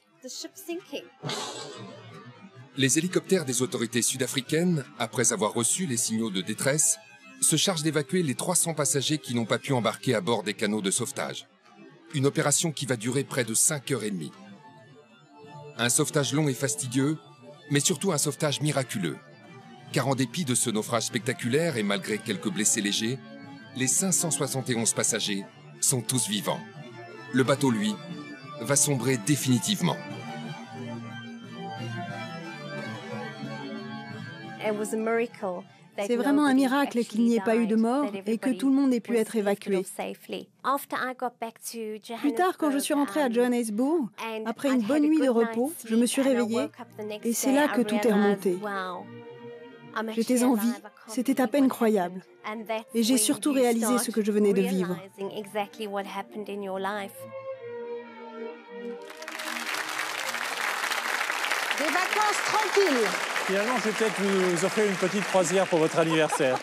Les hélicoptères des autorités sud-africaines, après avoir reçu les signaux de détresse, se chargent d'évacuer les 300 passagers qui n'ont pas pu embarquer à bord des canots de sauvetage. Une opération qui va durer près de 5h30. Un sauvetage long et fastidieux, mais surtout un sauvetage miraculeux. Car en dépit de ce naufrage spectaculaire et malgré quelques blessés légers, les 571 passagers sont tous vivants. Le bateau, lui, va sombrer définitivement. C'est vraiment un miracle qu'il n'y ait pas eu de mort et que tout le monde ait pu être évacué. Plus tard, quand je suis rentrée à Johannesburg, après une bonne nuit de repos, je me suis réveillée et c'est là que tout est remonté. J'étais en vie, c'était à peine croyable. Et j'ai surtout réalisé ce que je venais de vivre. Des vacances tranquilles. Finalement, je vais peut-être vous offrir une petite croisière pour votre anniversaire.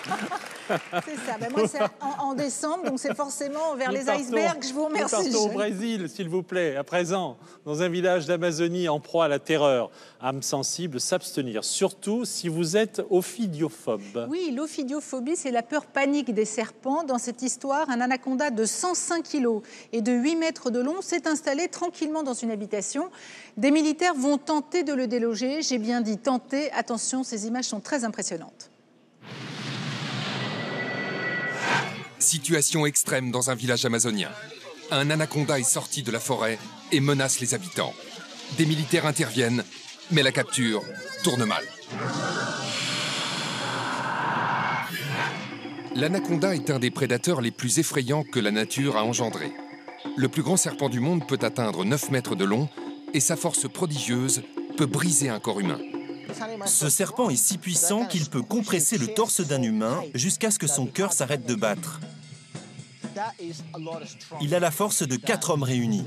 C'est ça. Ben moi, c'est en décembre, donc c'est forcément vers les icebergs. Je vous remercie. Nous partons au Brésil, s'il vous plaît, à présent, dans un village d'Amazonie en proie à la terreur. Âme sensible, s'abstenir, surtout si vous êtes ophidiophobe. Oui, l'ophidiophobie, c'est la peur panique des serpents. Dans cette histoire, un anaconda de 105 kilos et de 8 mètres de long s'est installé tranquillement dans une habitation. Des militaires vont tenter de le déloger. J'ai bien dit tenter. Attention, ces images sont très impressionnantes. Situation extrême dans un village amazonien. Un anaconda est sorti de la forêt et menace les habitants. Des militaires interviennent, mais la capture tourne mal. L'anaconda est un des prédateurs les plus effrayants que la nature a engendré. Le plus grand serpent du monde peut atteindre 9 mètres de long et sa force prodigieuse peut briser un corps humain. Ce serpent est si puissant qu'il peut compresser le torse d'un humain jusqu'à ce que son cœur s'arrête de battre. Il a la force de 4 hommes réunis.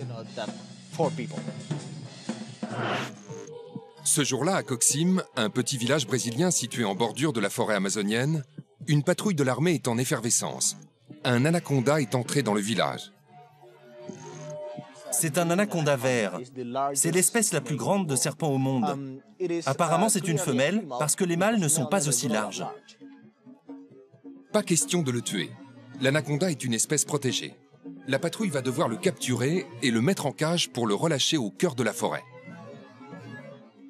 Ce jour-là, à Coxim, un petit village brésilien situé en bordure de la forêt amazonienne, une patrouille de l'armée est en effervescence. Un anaconda est entré dans le village. C'est un anaconda vert. C'est l'espèce la plus grande de serpents au monde. Apparemment, c'est une femelle, parce que les mâles ne sont pas aussi larges. Pas question de le tuer. L'anaconda est une espèce protégée. La patrouille va devoir le capturer et le mettre en cage pour le relâcher au cœur de la forêt.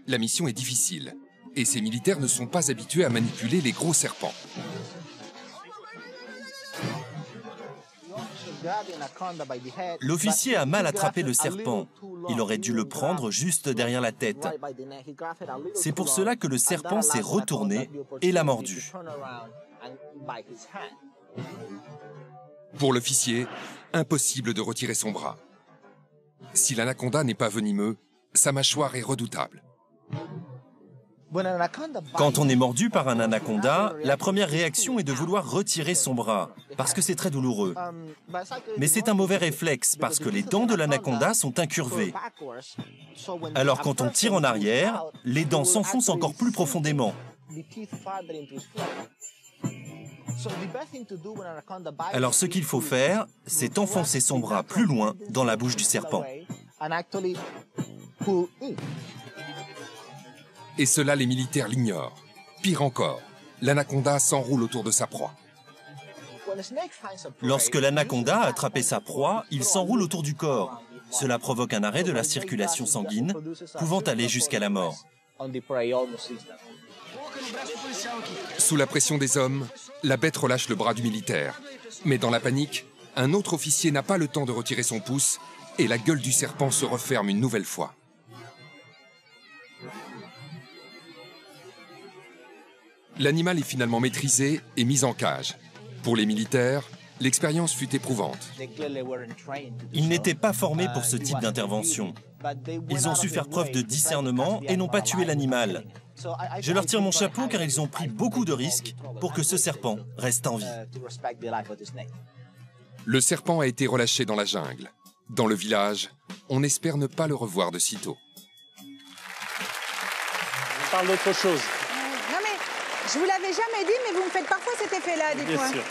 La mission est difficile, et ces militaires ne sont pas habitués à manipuler les gros serpents. L'officier a mal attrapé le serpent. Il aurait dû le prendre juste derrière la tête. C'est pour cela que le serpent s'est retourné et l'a mordu. Pour l'officier, impossible de retirer son bras. Si l'anaconda n'est pas venimeux, sa mâchoire est redoutable. Quand on est mordu par un anaconda, la première réaction est de vouloir retirer son bras, parce que c'est très douloureux. Mais c'est un mauvais réflexe, parce que les dents de l'anaconda sont incurvées. Alors quand on tire en arrière, les dents s'enfoncent encore plus profondément. Alors ce qu'il faut faire, c'est enfoncer son bras plus loin dans la bouche du serpent. Et cela, les militaires l'ignorent. Pire encore, l'anaconda s'enroule autour de sa proie. Lorsque l'anaconda a attrapé sa proie, il s'enroule autour du corps. Cela provoque un arrêt de la circulation sanguine, pouvant aller jusqu'à la mort. Sous la pression des hommes, la bête relâche le bras du militaire. Mais dans la panique, un autre officier n'a pas le temps de retirer son pouce et la gueule du serpent se referme une nouvelle fois. L'animal est finalement maîtrisé et mis en cage. Pour les militaires, l'expérience fut éprouvante. Ils n'étaient pas formés pour ce type d'intervention. Ils ont su faire preuve de discernement et n'ont pas tué l'animal. Je leur tire mon chapeau car ils ont pris beaucoup de risques pour que ce serpent reste en vie. Le serpent a été relâché dans la jungle. Dans le village, on espère ne pas le revoir de sitôt. On parle d'autre chose. Je vous l'avais jamais dit, mais vous me faites parfois cet effet-là, dites-moi. Bien sûr.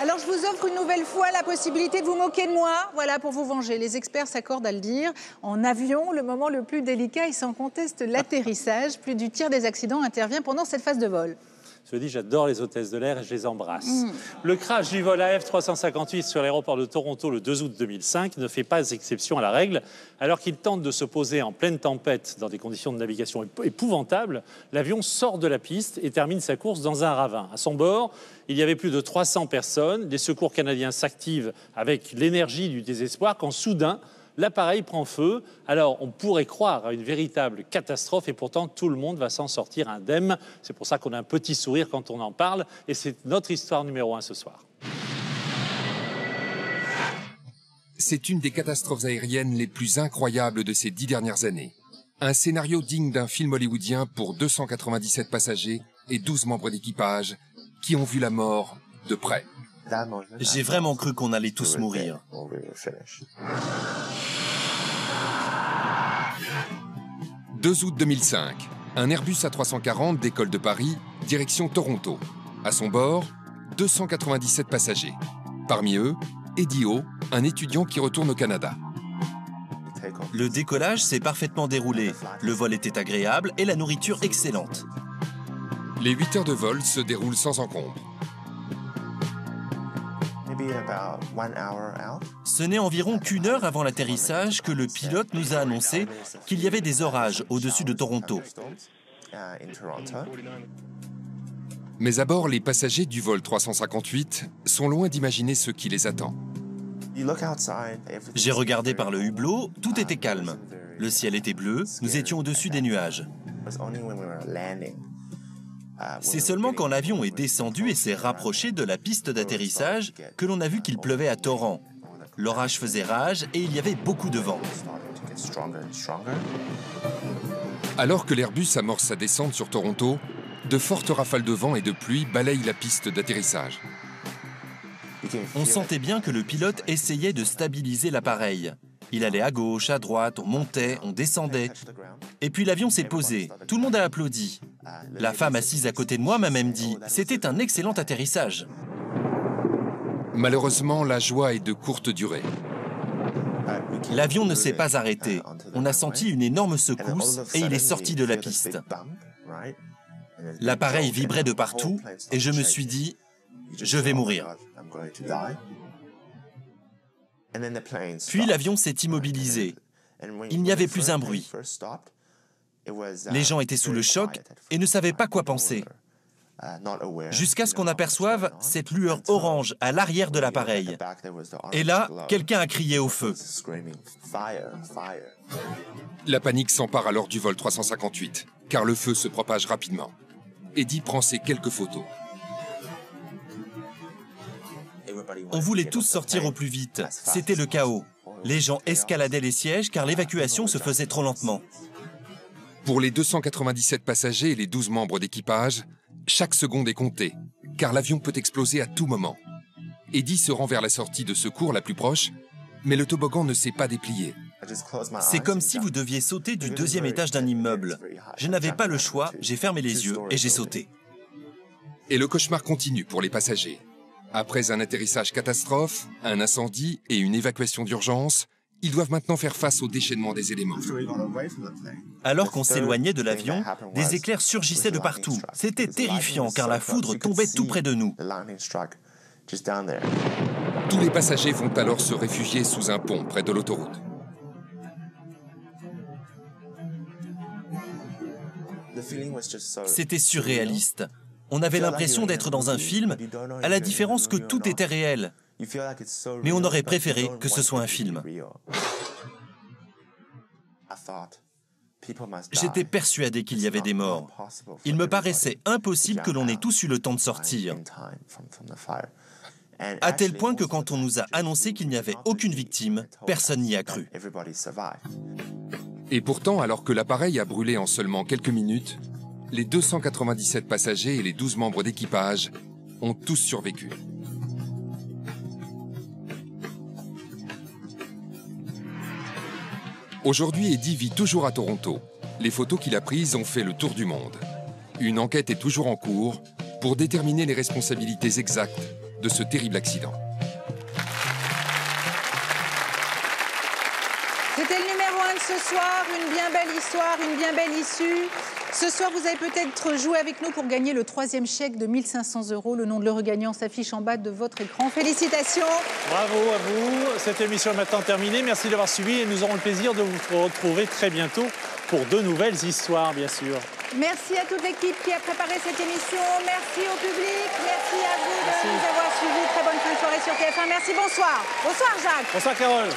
Alors, je vous offre une nouvelle fois la possibilité de vous moquer de moi, voilà, pour vous venger. Les experts s'accordent à le dire. En avion, le moment le plus délicat est sans conteste l'atterrissage. Plus du tiers des accidents intervient pendant cette phase de vol. Je dis, j'adore les hôtesses de l'air et je les embrasse. Le crash du vol AF-358 sur l'aéroport de Toronto le 2 août 2005 ne fait pas exception à la règle. Alors qu'il tente de se poser en pleine tempête dans des conditions de navigation épouvantables, l'avion sort de la piste et termine sa course dans un ravin. À son bord, il y avait plus de 300 personnes. Les secours canadiens s'activent avec l'énergie du désespoir quand soudain, l'appareil prend feu. Alors, on pourrait croire à une véritable catastrophe et pourtant, tout le monde va s'en sortir indemne. C'est pour ça qu'on a un petit sourire quand on en parle. Et c'est notre histoire numéro 1 ce soir. C'est une des catastrophes aériennes les plus incroyables de ces 10 dernières années. Un scénario digne d'un film hollywoodien pour 297 passagers et 12 membres d'équipage qui ont vu la mort de près. J'ai vraiment cru qu'on allait tous mourir. « 2 août 2005, un Airbus A340 décolle de Paris, direction Toronto. À son bord, 297 passagers. Parmi eux, Eddie O, un étudiant qui retourne au Canada. Le décollage s'est parfaitement déroulé. Le vol était agréable et la nourriture excellente. Les 8 heures de vol se déroulent sans encombre. Ce n'est environ qu'une heure avant l'atterrissage que le pilote nous a annoncé qu'il y avait des orages au-dessus de Toronto. Mais à bord, les passagers du vol 358 sont loin d'imaginer ce qui les attend. J'ai regardé par le hublot, tout était calme. Le ciel était bleu, nous étions au-dessus des nuages. C'est seulement quand l'avion est descendu et s'est rapproché de la piste d'atterrissage que l'on a vu qu'il pleuvait à torrents. L'orage faisait rage et il y avait beaucoup de vent. Alors que l'Airbus amorce sa descente sur Toronto, de fortes rafales de vent et de pluie balayent la piste d'atterrissage. On sentait bien que le pilote essayait de stabiliser l'appareil. Il allait à gauche, à droite, on montait, on descendait. Et puis l'avion s'est posé, tout le monde a applaudi. La femme assise à côté de moi m'a même dit « C'était un excellent atterrissage ». Malheureusement, la joie est de courte durée. L'avion ne s'est pas arrêté. On a senti une énorme secousse et il est sorti de la piste. L'appareil vibrait de partout et je me suis dit « Je vais mourir ». Puis l'avion s'est immobilisé. Il n'y avait plus un bruit. Les gens étaient sous le choc et ne savaient pas quoi penser. jusqu'à ce qu'on aperçoive cette lueur orange à l'arrière de l'appareil. Et là, quelqu'un a crié au feu. La panique s'empare alors du vol 358, car le feu se propage rapidement. Eddie prend ses quelques photos. On voulait tous sortir au plus vite. C'était le chaos. Les gens escaladaient les sièges car l'évacuation se faisait trop lentement. Pour les 297 passagers et les 12 membres d'équipage, chaque seconde est comptée, car l'avion peut exploser à tout moment. Eddie se rend vers la sortie de secours la plus proche, mais le toboggan ne s'est pas déplié. C'est comme si vous deviez sauter du deuxième étage d'un immeuble. Je n'avais pas le choix, j'ai fermé les yeux et j'ai sauté. Et le cauchemar continue pour les passagers. Après un atterrissage catastrophe, un incendie et une évacuation d'urgence, ils doivent maintenant faire face au déchaînement des éléments. Alors qu'on s'éloignait de l'avion, des éclairs surgissaient de partout. C'était terrifiant car la foudre tombait tout près de nous. Tous les passagers vont alors se réfugier sous un pont près de l'autoroute. C'était surréaliste. On avait l'impression d'être dans un film, à la différence que tout était réel. Mais on aurait préféré que ce soit un film. J'étais persuadé qu'il y avait des morts. Il me paraissait impossible que l'on ait tous eu le temps de sortir. À tel point que quand on nous a annoncé qu'il n'y avait aucune victime, personne n'y a cru. Et pourtant, alors que l'appareil a brûlé en seulement quelques minutes, les 297 passagers et les 12 membres d'équipage ont tous survécu. Aujourd'hui, Eddie vit toujours à Toronto. Les photos qu'il a prises ont fait le tour du monde. Une enquête est toujours en cours pour déterminer les responsabilités exactes de ce terrible accident. C'était le numéro 1 de ce soir, une bien belle histoire, une bien belle issue. Ce soir, vous allez peut-être jouer avec nous pour gagner le 3e chèque de 1 500 €. Le nom de l'heureux gagnant s'affiche en bas de votre écran. Félicitations. Bravo à vous. Cette émission est maintenant terminée. Merci d'avoir suivi et nous aurons le plaisir de vous retrouver très bientôt pour de nouvelles histoires, bien sûr. Merci à toute l'équipe qui a préparé cette émission. Merci au public. Merci à vous de nous avoir suivis. Très bonne fin de soirée sur TF1. Merci, bonsoir. Bonsoir, Jacques. Bonsoir, Carole.